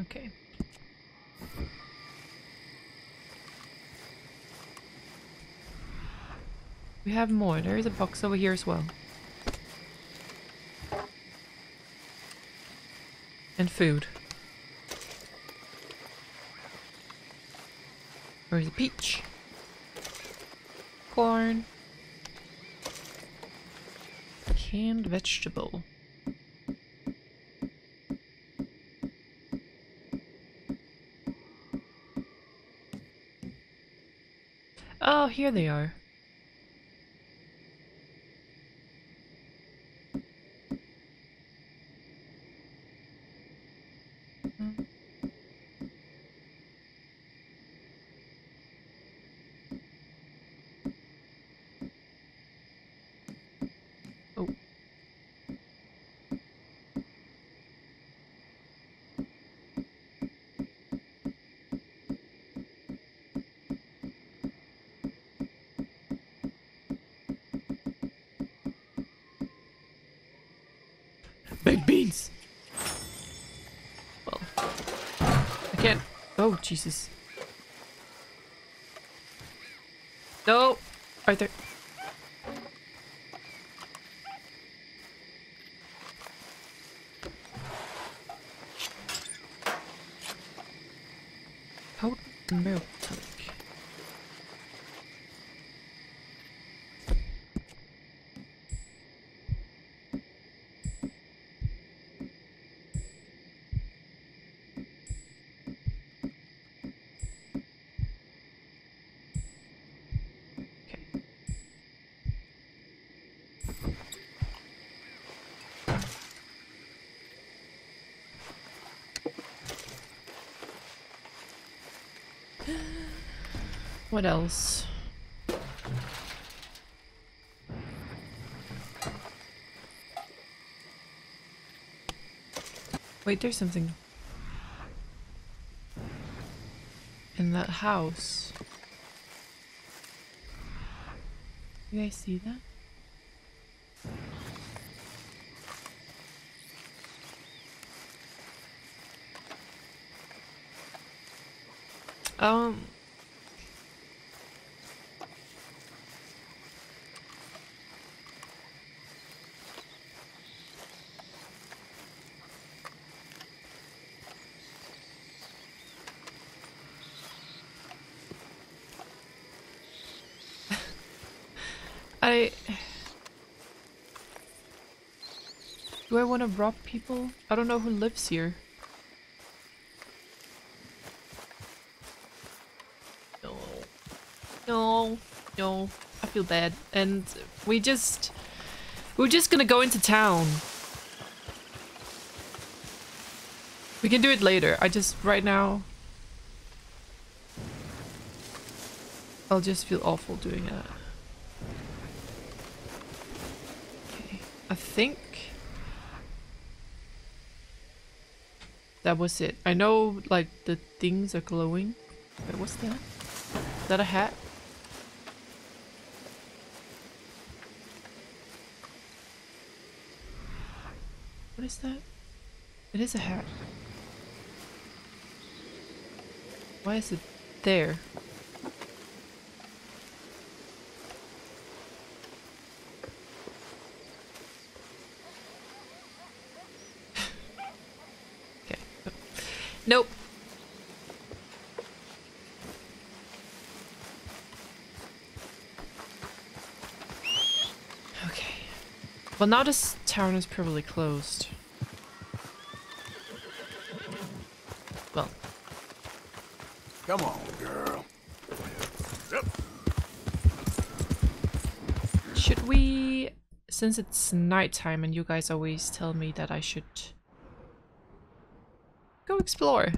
Okay. We have more. There is a box over here as well. And food. Where's the peach? Corn. Canned vegetable. Oh, here they are. Big beans! Well, I can't. Oh, Jesus. No! Arthur. Powdered milk tonic. What else? Wait, there's something in that house. You guys see that? Do I want to rob people? I don't know who lives here. No. No. No. I feel bad. And we just... We're just gonna go into town. We can do it later. I just, right now, I'll just feel awful doing it. Okay, I think that was it. I know, like, the things are glowing. Wait, what's that? Is that a hat? What is that? It is a hat. Why is it there? Okay. Nope. Okay. Well, now this town is probably closed. Well. Come on, girl. Yep. Should we, since it's nighttime and you guys always tell me that I should go explore,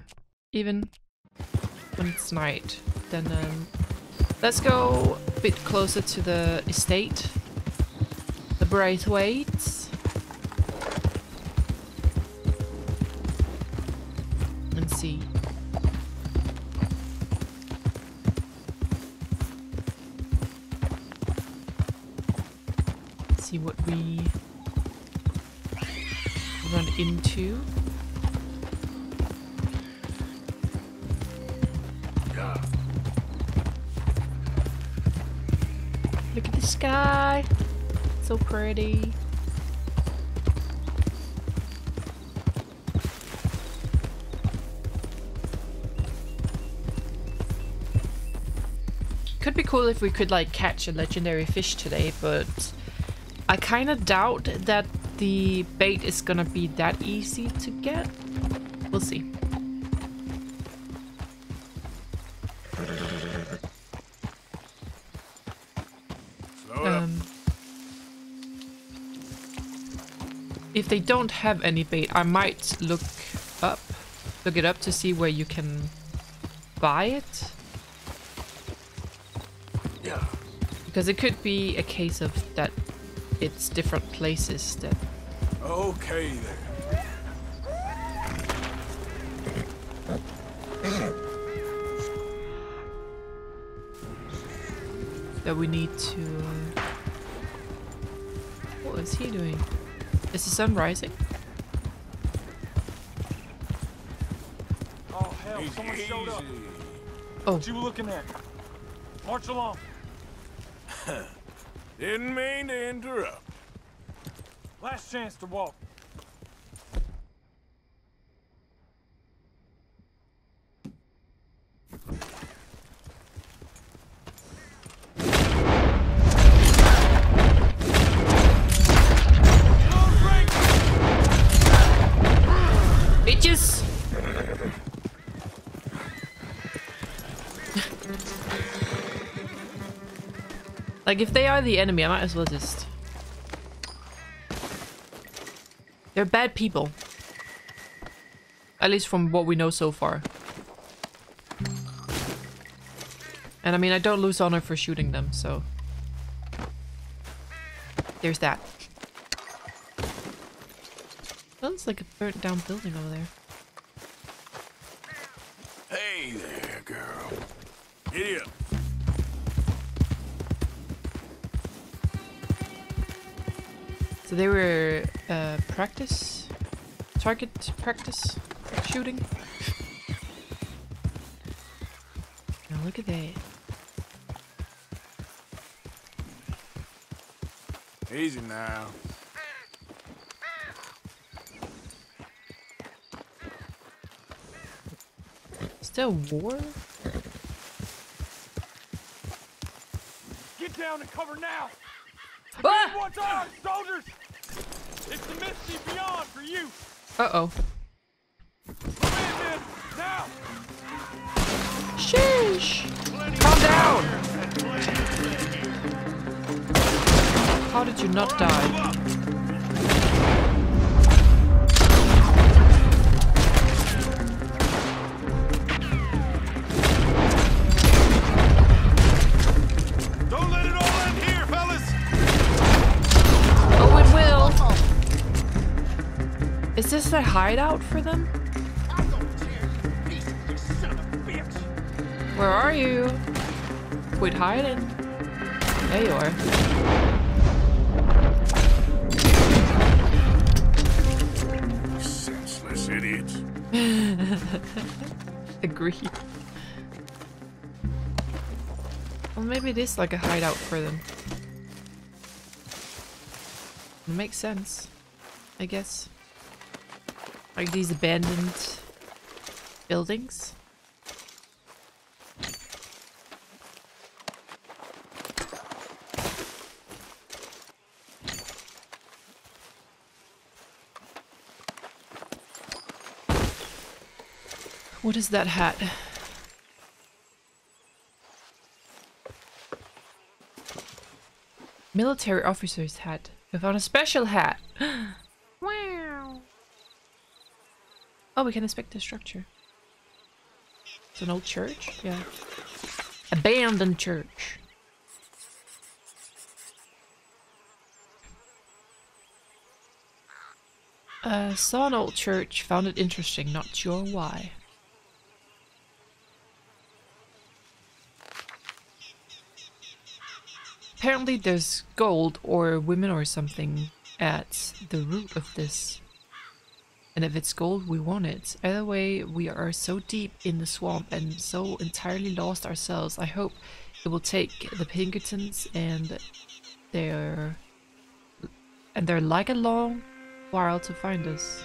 even when it's night, then let's go a bit closer to the estate, the Braithwaite's, and see. See what we run into. Yeah. Look at the sky, so pretty. Could be cool if we could like catch a legendary fish today, but I kind of doubt that the bait is gonna be that easy to get. We'll see. If they don't have any bait, I might look it up to see where you can buy it. Yeah. Because it could be a case of that. It's different places that... Okay then. That we need to... What is he doing? Is the sun rising? Oh hell, someone showed up. Oh. What you were looking at? March along. Didn't mean to interrupt. Last chance to walk. Bitches! Like, if they are the enemy, I might as well just... They're bad people. At least from what we know so far. And I mean, I don't lose honor for shooting them, so... There's that. Sounds like a burnt down building over there. Hey there, girl. Giddy up. So they were target practice shooting. Now look at that. Easy now. Is there a war? Get down and cover now! What's on, soldiers? It's the misty beyond for you. Uh-oh. Sheesh. Calm down. How did you not die? Don't let it all end here, fellas! Oh, it will! Is this a hideout for them? Where are you? Quit hiding. There you are. You senseless idiot. Agreed. Well, maybe it is like a hideout for them. It makes sense, I guess. Like these abandoned buildings. What is that hat? Military officer's hat. We found a special hat. Wow. Oh, we can inspect the structure. It's an old church? Yeah. Abandoned church. Saw an old church. Found it interesting. Not sure why. Apparently there's gold or women or something at the root of this. And if it's gold, we want it. Either way, we are so deep in the swamp and so entirely lost ourselves. I hope it will take the Pinkertons and their like a long while to find us.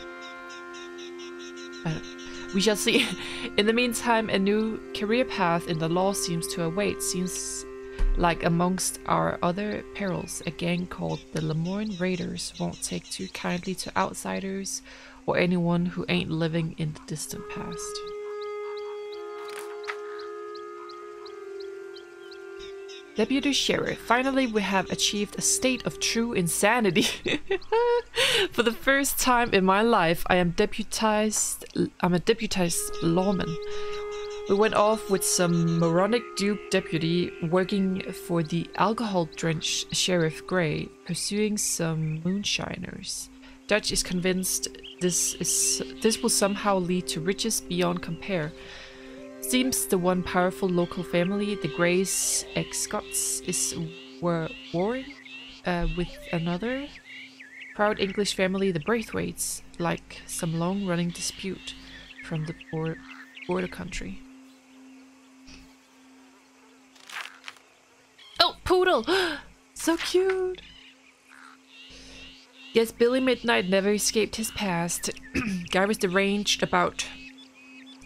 I don't know. We shall see. In the meantime, a new career path in the law seems to await. Seems like amongst our other perils, a gang called the Lemoyne Raiders won't take too kindly to outsiders or anyone who ain't living in the distant past. Deputy Sheriff, finally we have achieved a state of true insanity. For the first time in my life, I'm a deputized lawman. We went off with some moronic dupe deputy working for the alcohol-drenched Sheriff Gray, pursuing some moonshiners. Dutch is convinced this will somehow lead to riches beyond compare. Seems the one powerful local family, the Greys, ex-Scots, were warring with another proud English family, the Braithwaites, like some long-running dispute from the border country. Oh, poodle! So cute! Yes, Billy Midnight never escaped his past. Guy was deranged about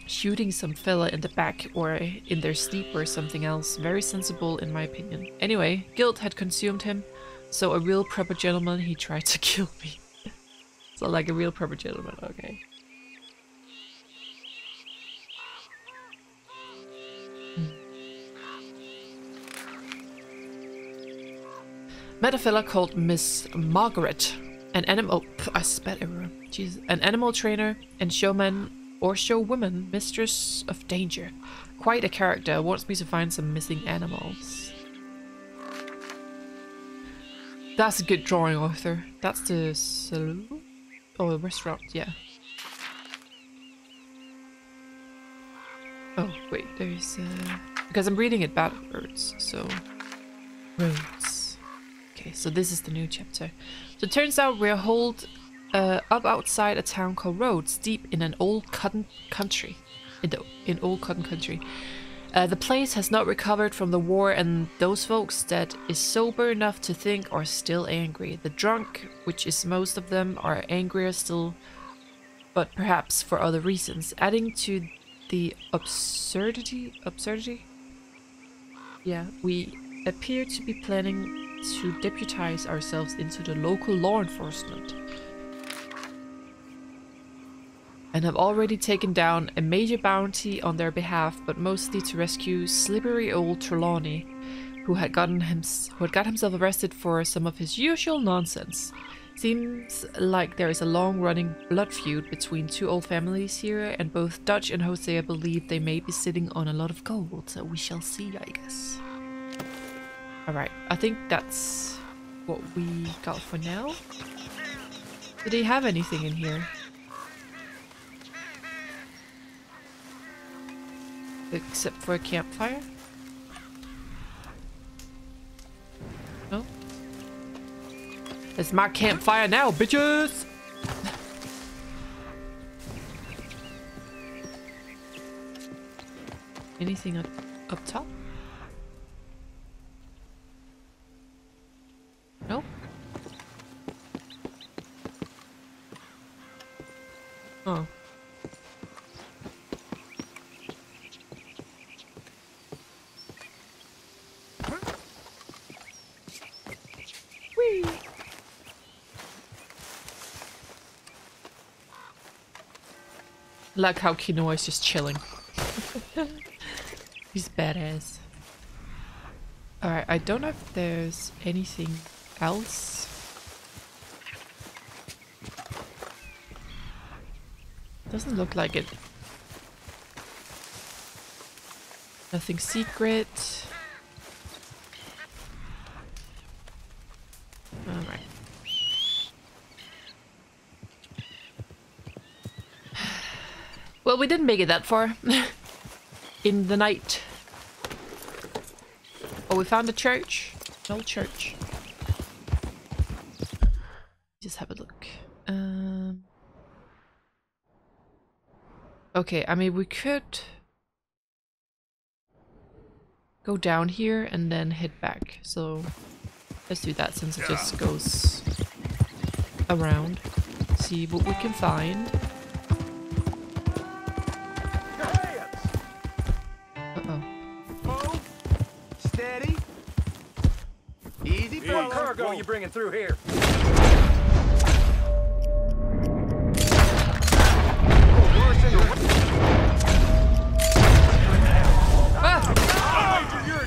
shooting some fella in the back or in their sleep or something else. Very sensible in my opinion. Anyway, guilt had consumed him, so a real proper gentleman, he tried to kill me. So like a real proper gentleman, okay. Met a fella called Miss Margaret, an animal trainer and showman or showwoman, mistress of danger. Quite a character, wants me to find some missing animals. That's a good drawing, Arthur. That's the saloon? Oh, the restaurant, yeah. Oh, wait, there's because I'm reading it backwards, so... Rhodes. Okay, so this is the new chapter. So it turns out we're holed up outside a town called Rhodes, deep in an old cotton country. The place has not recovered from the war, and those folks that is sober enough to think are still angry. The drunk, which is most of them, are angrier still, but perhaps for other reasons. Adding to the absurdity? Yeah, we appear to be planning to deputize ourselves into the local law enforcement, and have already taken down a major bounty on their behalf, but mostly to rescue slippery old Trelawney, who had got himself arrested for some of his usual nonsense. Seems like there is a long-running blood feud between two old families here, and both Dutch and Hosea believe they may be sitting on a lot of gold, so we shall see, I guess. Alright, I think that's what we got for now. Did he have anything in here? Except for a campfire? No? It's my campfire now, bitches! Anything up top? No? Oh. Like how Quinoa is just chilling. He's badass. Alright, I don't know if there's anything else. Doesn't look like it. Nothing secret. Alright. Well, we didn't make it that far in the night. Oh, we found a church. An old church. Just have a look. Okay, I mean, we could go down here and then head back. So let's do that since it just goes around. See what we can find. What are you bringing through here? Ah!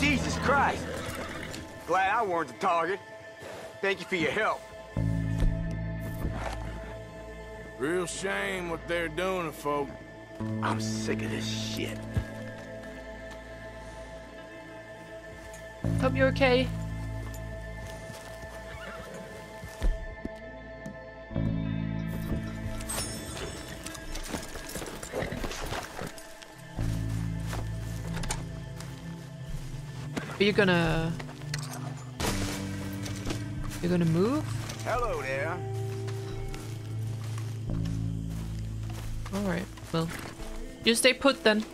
Jesus Christ! Glad I warned the target. Thank you for your help. Real shame what they're doing to folk. I'm sick of this shit. Hope you're okay. Are you gonna... You're gonna move? Hello there. Alright, well. You stay put then.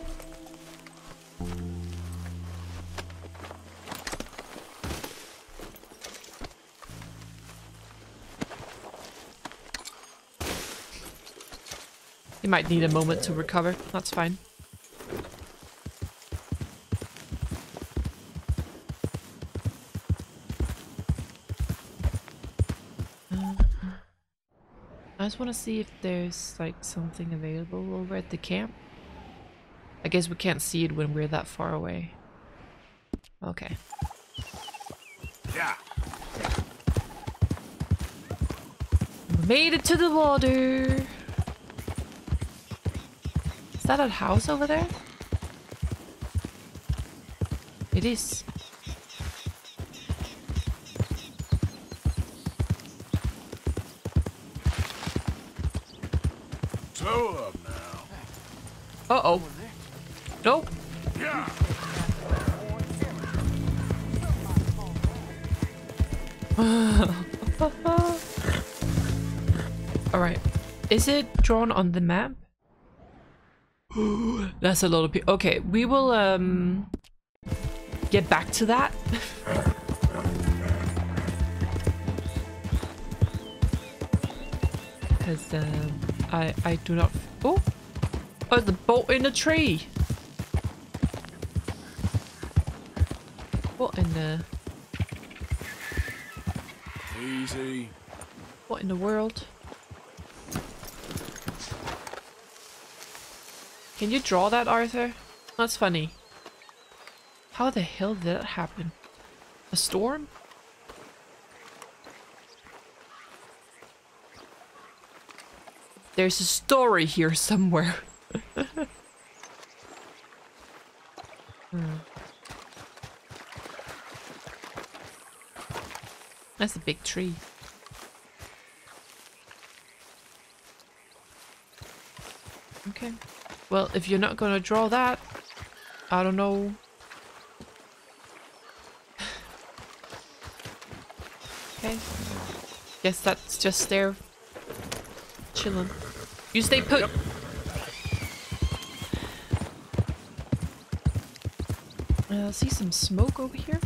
You might need a moment to recover. That's fine. I just want to see if there's like something available over at the camp. I guess we can't see it when we're that far away. Okay. Yeah. We made it to the water. Is that a house over there? It is. Slow up now. Uh-oh. Nope. Yeah. All right. Is it drawn on the map? That's a lot of people. Okay, we will get back to that. Because I do not. Oh, oh, the bolt in the tree. What in the? Easy. What in the world? Can you draw that, Arthur? That's funny. How the hell did that happen? A storm? There's a story here somewhere. That's a big tree. Okay. Well, if you're not gonna draw that, I don't know. Okay. Guess that's just there. Chillin'. You stay put! Yep. I see some smoke over here.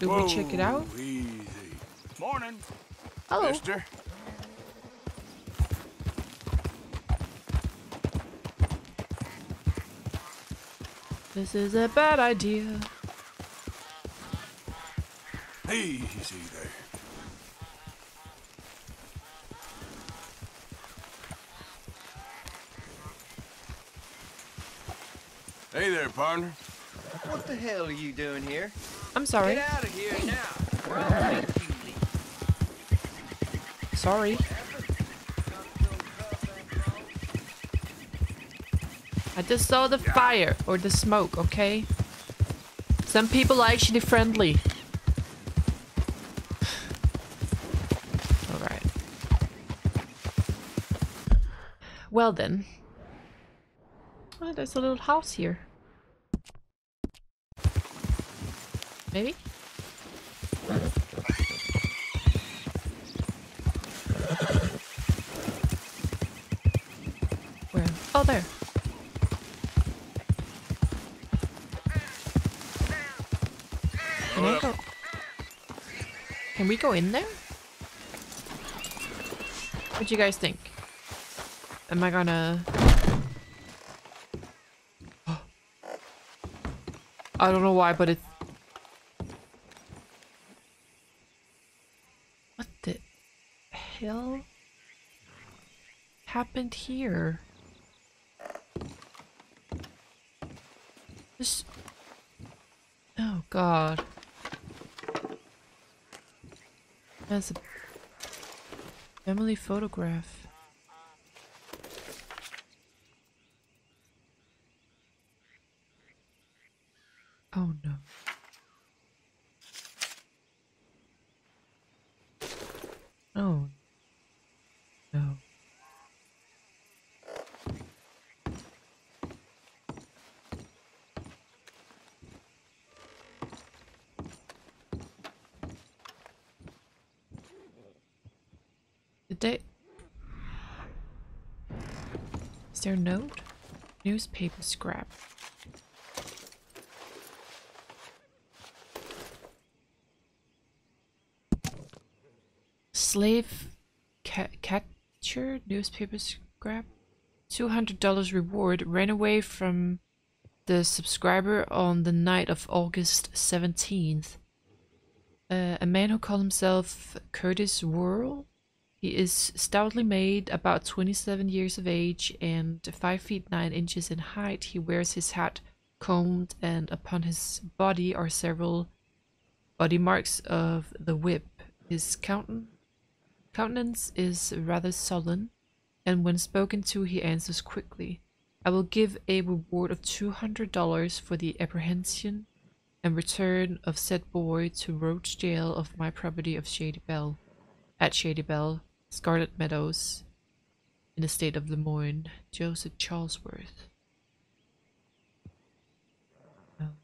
Do we check it out? Easy. Morning. Hello. Mister. This is a bad idea. Easy there. Hey there, partner. What the hell are you doing here? I'm sorry. Get out of here now. We're all right. Sorry. I just saw the fire or the smoke, okay? Some people are actually friendly. Alright. Well then. Oh, there's a little house here. Maybe? Where? Oh, there. Can I go? Can we go in there? What do you guys think? Am I gonna... I don't know why, but it's... happened here? This... oh god. That's a family photograph. Oh no. Oh. Is there a note? Newspaper scrap. Slave catcher? Newspaper scrap? $200 reward. Ran away from the subscriber on the night of August 17th. A man who called himself Curtis Worrell. He is stoutly made, about 27 years of age, and 5 feet 9 inches in height. He wears his hat combed, and upon his body are several body marks of the whip. His countenance is rather sullen, and when spoken to, he answers quickly. I will give a reward of $200 for the apprehension and return of said boy to Rhodes jail of my property of Shady Bell, at Shady Bell, Scarlet Meadows, in the state of Lemoyne, Joseph Charlesworth. Oh.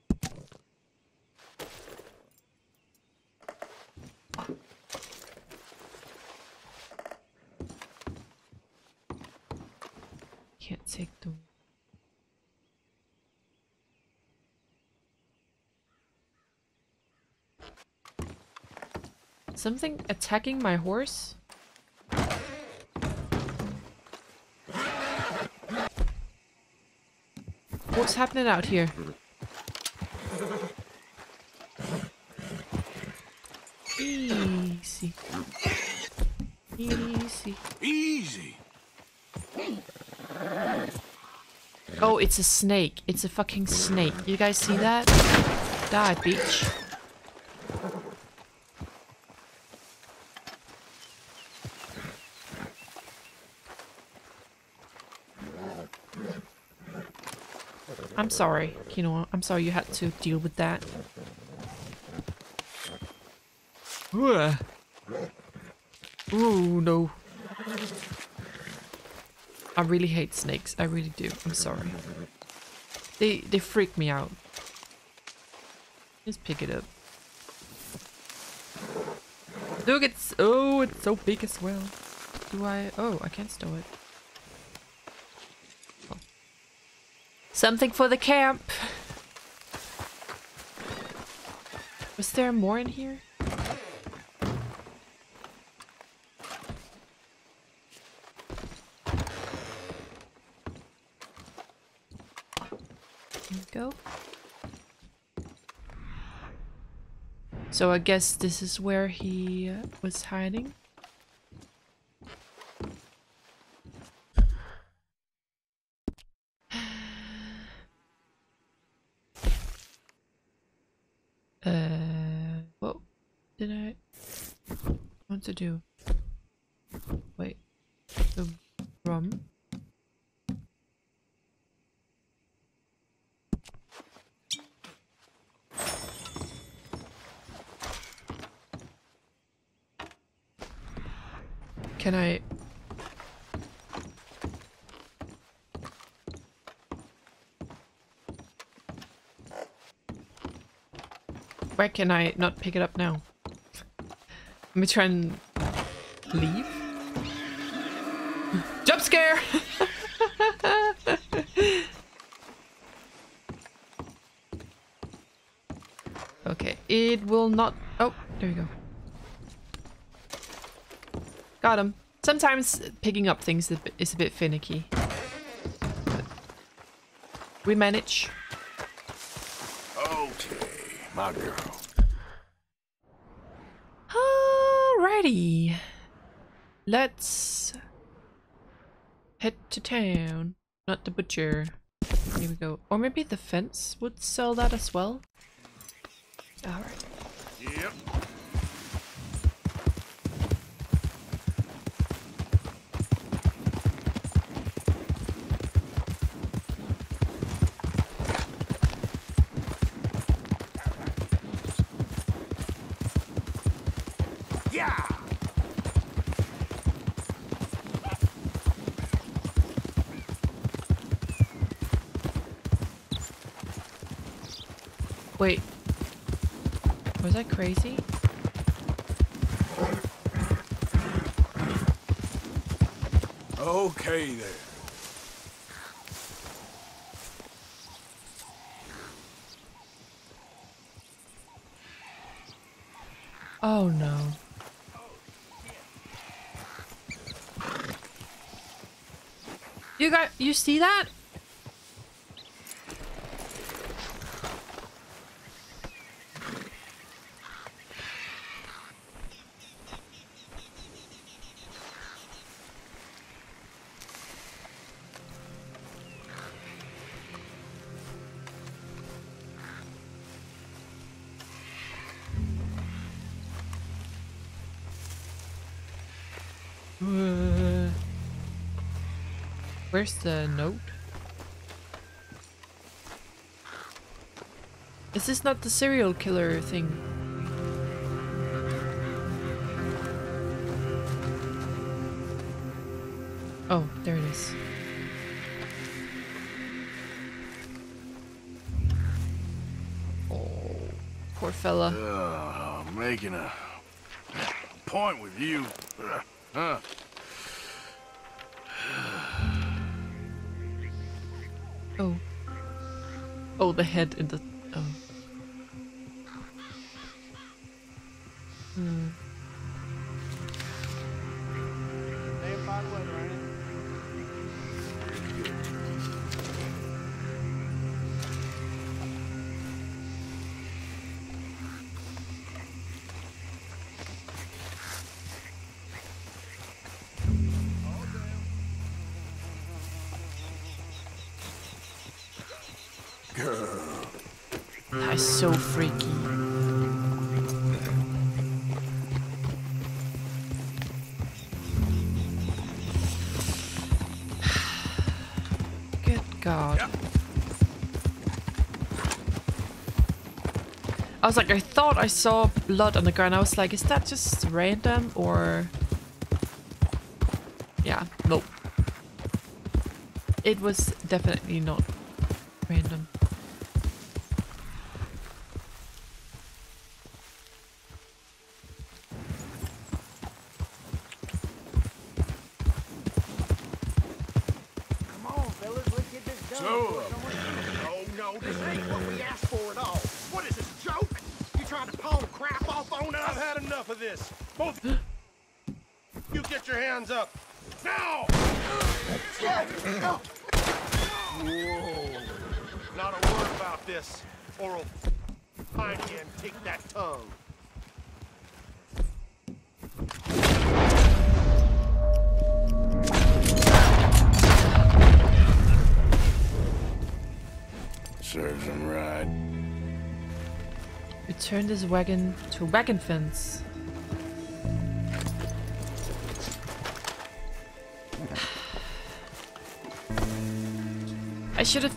Can't take the... something attacking my horse? What's happening out here? Easy. Easy. Easy. Oh, it's a snake. It's a fucking snake. You guys see that? Die, bitch. I'm sorry, Kinoa. I'm sorry you had to deal with that. Ooh, no. I really hate snakes. I really do. I'm sorry. They freak me out. Let's pick it up. Look, it's... Oh, it's so big as well. Do I... Oh, I can't stow it. Oh. Something for the camp. Was there more in here? So I guess this is where he was hiding. What did I want to do? Wait, the rum. Can I? Where can I not pick it up now? Let me try and leave. Jump scare! Okay, it will not. Oh, there we go. Got him. Sometimes picking up things is a bit finicky. But we manage. Okay, my girl. Alrighty. Let's head to town. Not the butcher. Here we go. Or maybe the fence would sell that as well. Alright. Yep. Wait, was I crazy? Okay there. Oh no. You see that? Where's the note? Is this not the serial killer thing? Oh, there it is. Oh, poor fella. Making a point with you. Huh? Oh. Oh, the head in the... Oh. Hmm. Ah, it's so freaky. Good God. Yeah. I was like, I thought I saw blood on the ground. I was like, is that just random or... Yeah, nope. It was definitely not random. Come on, fellas, let's get this done. So, oh no, this ain't what we asked for at all. What is this, joke? You trying to pull crap off on us? I've had enough of this. Both you get your hands up. Now! Whoa. Not a word about this, or I can take that tongue. Serves him right. Return this wagon to wagon fence. I should have...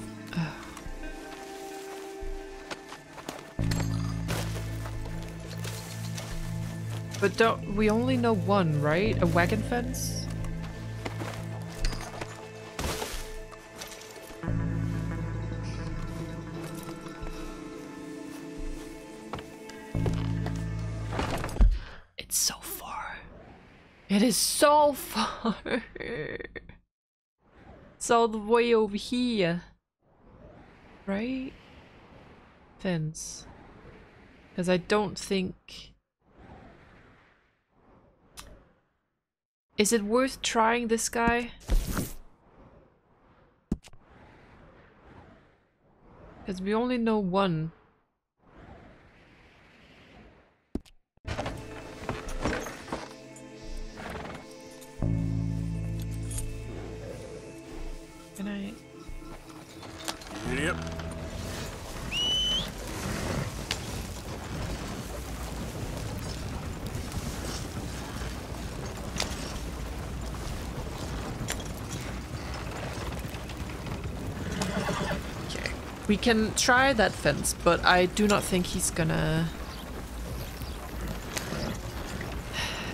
But don't... We only know one, right? A wagon fence? It's so far. It is so far. It's all the way over here, right? Fence, because I don't think... Is it worth trying this guy? Because we only know one. Yep. Okay. We can try that fence, but I do not think he's gonna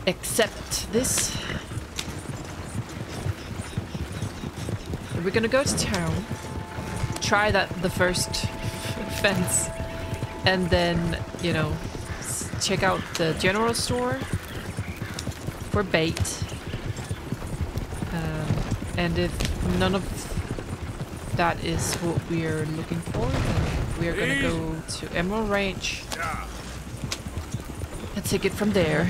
accept this. So we're gonna go to town. Try that, the first fence, and then, you know, check out the general store for bait, and if none of that is what we're looking for, then we're gonna go to Emerald Ranch and take it from there.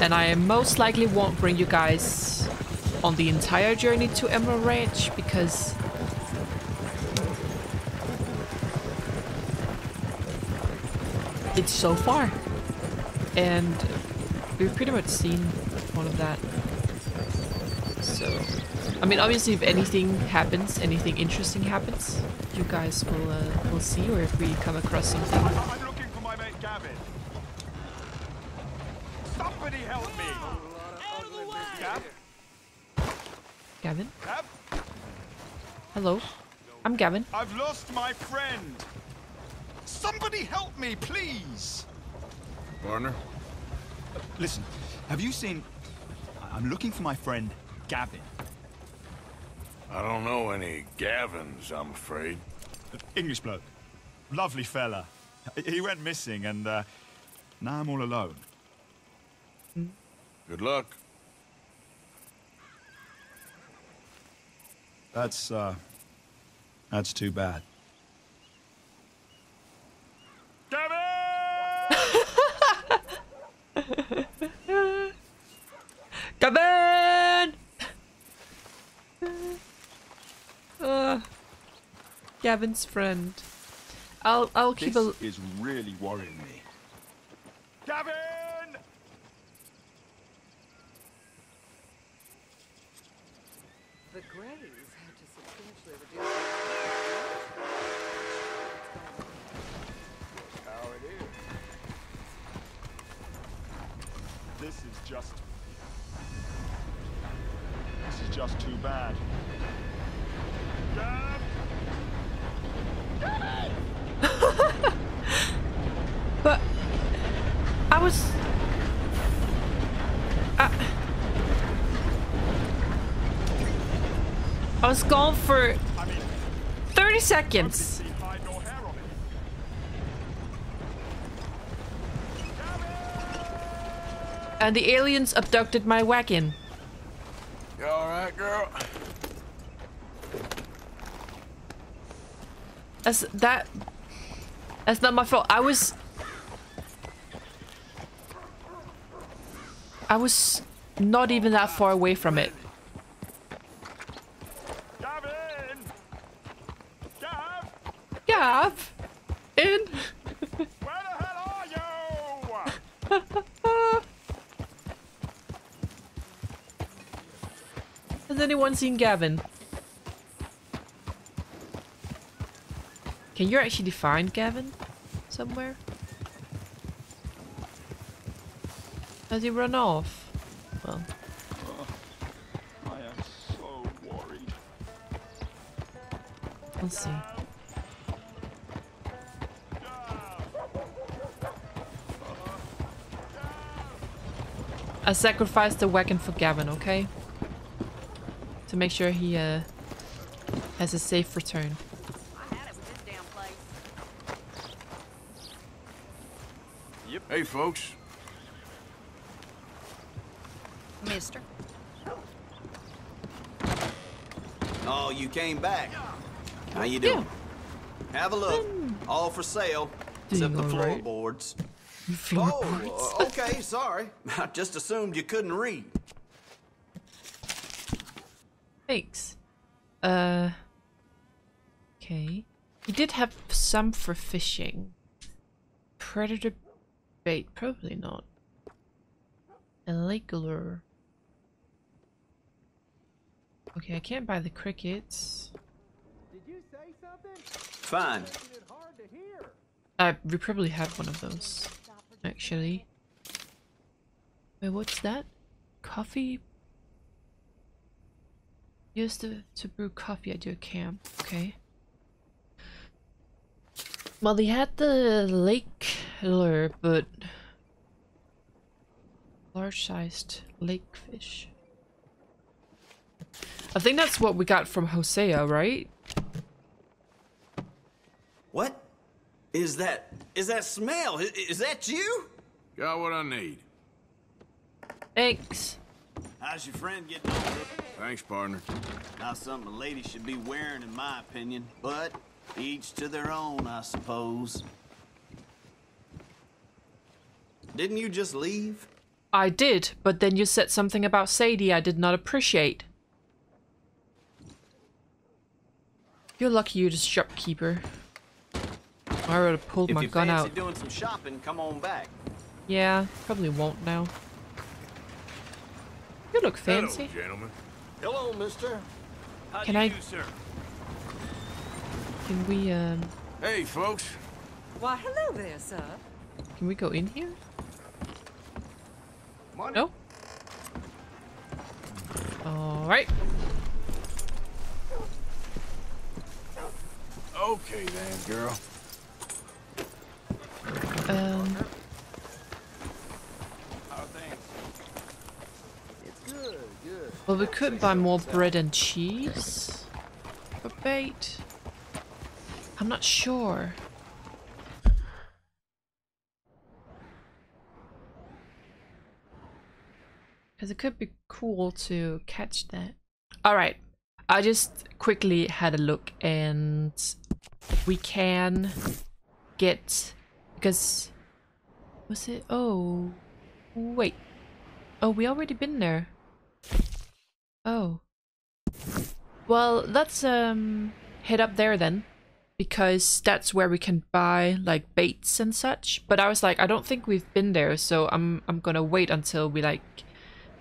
And I most likely won't bring you guys on the entire journey to Emerald Ranch because it's so far. And we've pretty much seen all of that. So, I mean, obviously if anything happens, anything interesting happens, you guys will see, or if we come across something. I'm looking for my mate Gavin. Somebody help me! Out of the way! Gab? Gavin? Gab? Hello? I'm Gavin. I've lost my friend! Somebody help me, please! Warner? Listen, have you seen... I'm looking for my friend, Gavin. I don't know any Gavins, I'm afraid. English bloke. Lovely fella. He went missing and now I'm all alone. Good luck. That's too bad. Gavin! Gavin! Gavin's friend. I'll keep a... This is really worrying me. Gavin! Greys had to substantially reduce their power. It is. This is just too bad. But I was. I was gone for 30 seconds. And the aliens abducted my wagon. You alright, girl? That's not my fault. I was not even that far away from it. Gavin! Where the hell are you? Has anyone seen Gavin? Can you actually find Gavin somewhere? Has he run off? Well. I am so worried. Let's see. I sacrificed the wagon for Gavin, okay? To make sure he has a safe return. Hey, folks. Mister. Oh, you came back. How you doing? Yeah. Have a look. All for sale, except the floorboards. Right? Oh, okay, sorry. I just assumed you couldn't read. Thanks. Okay. He did have some for fishing. Predator bait, probably not. Lure. Okay, I can't buy the crickets. Did you say something? Fine. We probably have one of those, actually. Wait, what's that? Coffee? Used to brew coffee at your camp. Okay. Well, they had the lake lure, but large-sized lake fish. I think that's what we got from Hosea, right? What is that? Is that smell? Is that you? Got what I need. Thanks. How's your friend getting on? Thanks, partner. Not something a lady should be wearing, in my opinion, but each to their own, I suppose. Didn't you just leave? I did, but then you said something about Sadie I did not appreciate. You're lucky you're the shopkeeper. I would have pulled my gun out. If you fancy doing some shopping, come on back. Yeah, probably won't now. You look fancy. Hello, gentlemen. Hello, mister. How do you do, sir? Can we, Hey, folks. Why, hello there, sir. Can we go in here? Money. No? Alright. Okay then, girl. It's good, good. Well, we could buy more bread and cheese. For bait. I'm not sure. Because it could be cool to catch that. Alright, I just quickly had a look and we can get... Because... Was it? Oh... Wait. Oh, we already been there. Oh. Well, let's head up there then. Because that's where we can buy like baits and such. But I was like, I don't think we've been there, so I'm gonna wait until we like...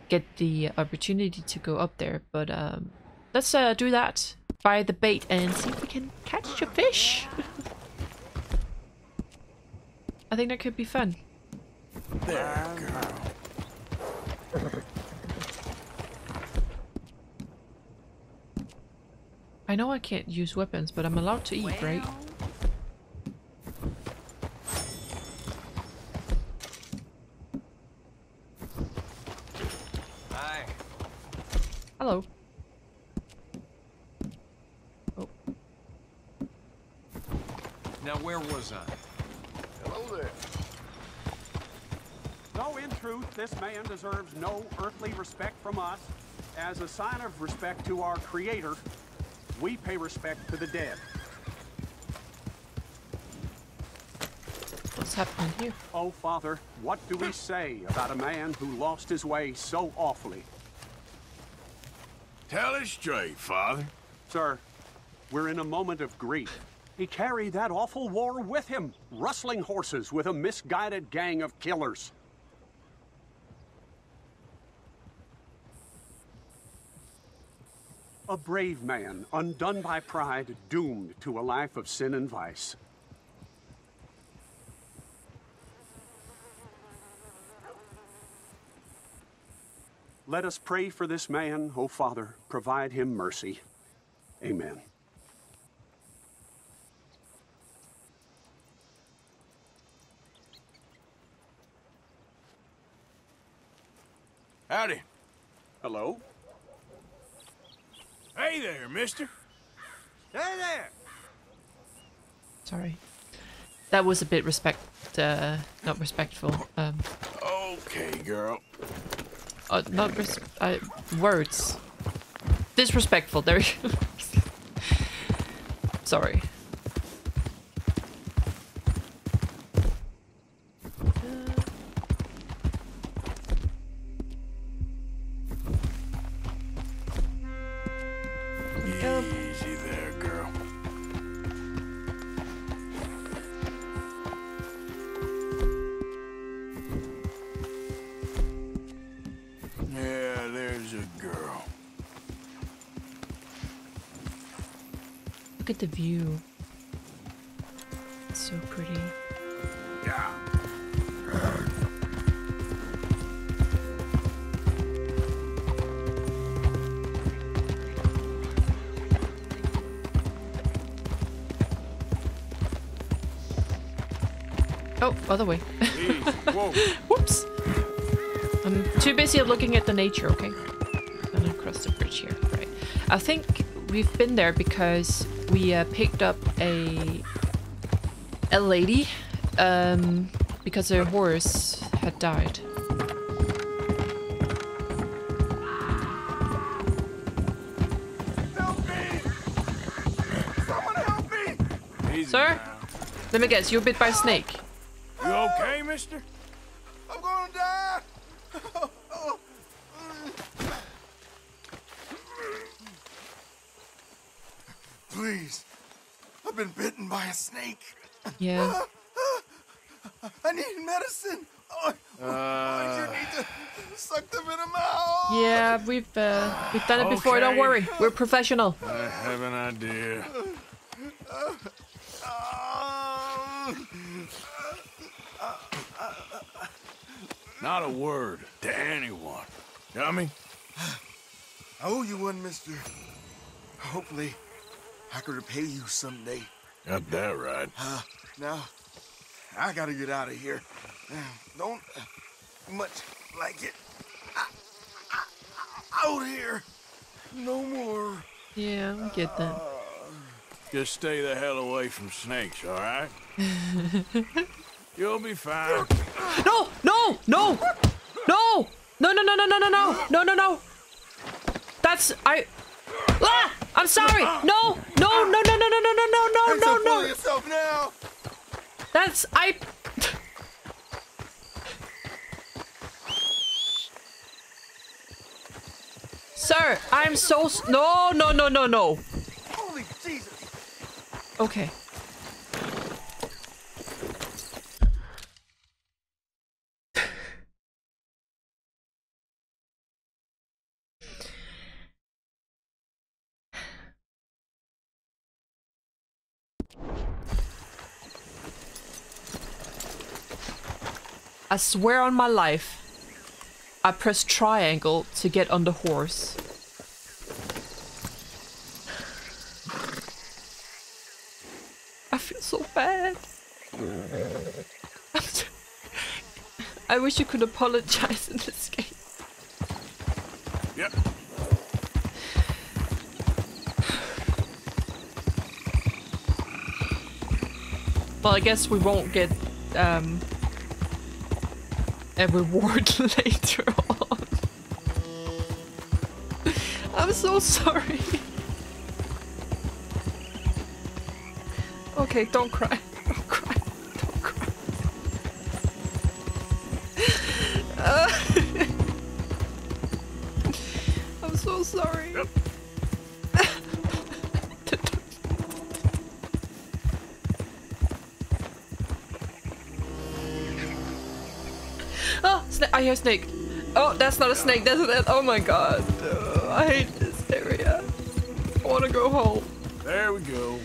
get the opportunity to go up there, but Let's do that by the bait and see if we can catch a fish. I think that could be fun. There we go. I know I can't use weapons, but I'm allowed to eat, right? Hi. Hello. Oh. Now where was I? Hello there. Though in truth, this man deserves no earthly respect from us, as a sign of respect to our Creator, we pay respect to the dead. What's happening here? Oh, Father, what do we say about a man who lost his way so awfully? Tell it straight, Father. Sir, we're in a moment of grief. He carried that awful war with him, rustling horses with a misguided gang of killers. A brave man, undone by pride, doomed to a life of sin and vice. Let us pray for this man, O Father, provide him mercy. Amen. Howdy. Hello. Hey there, mister. Hey there. Sorry. That was a bit not respectful. Okay, girl. Not words. Disrespectful, there you go. Sorry. Look at the view. It's so pretty. Yeah. Oh, other way. Whoops. I'm too busy looking at the nature, okay? I'm gonna cross the bridge here. Right. I think we've been there because we picked up a lady because her horse had died. Help me! Someone help me! Easy, sir? Now. Let me guess, you're bit by a snake. You okay, mister? I'm gonna die! Please, I've been bitten by a snake. Yeah. I need medicine. I need to suck the venom out. Yeah, we've done it before. Don't worry, we're professional. I have an idea. Not a word to anyone. Dummy. I owe you one, mister. Hopefully I could repay you someday. Got that right. Now, I gotta get out of here. Don't much like it. Out here. No more. Yeah, I get that. Just stay the hell away from snakes, all right? You'll be fine. No, no, no. No. No, no, no, no, no, no, no. No, no, no. That's... Ah! I'm sorry! No! No! No! No! No! No! No! No! No! No! No! No! Yourself now. That's I. Sir, I'm so no! No! No! No! No! Holy Jesus! Okay. I swear on my life. I pressed triangle to get on the horse. I feel so bad. I wish you could apologize in this game. Yep. Well, I guess we won't get a reward later on. I'm so sorry. Okay, don't cry. Don't cry. Don't cry. I'm so sorry. Yep. I hear a snake. Oh, that's not a snake. That's that. Oh my god. I hate this area. I want to go home. There we go.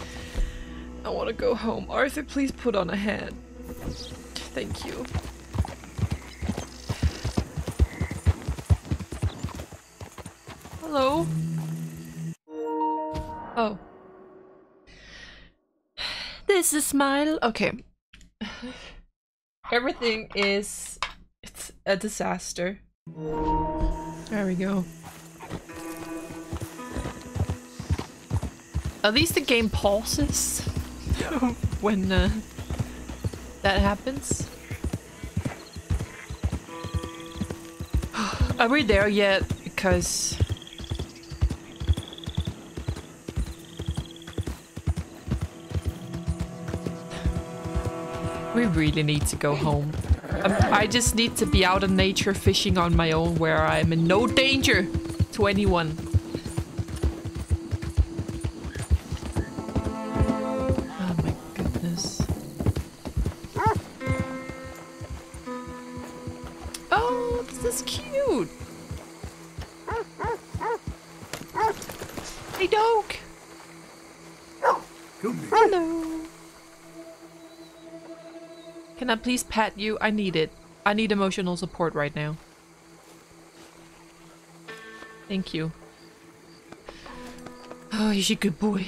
I want to go home. Arthur, please put on a hat. Thank you. Hello. Oh. This is smile. Okay. Everything is... It's a disaster. There we go. At least the game pauses when that happens. Are we there yet? Because... we really need to go home. I just need to be out in nature fishing on my own where I'm in no danger to anyone. Oh my goodness. Oh, this is cute. Hey, dog. Hello. Can I please pat you? I need it. I need emotional support right now. Thank you. Oh, he's a good boy.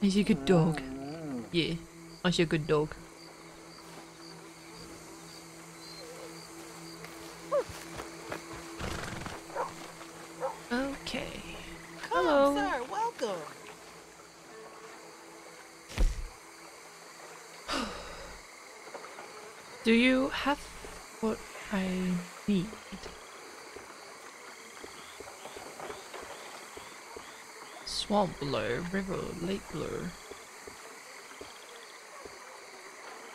He's a good dog. Yeah, he's a good dog. Okay. Hello. Sir, welcome. Do you have what I need? Swamp blur, river, lake blur.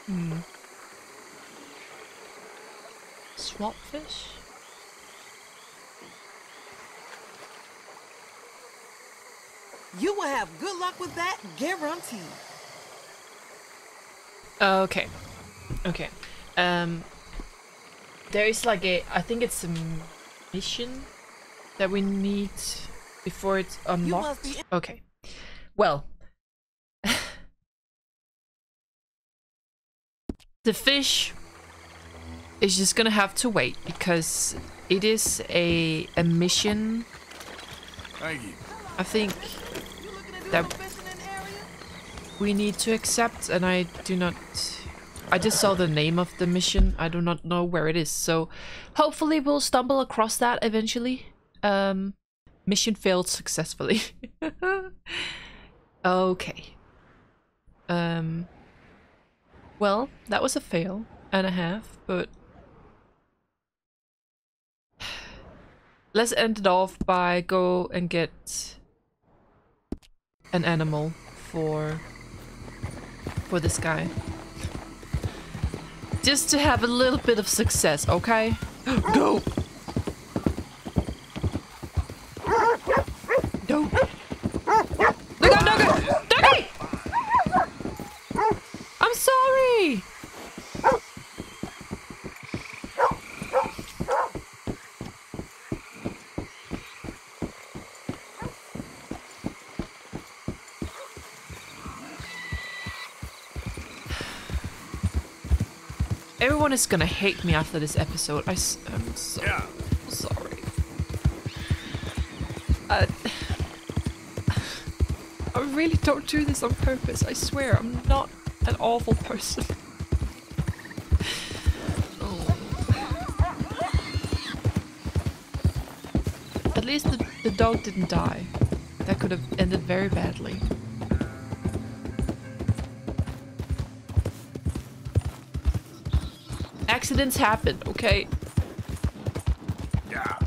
Hmm. Swamp fish? You will have good luck with that, guaranteed. Okay. Okay. There is like a, I think it's a mission that we need before it's unlocked. Okay. Well. The fish is just gonna have to wait because it is a mission. Thank you. I think that we need to accept, and I do not... I just saw the name of the mission. I do not know where it is, so hopefully we'll stumble across that eventually. Mission failed successfully. Okay. Well, that was a fail and a half, but let's end it off by go and get an animal for this guy. Just to have a little bit of success, okay? Go! Go! Look out, doggy! Doggy! I'm sorry! Everyone is gonna hate me after this episode. I'm so sorry. I really don't do this on purpose. I swear, I'm not an awful person. At least the dog didn't die. That could have ended very badly. Accidents happen, okay? Yeah.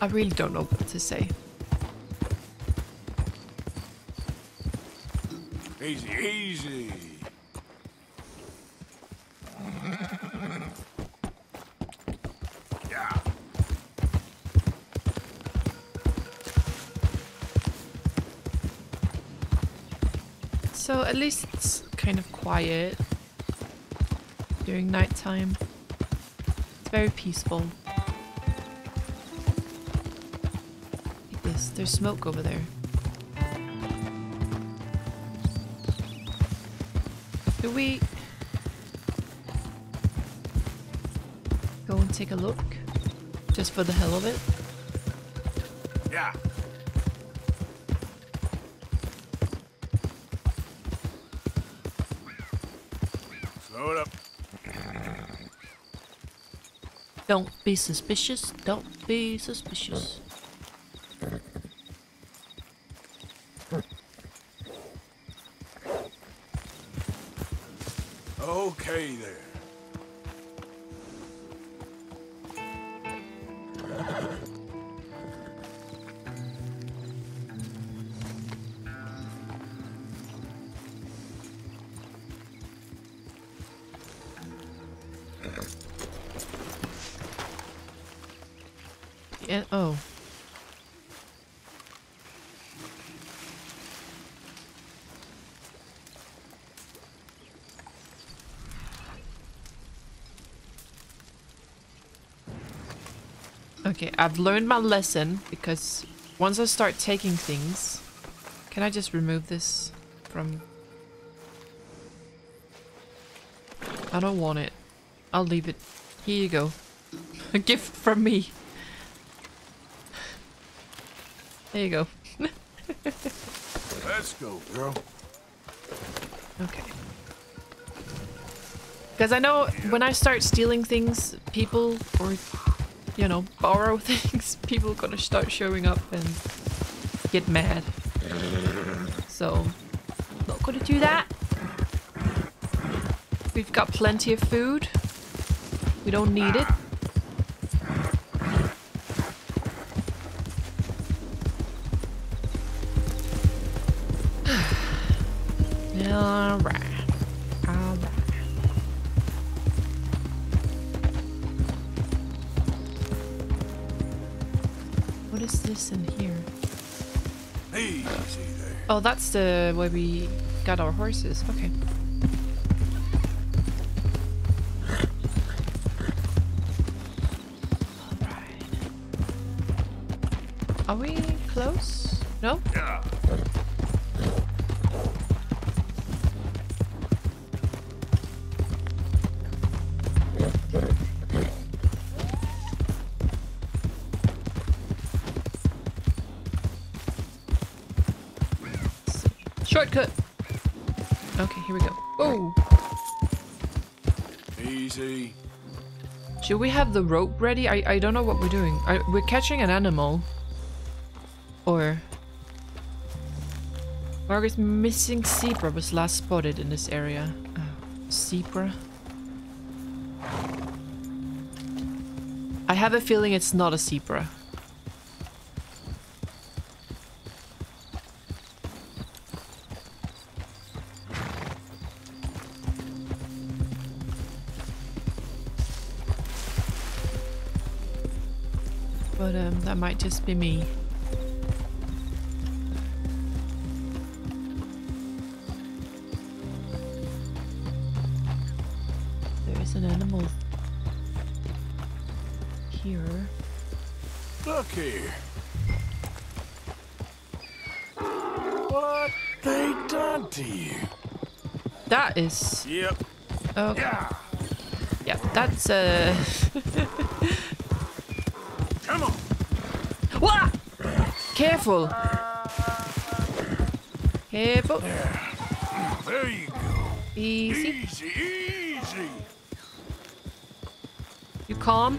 I really don't know what to say. Easy, easy. Yeah. So at least it's kind of quiet during nighttime. It's very peaceful. There's smoke over there. Do we go and take a look? Just for the hell of it? Yeah. Slow it up. Don't be suspicious. Don't be suspicious. Okay there. Yeah, oh. Okay, I've learned my lesson, because once I start taking things... Can I just remove this from... I don't want it. I'll leave it. Here you go. A gift from me. There you go. Let's go, girl. Okay. Because I know when I start stealing things, people or... you know, borrow things, people are gonna start showing up and get mad. So, not gonna do that. We've got plenty of food. We don't need it. Alright. In here. Hey, oh, that's the way we got our horses. Okay. All right. Are we close? No? Yeah. Shortcut. Okay, here we go. Oh. Easy. Should we have the rope ready? I don't know what we're doing. We're catching an animal. Or... Margaret's missing zebra was last spotted in this area. Zebra? I have a feeling it's not a zebra. but that might just be me. There is an animal here. Ducky! What they done to you? That is... Yep. Okay. Yeah. Yeah, that's Come on. Wah! Careful. Careful. There you go. Easy. Easy, easy. You calm?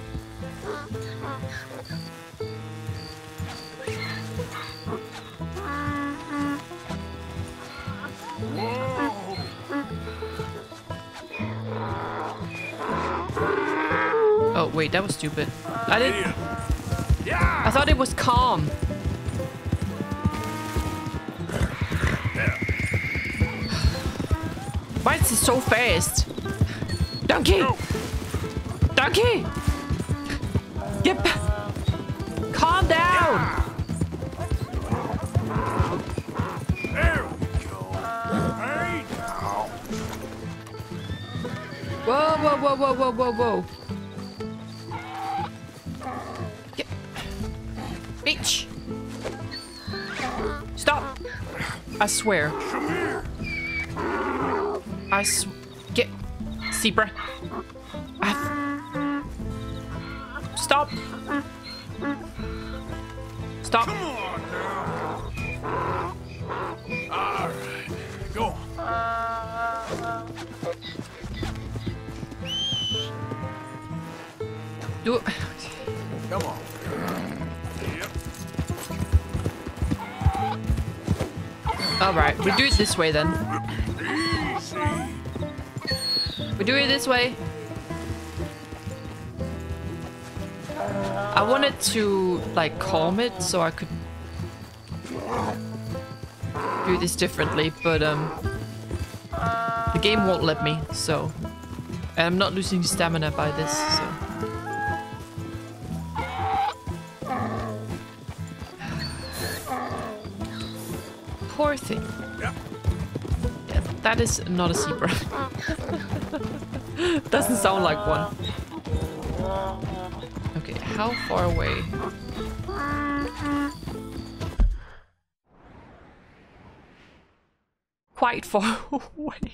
Oh wait, that was stupid. I didn't. I thought it was calm. Why is it so fast? Donkey! No. Donkey! Yep. Calm down. There we go. Right now. Whoa! Whoa! Whoa! Whoa! Whoa! Whoa! Whoa! Bitch! Stop! I swear. Come here. Get zebra. Stop! Stop! Come on now. All right, go. Do it. Come on. Alright, we do it this way then. We do it this way. I wanted to, like, calm it so I could do this differently, but the game won't let me, so... And I'm not losing stamina by this, so... Poor thing. Yeah. Yeah, that is not a zebra. Doesn't sound like one. Okay, how far away? Quite far away.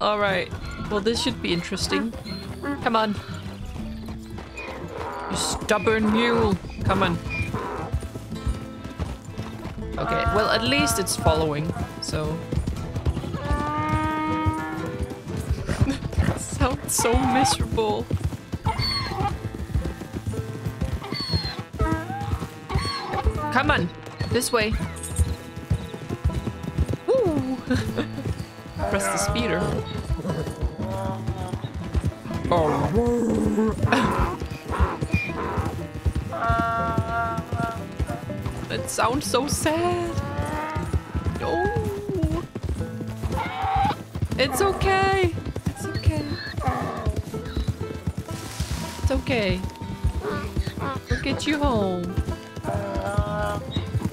Alright, well this should be interesting. Come on. You stubborn mule. Come on. Okay, well at least it's following, so... That sounds so miserable. Come on, this way. Woo! Press the speeder. Oh. That sounds so sad. No. It's okay. It's okay. It's okay. We'll get you home.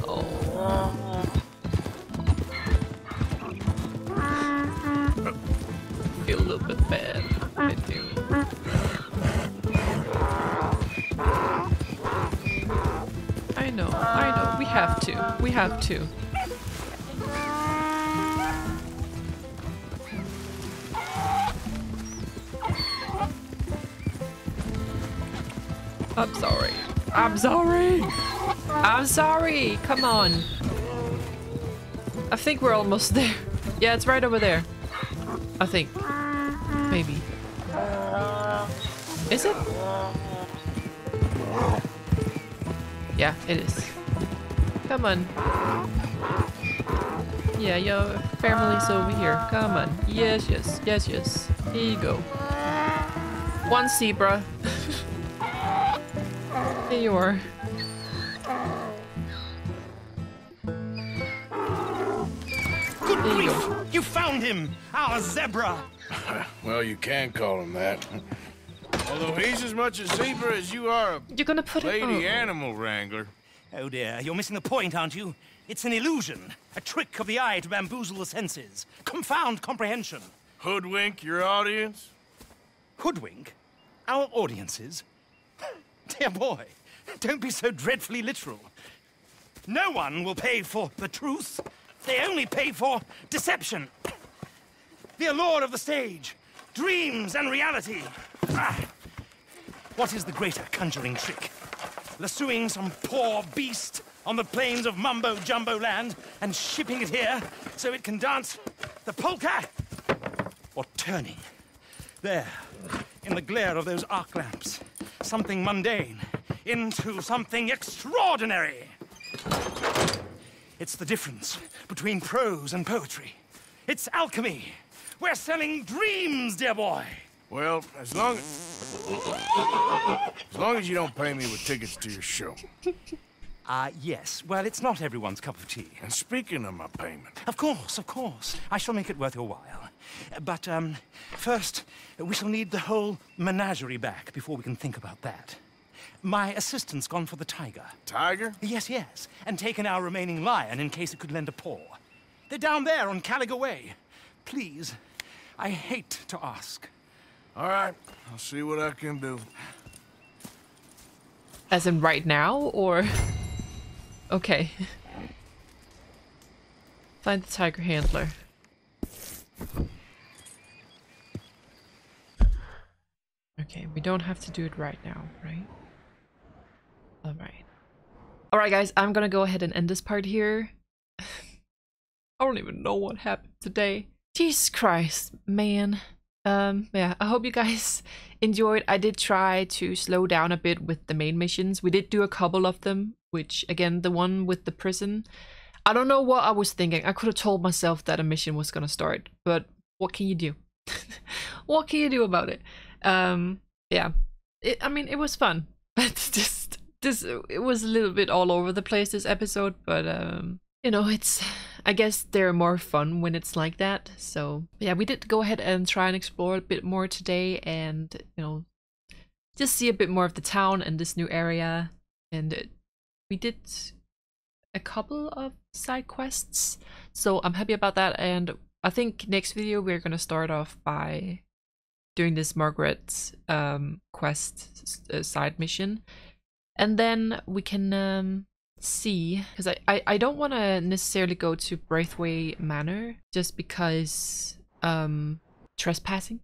Oh. I feel a little bit bad. I do. I know, we have to. I'm sorry, come on. I think we're almost there. Yeah, it's right over there. I think, maybe. Is it? Yeah, it is. Come on. Yeah, your family's over here. Come on. Yes, yes, yes, yes. Here you go. One zebra. Here you are. Good grief! You found him! Our zebra! Well, you can call him that. Although he's as much a zebra as you are a lady animal wrangler. Oh dear, you're missing the point, aren't you? It's an illusion, a trick of the eye to bamboozle the senses, confound comprehension. Hoodwink your audience? Hoodwink? Our audiences? Dear boy, don't be so dreadfully literal. No one will pay for the truth. They only pay for deception. The allure of the stage, dreams and reality. Ah. What is the greater conjuring trick? Lassoing some poor beast on the plains of Mumbo Jumbo land and shipping it here so it can dance the polka? Or turning there in the glare of those arc lamps something mundane into something extraordinary? It's the difference between prose and poetry. It's alchemy. We're selling dreams, dear boy. Well, as long as you don't pay me with tickets to your show. Yes. Well, it's not everyone's cup of tea. And speaking of my payment... of course. I shall make it worth your while. But, first, we shall need the whole menagerie back before we can think about that. My assistant's gone for the tiger. Tiger? Yes, yes. And taken our remaining lion in case it could lend a paw. They're down there on Callagher Way. Please, I hate to ask. All right, I'll see what I can do. As in right now, or...? Okay. Find the tiger handler. Okay, we don't have to do it right now, right? Alright. Alright guys, I'm gonna go ahead and end this part here. I don't even know what happened today. Jesus Christ, man. Yeah, I hope you guys enjoyed. I did try to slow down a bit with the main missions. We did do a couple of them, which again, the one with the prison. I don't know what I was thinking. I could have told myself that a mission was gonna start, but what can you do? What can you do about it? Yeah, I mean, it was fun, but just it was a little bit all over the place this episode, but you know, it's, I guess they're more fun when it's like that. So yeah, we did go ahead and try and explore a bit more today and, you know, just see a bit more of the town and this new area. And we did a couple of side quests. So I'm happy about that. And I think next video, we're going to start off by doing this Margaret quest side mission. And then we can... see, because I don't want to necessarily go to Braithway Manor just because trespassing.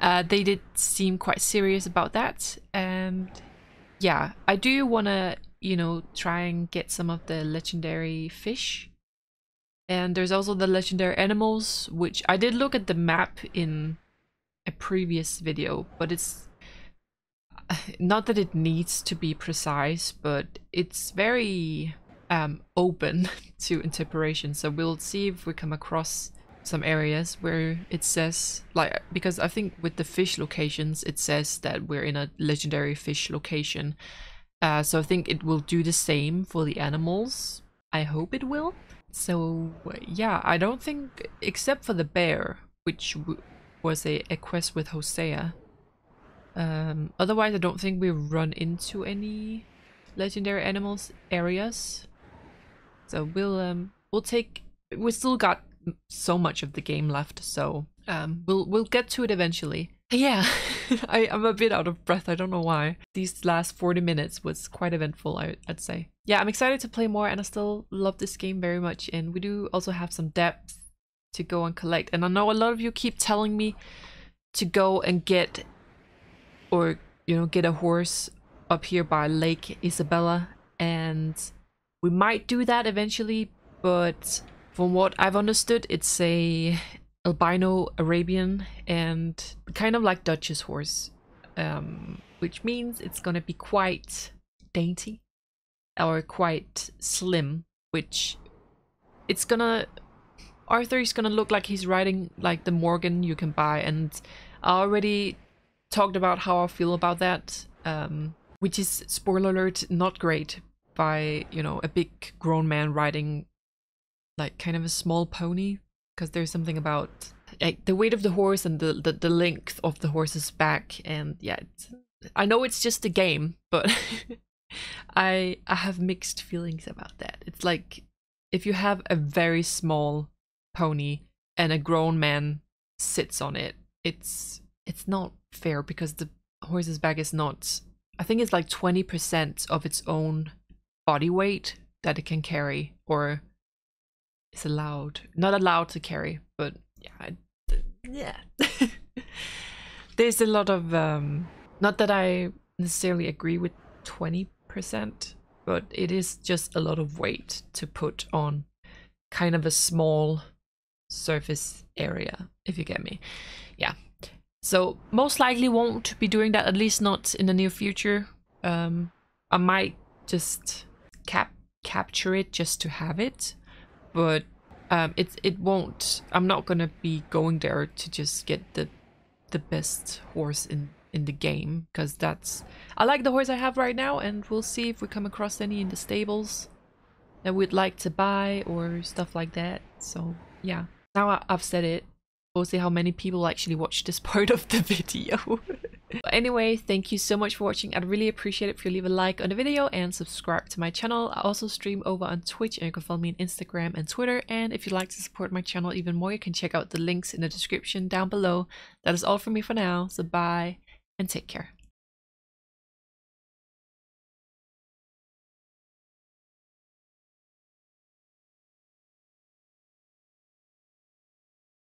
They did seem quite serious about that, and yeah, I do want to, you know, try and get some of the legendary fish, and there's also the legendary animals, which I did look at the map in a previous video, but it's not that it needs to be precise, but it's very open to interpretation. So we'll see if we come across some areas where it says, like, because I think with the fish locations, it says that we're in a legendary fish location. So I think it will do the same for the animals. I hope it will. So yeah, I don't think, except for the bear, which was a quest with Hosea. Otherwise, I don't think we run into any legendary animals areas. So we'll take. We still got so much of the game left, so we'll get to it eventually. Yeah, I'm a bit out of breath. I don't know why. These last 40 minutes was quite eventful, I'd say. Yeah, I'm excited to play more, and I still love this game very much. And we do also have some depth to go and collect. And I know a lot of you keep telling me to go and get, or, you know, get a horse up here by Lake Isabella, and we might do that eventually, but from what I've understood, it's a albino Arabian and kind of like Dutch's horse, which means it's gonna be quite dainty or quite slim, which it's gonna, Arthur is gonna look like he's riding like the Morgan you can buy, and I already talked about how I feel about that, which is, spoiler alert, not great by, you know, a big grown man riding like kind of a small pony because there's something about like the weight of the horse and the length of the horse's back, and yeah, I know it's just a game, but I have mixed feelings about that. It's like if you have a very small pony and a grown man sits on it, it's not fair because the horse's back is not, I think it's like 20% of its own body weight that it can carry or is not allowed to carry, but yeah. There's a lot of not that I necessarily agree with 20%, but it is just a lot of weight to put on kind of a small surface area, if you get me. Yeah, so most likely won't be doing that, at least not in the near future. I might just capture it just to have it, but it won't, I'm not gonna be going there to just get the best horse in the game, because that's, I like the horse I have right now, and we'll see if we come across any in the stables that we'd like to buy or stuff like that. So yeah, now I've said it, we'll see how many people actually watch this part of the video. But anyway, thank you so much for watching. I'd really appreciate it if you leave a like on the video and subscribe to my channel. I also stream over on Twitch, and you can follow me on Instagram and Twitter. And if you'd like to support my channel even more, you can check out the links in the description down below. That is all from me for now, so bye and take care.